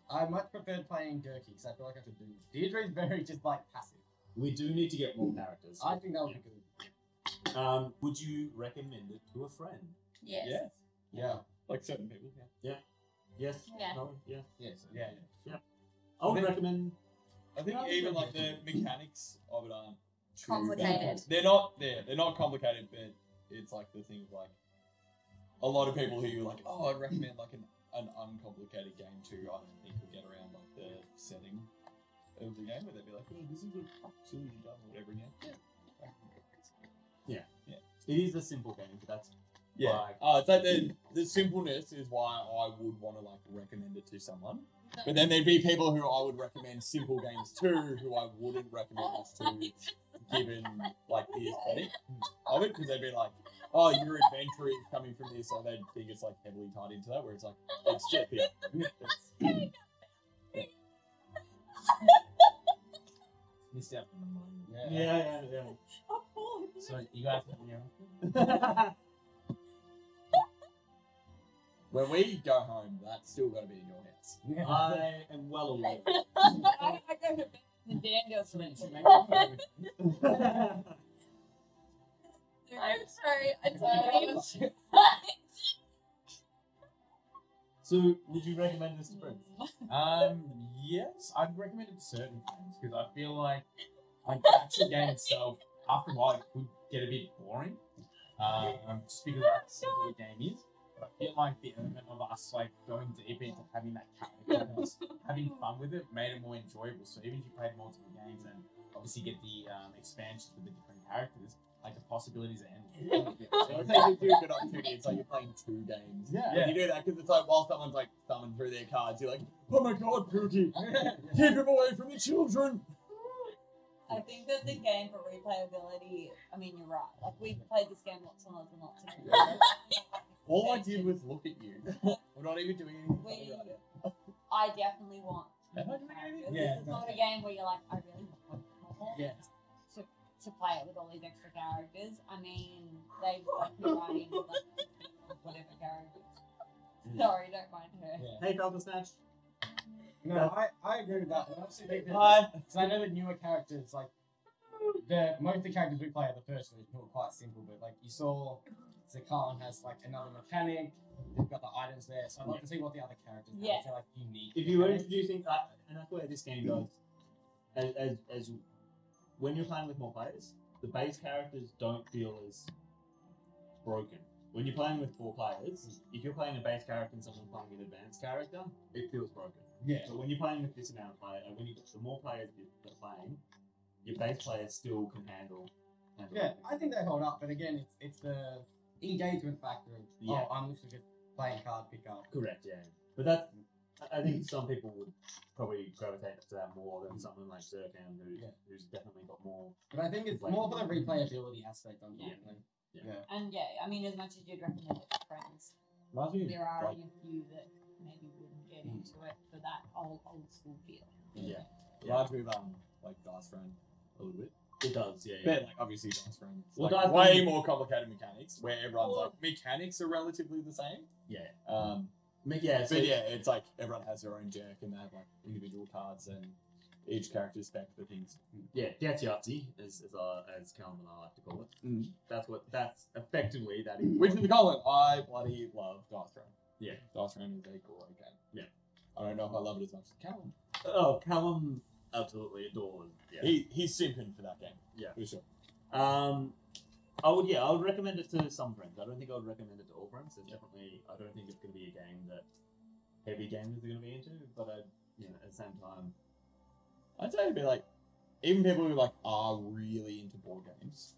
I much preferred playing Gerki because I feel like I could do Deirdre's very just like passive. We do need to get more characters. So I think that would yeah. be good. Um, would you recommend it to a friend? Yes. Yes. Yeah. yeah. Like certain people. Yeah. Yeah. Yes. Yeah. No. Yeah. Yes. Yeah. Yeah. yeah. yeah. I would I recommend. I think I even like the mechanics of it aren't too complicated. They're not there. Yeah, they're not complicated, but it's like the thing of like a lot of people who you're like, oh, I'd recommend like an an uncomplicated game too. I don't think we'll get around like the setting of the game where they'd be like, oh, this is a silly dumb or whatever. Yeah. Yeah. Yeah. It is a simple game, but that's yeah. why oh, it's like the the simpleness is why I would want to like recommend it to someone. But then there'd be people who I would recommend simple games to, who I wouldn't recommend this to, given like the aesthetic of it, because they'd be like, "Oh, your adventure is coming from this," so they'd think it's like heavily tied into that. Where it's like, it's just here. It's... Yeah. Missed out from the moment. Yeah, yeah, yeah. yeah. So you guys, yeah. When we go home, that's still got to be in your house. Yeah. I am well aware. I go to bed in the Daniels I'm sorry, I don't even So, would you recommend this to friends? Um, yes, I'd recommend it to certain friends because I feel like like the actual game itself, after a while, it could get a bit boring. Um, just because of how simple the game is. I feel like the element of us like going deep into having that character and having fun with it made it more enjoyable. So even if you played multiple games and obviously get the um, expansions with the different characters, like the possibilities are endless. So it's like you do a good opportunity. It's like you're playing two games. Yeah, yeah. You do that because it's like while someone's like thumbing through their cards, you're like, oh my god, Pookie, keep him away from the children. I think that the game for replayability. I mean, you're right. Like we've played this game lots and lots and lots of times. All I did was look at you. We're not even doing anything. We, I definitely want. To yeah, it's not a game where you're like, I really want yeah. to to play it with all these extra characters. I mean, they like me right in with like, whatever characters. Yeah. Sorry, don't mind her. Yeah. Hey, Falcon Snatch. No, I, I agree with that. Because I know the newer characters, like, the most of the characters we play are the first ones, not quite simple, but like, you saw. So Khan has like another mechanic. They've got the items there, so I'd like yeah. to see what the other characters are yeah. like unique. If you were introducing, uh, and that's where this game goes, as, as as when you're playing with more players, the base characters don't feel as broken. When you're playing with four players, if you're playing a base character and someone's playing an advanced character, it feels broken. Yeah. But when you're playing with this amount of players, when you the more players you're playing, your base players still can handle. handle yeah, I think they hold up, but again, it's it's the engagement factor of, yeah. oh, I'm literally just playing card pick up. Correct, yeah. But that, I think some people would probably gravitate to that more than someone like Zirkan, who, yeah. who's definitely got more... But I think it's more for the replayability aspect, unfortunately. Yeah. Yeah. yeah. And yeah, I mean, as much as you'd recommend it to friends, there are like, a few that maybe wouldn't get mm. into it for that old, old school feel. Yeah. yeah. yeah. Large move, um, like, Dice Friend a little bit. It does, yeah. But yeah. like obviously, Dice Friends. Well, like, way more complicated mechanics, where everyone's like mechanics are relatively the same. Yeah. Um. Yeah. But so yeah, it's like everyone has their own jerk, and they have like individual cards, and each character's back to the things. Yeah, that's Yahtzee, as as, I, as Callum and I like to call it. Mm. That's what that's effectively that is. Which is the colon. I bloody love Dice Throne. Yeah, Dice Throne is a great game. Yeah, I don't know if I love it as much as Callum. Oh, Callum absolutely adores. Yeah, he he's simping for that game. Yeah, for sure. Um, I would yeah, I would recommend it to some friends. I don't think I would recommend it to all friends. It's yeah. definitely I don't think it's going to be a game that heavy gamers are going to be into. But I, you know, at the same time. I'd say it'd be like, even people who like are really into board games,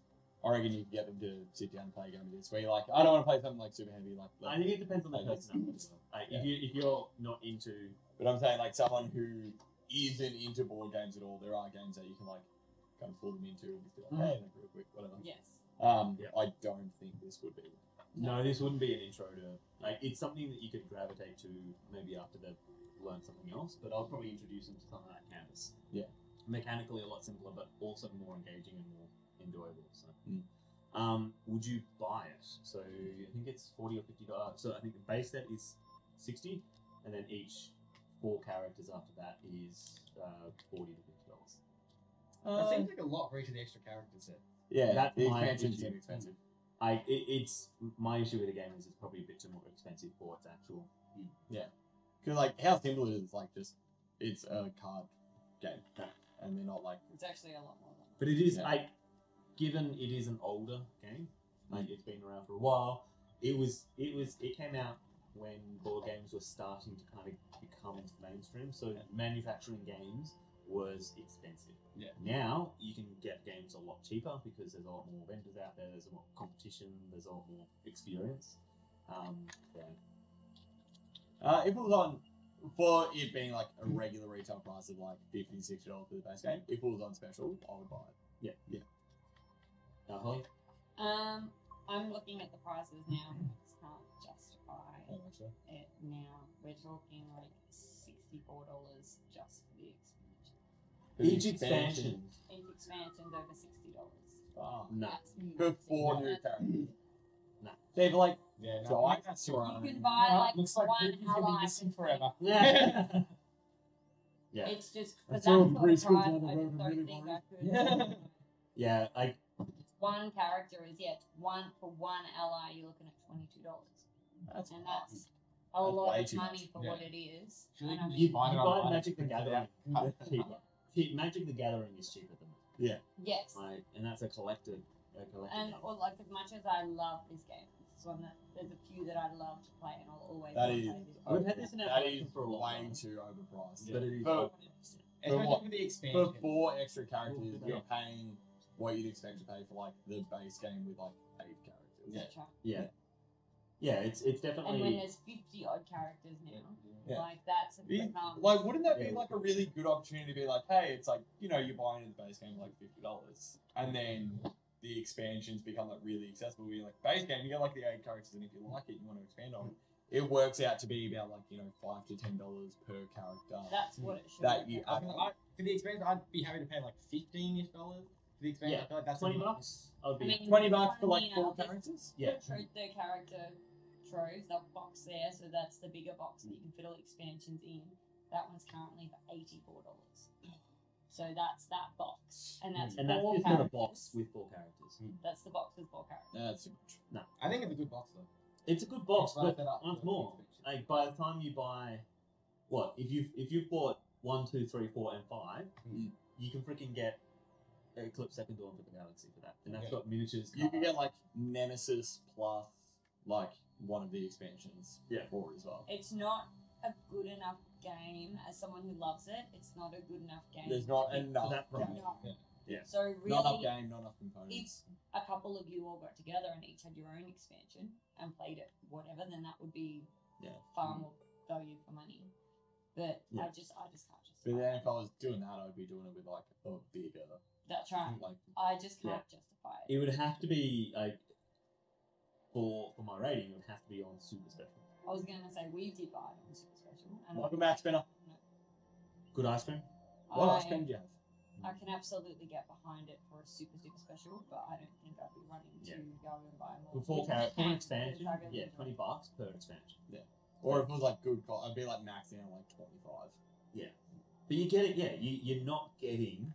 I reckon you could get them to sit down and play a game of this. Where you're like, I don't want to play something like super heavy. Like, like I think it depends on the personality. Like, yeah. if you if you're not into, but I'm saying like someone who isn't into board games at all, there are games that you can like kind of pull them into and just be like, hey, real quick, whatever. Yes. Um, yep. I don't think this would be. No, this wouldn't be an intro to. Like, it's something that you could gravitate to maybe after the. Learn something else, but I'll probably introduce them to something like Canvas. Yeah. Mechanically a lot simpler, but also more engaging and more enjoyable. So, mm. um, would you buy it? So I think it's forty or fifty dollars. So I think the base set is sixty, and then each four characters after that is uh, forty to fifty dollars. Uh, that seems like a lot for each of the extra character set. Yeah, that the expansion's too expensive. I it, it's my issue with the game is it's probably a bit too more expensive for its actual. Mm. Yeah. Because, like, how simple it is, like, just, it's a card game, and they're not, like... It's actually a lot more than that. But it is, yeah. like, given it is an older game, like, mm. it's been around for a while, it was, it was, it came out when board games were starting to kind of become mainstream, so yeah. manufacturing games was expensive. Yeah. Now, you can get games a lot cheaper, because there's a lot more vendors out there, there's a lot more competition, there's a lot more experience, um, yeah. Uh, if it was on, for it being like a regular retail price of like fifty, sixty dollars for the base game, if it was on special, I would buy it. Yeah. Yeah. Uh, Holly? Um, I'm looking at the prices now. It's can't justify oh, sure. it now. We're talking like sixty-four dollars just for the expansion. Each expansion? Each expansion's over sixty dollars. Oh, no. Nah. For four new characters. No. They've like, yeah, no, so I can't see right. You can buy no, like looks like one ally missing forever. Yeah. yeah. It's just for that sort of price, I don't really think I could. Yeah, like one character is yeah, one for one ally you're looking at twenty two dollars. That's and that's awesome. A that's lot of money for yeah. what it is. You, I mean, you, you buy it Magic the Gathering. cheaper. Magic the Gathering is cheaper than that. Yeah. Yes. Like, and that's a collected. And or like as much as I love this game, it's one that there's a few that I love to play, and I'll always that is. I've had this in our collection for a long time. Too overpriced, yeah. but it is. For, for what? For the expansion, for four extra characters, yeah. you're paying what you'd expect to pay for like the base game with like eight characters. Yeah, yeah, yeah. yeah it's it's definitely. And when there's fifty odd characters now, yeah. Yeah. like that's a it, like wouldn't that be like a really good opportunity to be like, hey, it's like you know you're buying in the base game like fifty dollars, and then. The expansions become like really accessible. We're like base game, you get like the eight characters, and if you like it, you want to expand on it. It works out to be about like you know five to ten dollars per character. That's what it should. That be. You I, I, for the expansion, I'd be happy to pay like fifteen ish dollars for the expansion. Yeah, I feel like that's twenty bucks. I would be I mean, twenty bucks for like four characters. Yeah, treat the character troves the box there, so that's the bigger box that you can fit all expansions in. That one's currently for eighty four dollars. So that's that box, and that's and four that's characters. A box with four characters. Mm. That's the box with four characters. No, that's too much. No, I think it's a good box though. It's a good box, but once more, like by the time you buy, what if you if you bought one, two, three, four, and five, mm. you can freaking get Eclipse Second Dawn for the Galaxy for that, and that's okay. got miniatures. You can get like Nemesis plus like one of the expansions, yeah, for as well. It's not a good enough. Game as someone who loves it, it's not a good enough game. There's not enough that game. Yeah. yeah. So really, not enough game, not enough components. If a couple of you all got together and each had your own expansion and played it, whatever, then that would be yeah. far mm. more value for money. But yeah. I just, I just can't. Justify but then, it. If I was doing that, I'd be doing it with like a bigger. That's right. Like I just can't yeah. justify it. It would have to be like for for my rating, it would have to be on super special. I was going to say we did buy it on super special. Welcome back, Spinner. No. Good ice cream. What I, ice cream do you have? I can absolutely get behind it for a super super special, but I don't think I'd be running to yeah. go and buy more. Before carrot for an expansion, yeah, twenty bucks per expansion. Yeah. Or if it was like good, I'd be like maxing out like twenty-five. Yeah. But you get it, yeah. You, you're not getting...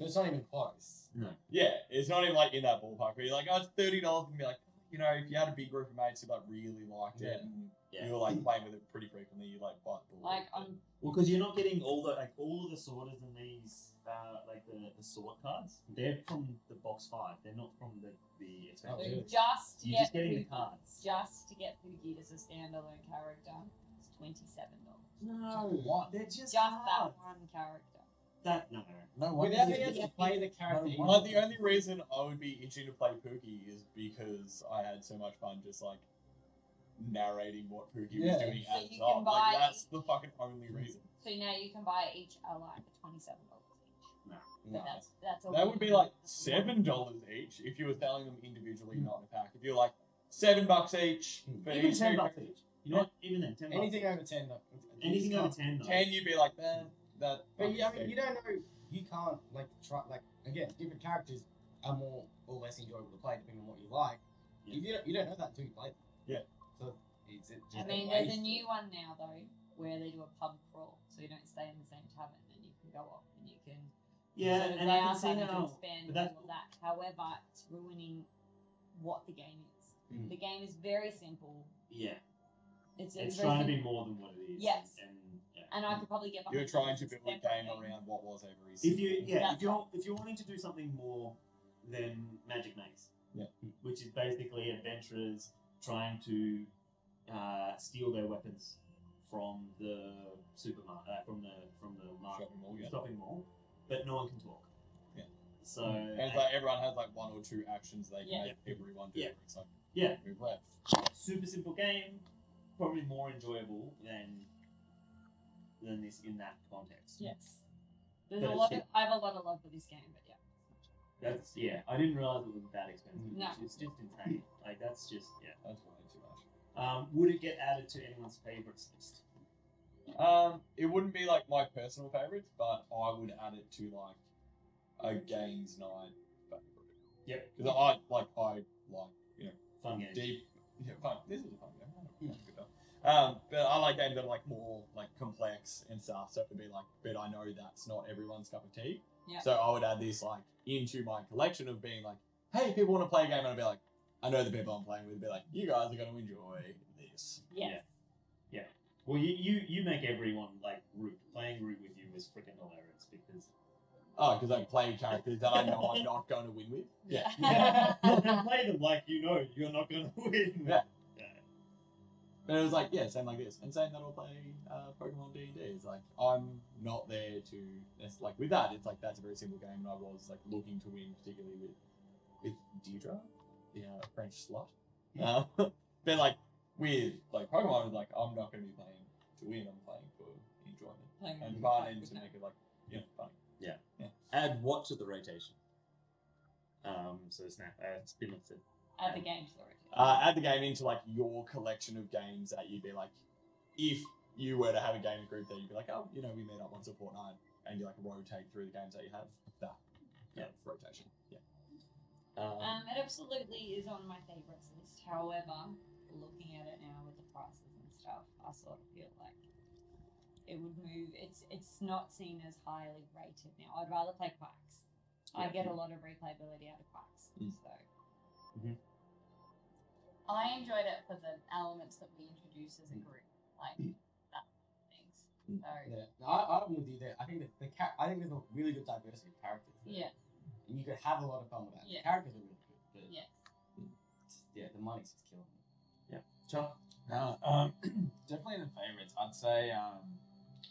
It's not even close. No. Yeah, it's not even like in that ballpark where you're like, oh, it's thirty dollars and be like, you know, if you had a big group of mates who like really liked yeah. it and yeah. you were like playing with it pretty frequently, you like bought the like um. Well, because you're not getting all the like all of the sorters in these uh, like the, the sort cards. They're from the box five. They're not from the the expansion. Just you're get just getting Pookie, the cards. Just to get Pookie as a standalone character, it's twenty seven dollars. No, what? They're just just hard. That one character. That no, no. no Without being able to play the character, no, like the only reason I would be itching to play Pookie is because I had so much fun just like narrating what Pookie yeah. was doing. So you can buy like, that's the fucking only reason. So now you can buy each ally for twenty-seven dollars each. No, no. So that's that's all. That would be like seven dollars each if you were selling them individually, mm. not in a pack. If you're like seven bucks each, mm. for even each ten bucks each. You know, even then, ten. Anything bucks. over ten, though. Anything over ten. Though. Ten, you'd be like that. That, but yeah, I mean, you don't know. You can't like try like again. Different characters are more or less enjoyable to play depending on what you like. Yeah. If you don't, you don't know that until you play them. Yeah. So it's it. I mean, there's a new one now though where they do a pub crawl, so you don't stay in the same tavern, and you can go off and you can. Yeah, sort of and I can see how. But that's all that. However, it's ruining what the game is. Mm. The game is very simple. Yeah. It's, it's trying simple. to be more than what it is. Yes. And, and And I could probably get behind. You're trying to build a game around what was over his. If you yeah, if you're if you're wanting to do something more than Magic Maze, yeah, which is basically adventurers trying to uh, steal their weapons from the supermarket, uh, from the from the market, shopping mall, yeah. shopping mall, but no one can talk. Yeah. So and it's like everyone has like one or two actions they can yeah. make everyone do. Yeah. It's like yeah, move left. Super simple game, probably more enjoyable than. Than this in that context. Yes. There's but a lot of, I have a lot of love for this game, but yeah. That's yeah. I didn't realise it was that expensive. No. It's just insane. Like that's just yeah. That's way too much. Um, would it get added to anyone's favourites list? Um, it wouldn't be like my personal favourites, but I would add it to like a games night favourite. Yep. Because I like I like you know fun games. Deep. Yeah, fun. This is a fun game. Yeah. Good though. Um, but I like games that are like more like complex and stuff, so it would be like, but I know that's not everyone's cup of tea. Yeah. So I would add this like into my collection of being like, hey, people want to play a game, and I'd be like, I know the people I'm playing with, would be like, you guys are going to enjoy this. Yeah. Yeah. Yeah. Well, you, you, you make everyone like Root. Playing Root with you is freaking hilarious because... Oh, because I play characters that I know I'm not going to win with? Yeah. yeah. You play them like you know you're not going to win. Yeah. But it was like, yeah, same like this. And saying that I'll play uh, Pokemon D and D is like, I'm not there to, it's like with that, it's like, that's a very simple game. And I was like looking to win, particularly with with Deirdre, the uh, French slut. Uh, but like with like Pokemon, I was like, I'm not going to be playing to win, I'm playing for enjoyment. Playing and fun and to make it like, you know, fun. Yeah. yeah. Add what to the rotation? Um, so snap, uh, spin off it. Add the game to the rotation. Uh, add the game into like your collection of games that you'd be like, if you were to have a game group that you'd be like, oh, you know, we meet up once a fortnight, and you like rotate through the games that you have. That yeah, yeah. rotation. Yeah. Um, um, it absolutely is on my favourites list. However, looking at it now with the prices and stuff, I sort of feel like it would move. It's it's not seen as highly rated now. I'd rather play Quacks. Yeah, I get yeah. a lot of replayability out of Quacks, mm. so. Mm-hmm. I enjoyed it for the elements that we introduced as a group, like that things. So yeah, no, I, I wouldn't do that. I think that the car I think there's a really good diversity of characters. There. Yeah, and you could have a lot of fun with that. Yeah. Characters are really good, but yes. just, yeah, the money's just killing me. Yeah, John. No, um, definitely in the favourites. I'd say um,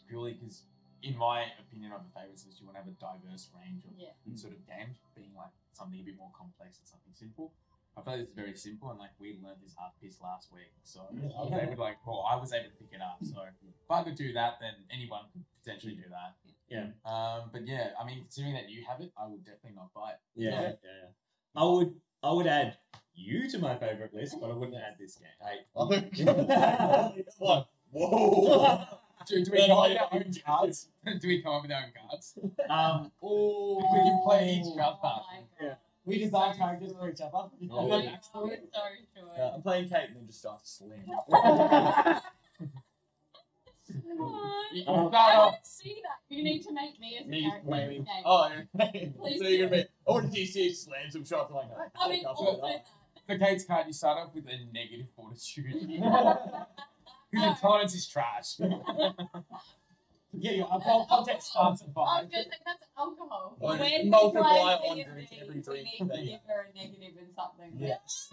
purely because, in my opinion, on the favourites list, you want to have a diverse range of yeah. sort of games, being like something a bit more complex and something simple. I feel like this is very simple, and like we learned this art piece last week, so yeah. I was able to like, well, I was able to pick it up. So if I could do that, then anyone could potentially do that. Yeah. Um. But yeah, I mean, considering that you have it, I would definitely not buy it. Yeah. Yeah. yeah. I would. I would add you to my favorite list, but I wouldn't add this game. Hey. What? Whoa. Do, do we come up with our own cards? Do we come up with our own cards? Um. Or we can play each card part. Yeah. We design so characters for each other. Oh, yeah. so yeah, I'm playing Kate and then just start slaying. You can um, start I off. See that. You need to make me as a me character. Oh, okay. Please so do. You're gonna be. Oh, D C slams him shot like that. I mean, all that. For Kate's card, you start off with a negative fortitude. Because intolerance is trash. Yeah, you're above context starts at five. I was going to say that's alcohol. Well, when multiply on drink every drink. You need to give her a negative in something. Yes.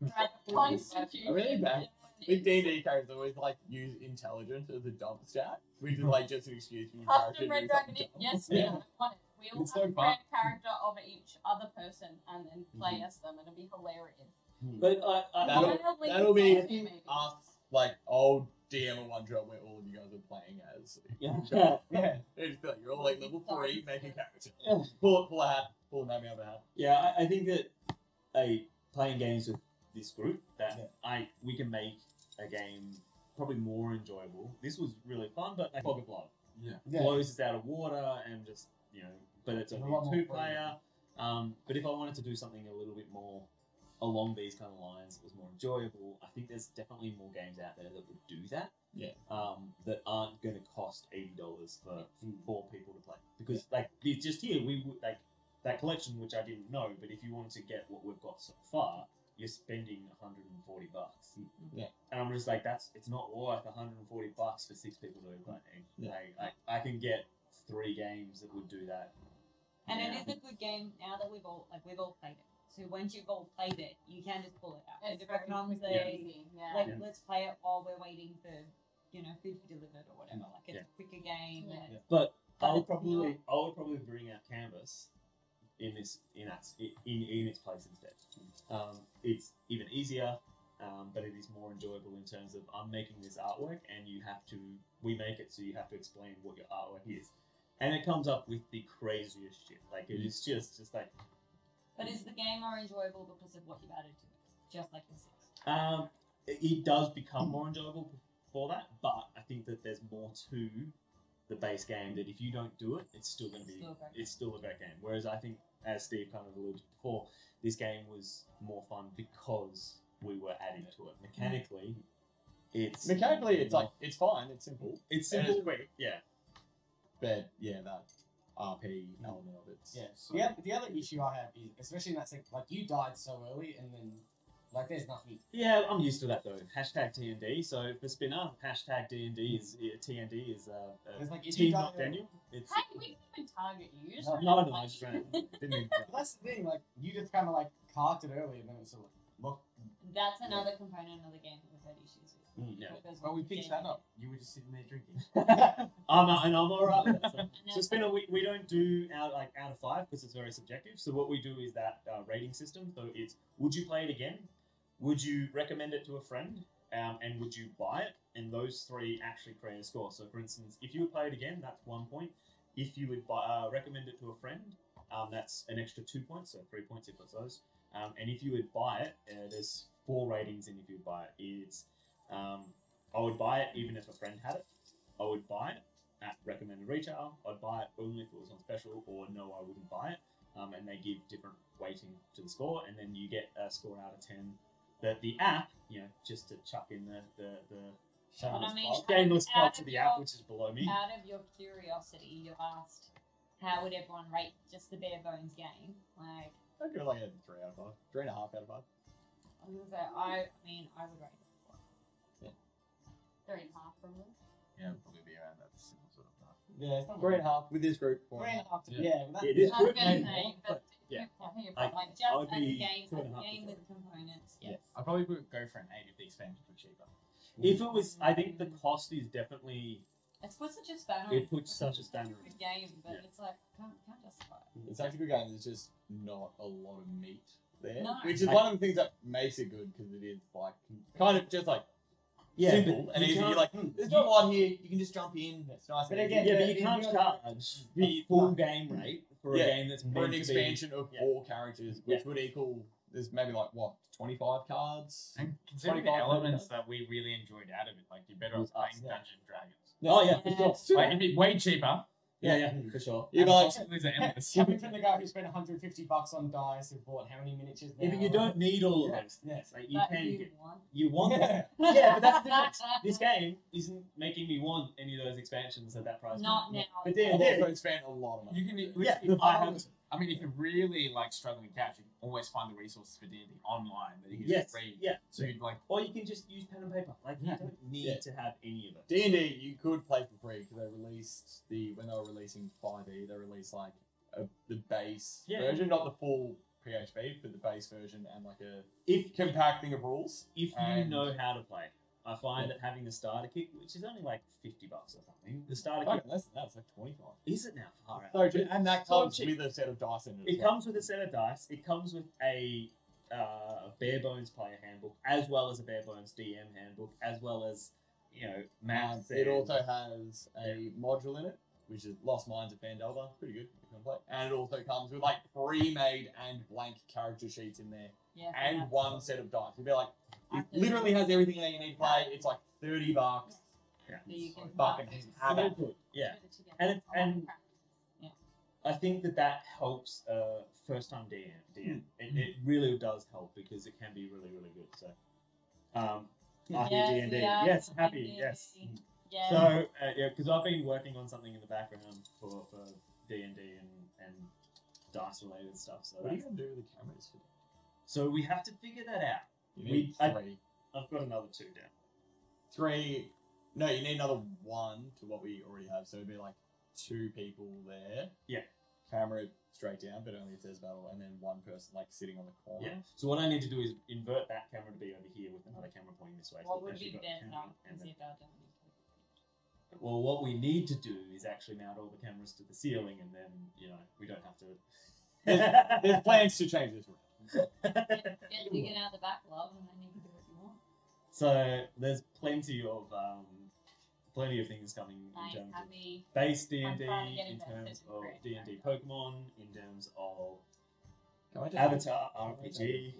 Right, constitution. I really bad. With D and D characters, always like use intelligence as a dump stat, which is like just an excuse for your character. Red Dragon, yes, we all want it. We all have to create a character of each other person and then play as them, and it'll be hilarious. But I, I that'll be us, like old D M a one drop where all of you guys are playing as. Yeah, yeah. Just feel like you're all like level three, make a character, pull it, pull a hat, pull a out of a hat. Yeah, I think that a playing games with this group that I we can make. A game probably more enjoyable. This was really fun, but a fog of blood. Yeah. yeah. Blows us out of water and just, you know, but it's only a two player. Um, but if I wanted to do something a little bit more along these kind of lines, it was more enjoyable. I think there's definitely more games out there that would do that. Yeah. Um, that aren't going to cost eighty dollars for four people to play. Because, yeah. like, it's just here, we would, like, that collection, which I didn't know, but if you wanted to get what we've got so far, you're spending one hundred forty bucks. Yeah. And I'm just like, that's it's not worth one hundred forty bucks for six people to play. Yeah. Like, I, I can get three games that would do that. And yeah. it is a good game now that we've all like we've all played it. So once you've all played it, you can just pull it out. It's very easy. Yeah. Like yeah. let's play it while we're waiting for, you know, food to be delivered or whatever. Like it's yeah. a quicker game. Yeah. Yeah. But, but I'll probably I would probably bring out Canvas. In this, in its, in, in its place instead. Um, it's even easier, um, but it is more enjoyable in terms of I'm making this artwork, and you have to. We make it, so you have to explain what your artwork is, and it comes up with the craziest shit. Like it is just, just like. But is the game more enjoyable because of what you've added to it? Just like the six. Um, it does become more enjoyable for that, but I think that there's more to the base game that if you don't do it, it's still going to be. Still it's still a great game. Whereas I think. As Steve kind of alluded to before, this game was more fun because we were adding to it. Mechanically, it's mechanically it's like it's fine, it's simple, it's simple, it's quick, yeah. But yeah, that R P element of it. Yeah. So the, the other issue I have is, especially in that second, like you died so early, and then like there's nothing. Yeah, I'm used to that though. Hashtag T N D. So for spinner, hashtag D and D is yeah, T N D is uh, uh like, team not Daniel. It's, hey, we didn't even target you. Just no, no, no, just ran. Didn't even. But that's the thing, like, you just kind of, like, carked it early, and then it's sort of like, look. That's another yeah. component of the game that we've had issues with. Mm, yeah. Well, we picked that up. You were just sitting there drinking. I'm not, and I'm all right with that. So, so Spinner, we, we don't do out, like, out of five, because it's very subjective. So what we do is that uh, rating system. So it's, would you play it again? Would you recommend it to a friend? Um, and would you buy it? And those three actually create a score. So, for instance, if you would play it again, that's one point. If you would buy, uh, recommend it to a friend, um, that's an extra two points, so three points if it's those. Um, and if you would buy it, uh, there's four ratings. And if you buy it, it's um, I would buy it even if a friend had it. I would buy it at recommended retail. I'd buy it only if it was on special, or no, I wouldn't buy it. Um, and they give different weighting to the score, and then you get a score out of ten. That the app, you know, just to chuck in the the. the Shameless, I mean, part. Shameless part to the your, app, which is below me. Out of your curiosity, you've asked, how would everyone rate just the bare bones game? Like, I'd give it like a three out of five, three and a half out of five. I was gonna say, I mean, I would rate it four. Yeah. Three and a half from this. Yeah, it'd probably be around that similar sort of half. Yeah, it's not three and a half with this group. Four three and a half. To yeah, yeah, yeah this group. I was gonna say, but yeah, I, like just as a game, a game with components. Yes. Yeah. I probably would go for an eight if the expansions were cheaper. If it was, I think the cost is definitely. It's put such a standard. It puts such a standard. It's a good game, but yeah. it's like can't can't justify it. It's actually a good game. There's just not a lot of meat there, no. which is I, one of the things that makes it good because it is like kind of just like yeah, simple and easy. You're like, hmm, there's not a lot here. You can just jump in. That's nice. But again, yeah, but you can't charge the full game rate for yeah, a game that's for an expansion be, of yeah. four characters, which yeah. would equal. There's maybe like what twenty-five cards, and considering the elements that we really enjoyed out of it, like you're better off playing Dungeons and Dragons. Oh yeah, yeah. It's way, it'd be way cheaper Yeah, yeah, for sure. You guys, it's coming from the guy who spent one hundred fifty bucks on dice and bought how many miniatures? Yeah, but you don't need all of those. Yes, like you can get. You want them. Yeah, but that's the difference. This game isn't making me want any of those expansions at that price. Not now. But then you can expand a lot of them. You can. Yeah, I have. I mean, if you're really like struggling to catch, you can always find the resources for D and D online that you can yes, just read. Yeah. So you'd like, or you can just use pen and paper. Like yeah. you don't need yeah. to have any of it. D and D, you could play for free because they released the when they were releasing five e, they released like a, the base yeah. version, not the full P H B, but the base version and like a if compacting of rules. If you know how to play. I find yeah. that having the starter kit, which is only like fifty bucks or something, the starter oh, kit... less than that, it's like twenty-five. Is it now? Far out. So, and that comes so with a set of dice in it. It comes well. with a set of dice. It comes with a uh, bare bones player handbook, as well as a bare bones D M handbook, as well as, you know, maths. Um, it and, also has a yeah. module in it, which is Lost Minds of Vandelva. Pretty good. You can play. And it also comes with like pre-made and blank character sheets in there. Yeah, and one cool. set of dice. It'd be like... It literally has everything that you need to play. It's like thirty bucks. Yeah. So you can fucking have it. Yeah. And and yeah. I think that that helps uh, first time D M. D M. Mm. It, it really does help because it can be really really good. So. Um. Yes, D and D. Yes. Happy. D and D. Yes. Yeah. So uh, yeah, because I've been working on something in the background for for D and D and and dice related stuff. So. What are you gonna do with the cameras? For so we have to figure that out. You need we, three. I, I've got another two down. Three. No, you need another one to what we already have. So it'd be like two people there. Yeah. Camera straight down, but only if there's battle, and then one person like sitting on the corner. Yeah. So what I need to do is invert that camera to be over here with another camera pointing this way. What so would you then? Well, what we need to do is actually mount all the cameras to the ceiling, and then you know we don't have to. there's, there's plans to change this room. Yeah, you get out the back, love, and then you can do what you want. So there's plenty of um, plenty of things coming in terms of base D and D, in terms of D and D Pokemon, in terms of Avatar R P G.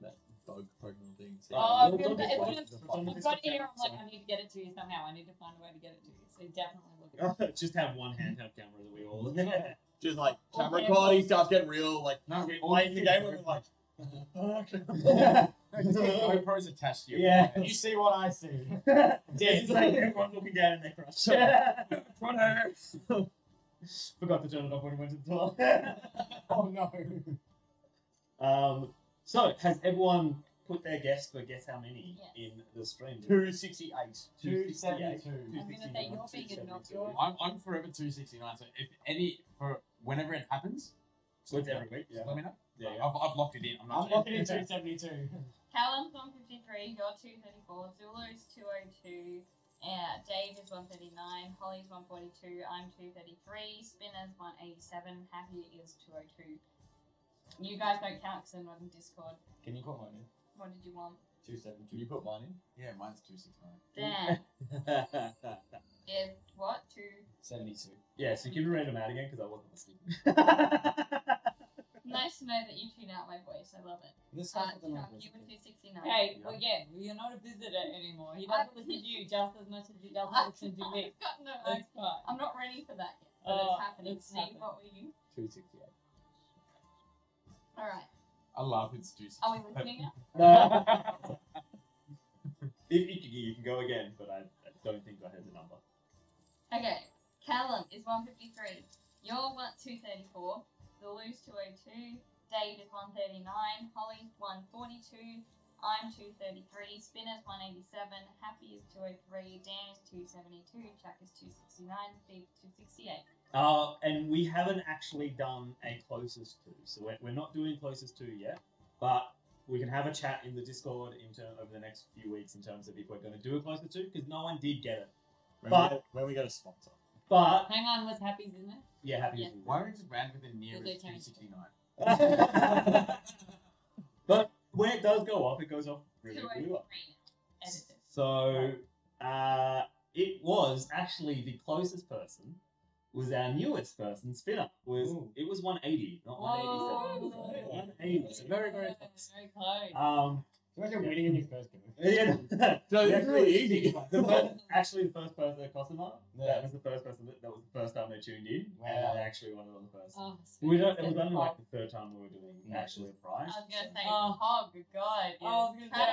That bug Pokemon thing. Oh, I've got here. I'm like, I need to get it to you somehow. I need to find a way to get it to you. So definitely look at it. Just have one handheld camera that we all. Just like camera quality starts getting real, like no, we play in the game and like GoPro's attached to you. Yeah, you see what I see. Yeah, it's like everyone looking down in their crotch. Yeah, forgot to turn it off when we went to the toilet. Oh no. Um. So has everyone put their guess for guess how many yes. in the stream? Two sixty eight. Two seventy two. I'm gonna say you're being innocuous. I'm I'm forever two sixty nine. So if any for. Whenever it happens, so it's every week. Yeah. Let me know. Yeah, yeah. I've, I've locked it in. I'm not locked it in two seventy two. Callum's one fifty three. You're two thirty four. Zulu's two oh two. Dave is one thirty nine. Holly's one forty two. I'm two thirty three. Spinner's one eighty seven. Happy is two oh two. You guys don't count because they're not in Discord. Can you put mine in? What did you want? Two seventy two. You put mine in? Yeah, mine's two six nine. Dan. Is what two seventy two. Yeah, so can you read them out again because I wasn't listening. Nice to know that you tune out my voice. I love it. This uh, you were two sixty-nine. Hey, well, yeah, you're not a visitor anymore. He doesn't listen to you just as much as he doesn't listen to me. Got no, I'm, I'm not ready for that yet. But oh, it's happening. It's happening. What were you? two sixty-eight. All right. I love it's two sixty-eight. Are we listening now? No. If you can go again, but I, I don't think I heard the number. Okay. Callum is one fifty-three, you're two thirty-four, Zulu's two oh two, Dave is one thirty-nine, Holly's one forty-two, I'm two thirty-three, Spinner's one eighty-seven, Happy is two oh three, Dan is two seventy-two, Chuck is two sixty-nine, Steve two sixty-eight. Uh, and we haven't actually done a closest to, so we're, we're not doing closest to yet, but we can have a chat in the Discord in term, over the next few weeks in terms of if we're going to do a closest to, because no one did get it. When but we get, when we got a sponsor. But hang on, was Happy's in there? Yeah, Happy's yeah. in there. Why don't we just round with the nearest two sixty-nine? But when it does go off, it goes off really, really well. So uh, it was actually the closest person was our newest person, Spinner. Was Ooh. It was one eighty, not one eighty-seven. one eighty, so very, very close. Very close. Um, Imagine yeah. winning in your first game. Yeah, so it's really easy. The first, actually, the first person that cost them up, yeah. that was the first person that, that was the first time they tuned in, wow. and I actually won it on the first. Oh, we don't. It was only like the third time we were doing yeah. actually a prize. I was gonna so. say, oh, oh good god, yeah. oh, good god,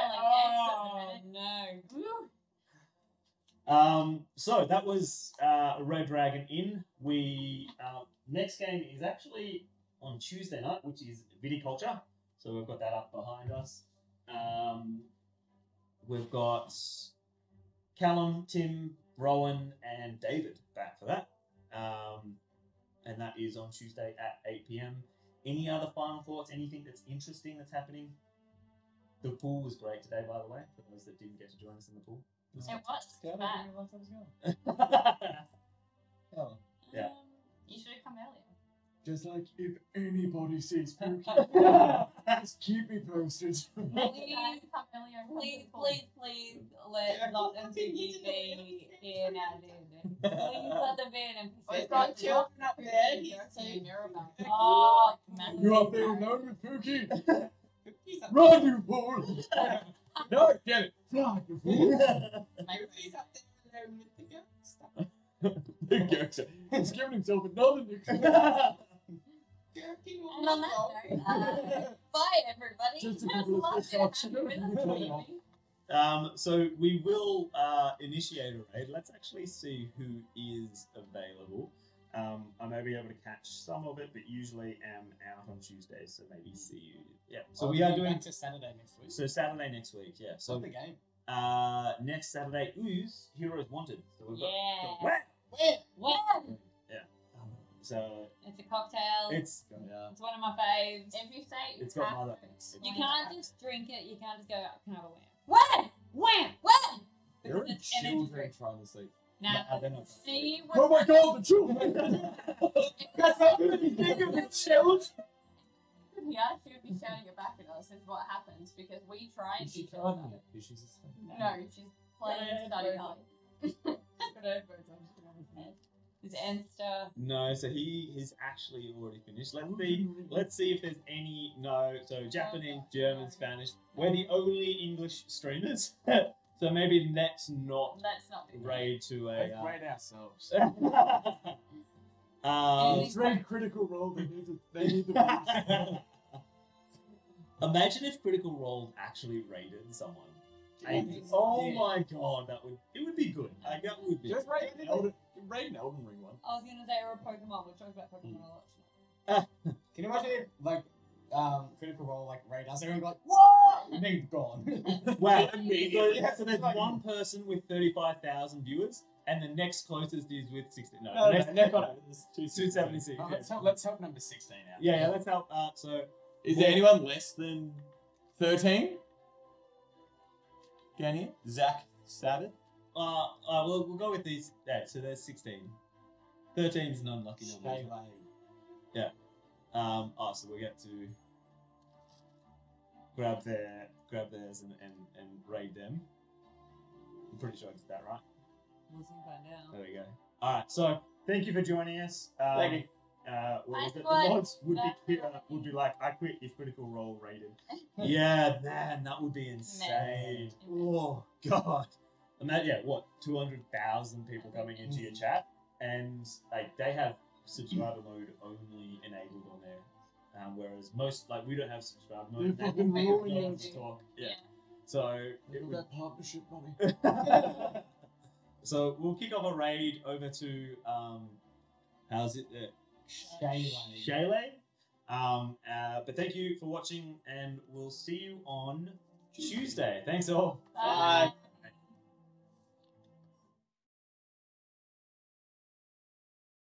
oh no. Um, so that was uh, Red Dragon Inn. We uh, next game is actually on Tuesday night, which is Viticulture. So we've got that up behind us. Um, we've got Callum, Tim, Rowan, and David back for that. Um, and that is on Tuesday at eight p m. Any other final thoughts? Anything that's interesting that's happening? The pool was great today, by the way, for those that didn't get to join us in the pool. It was. It was. Oh. Yeah. Um, you should have come earlier. Just like, if anybody sees Pookie, just keep me posted. Please, please, please, please let Zot and Pookie be in our D and D. Please let them be in and We've got children up there, so you Mirabelle. Oh, you are there alone with Pookie? Run, you fool! No, get it! Fly, you fool! He's up there alone with the girl stuff. He's given himself another new And on that note, uh, bye everybody. Just a couple of things. Um, so we will uh, initiate a raid. Let's actually see who is available. Um, I may be able to catch some of it, but usually am out on Tuesdays, so maybe see you. Yeah. So well, we are doing back to Saturday next week. So Saturday next week. Yeah. So What's the game. Uh, next Saturday is Heroes Wanted. So we've got yeah. the where? Where? Where? Yeah. So it's a cocktail. It's yeah. it's one of my faves. If you say it's got mother, you can't just drink it. You can't just go. Can I have a wham? Wham? Wham? There are children trying to sleep. Nah, no, they're not. See what? Oh my god, the children! That's not good. You think of the children? Yeah, she would be shouting it back at us. Is what happens because we try and each other. Is she no, no, she's playing study high. His Insta. No, so he is actually already finished. Let's see. Let's see if there's any. No, so Japanese, German, Spanish. We're the only English streamers. So maybe let's not. Let's not raid to a. Let's uh, raid ourselves. um, it's raid Critical Role. They need to. They need to. Imagine if Critical Role actually raided someone. Yes. Oh yeah. my god, that would it would be good. I that would be. Just raid an Elden Ring one. I was gonna say or a Pokemon. We've talked about Pokemon a lot. Can you imagine if like um, Critical Role like raid us? Everyone like what? And then gone. Wow. so, so there's one person with thirty-five thousand viewers, and the next closest is with sixteen. No, no, next, no, next, no, no it's two seventy-six. Oh, yeah. Let's help. Let's help number sixteen out. Yeah, yeah. Let's help. Uh, so, is well, there anyone less than thirteen? Down here, Zach Sabbath. Uh, uh we'll, we'll go with these. Yeah, so there's sixteen. thirteen is an unlucky number. Stay lame. Yeah. Um, oh, so we'll get to grab their, grab theirs and, and, and raid them. I'm pretty sure I did that right. We'll see by now. There we go. All right, so thank you for joining us. Um, thank you. Uh, what was it? The mods would be uh, would be like, I quit if Critical Role rated. Yeah, man, that would be insane. Oh god, imagine yeah, what two hundred thousand people coming into your chat, and like they have subscriber mode only enabled on there, um, whereas most like we don't have subscriber mode. They don't want to talk. Yeah, so it would partnership money. So we'll kick off a raid over to um, how's it? Uh, Shaylay. Um, uh, but thank you for watching, and we'll see you on Tuesday. Thanks all. Bye. Bye.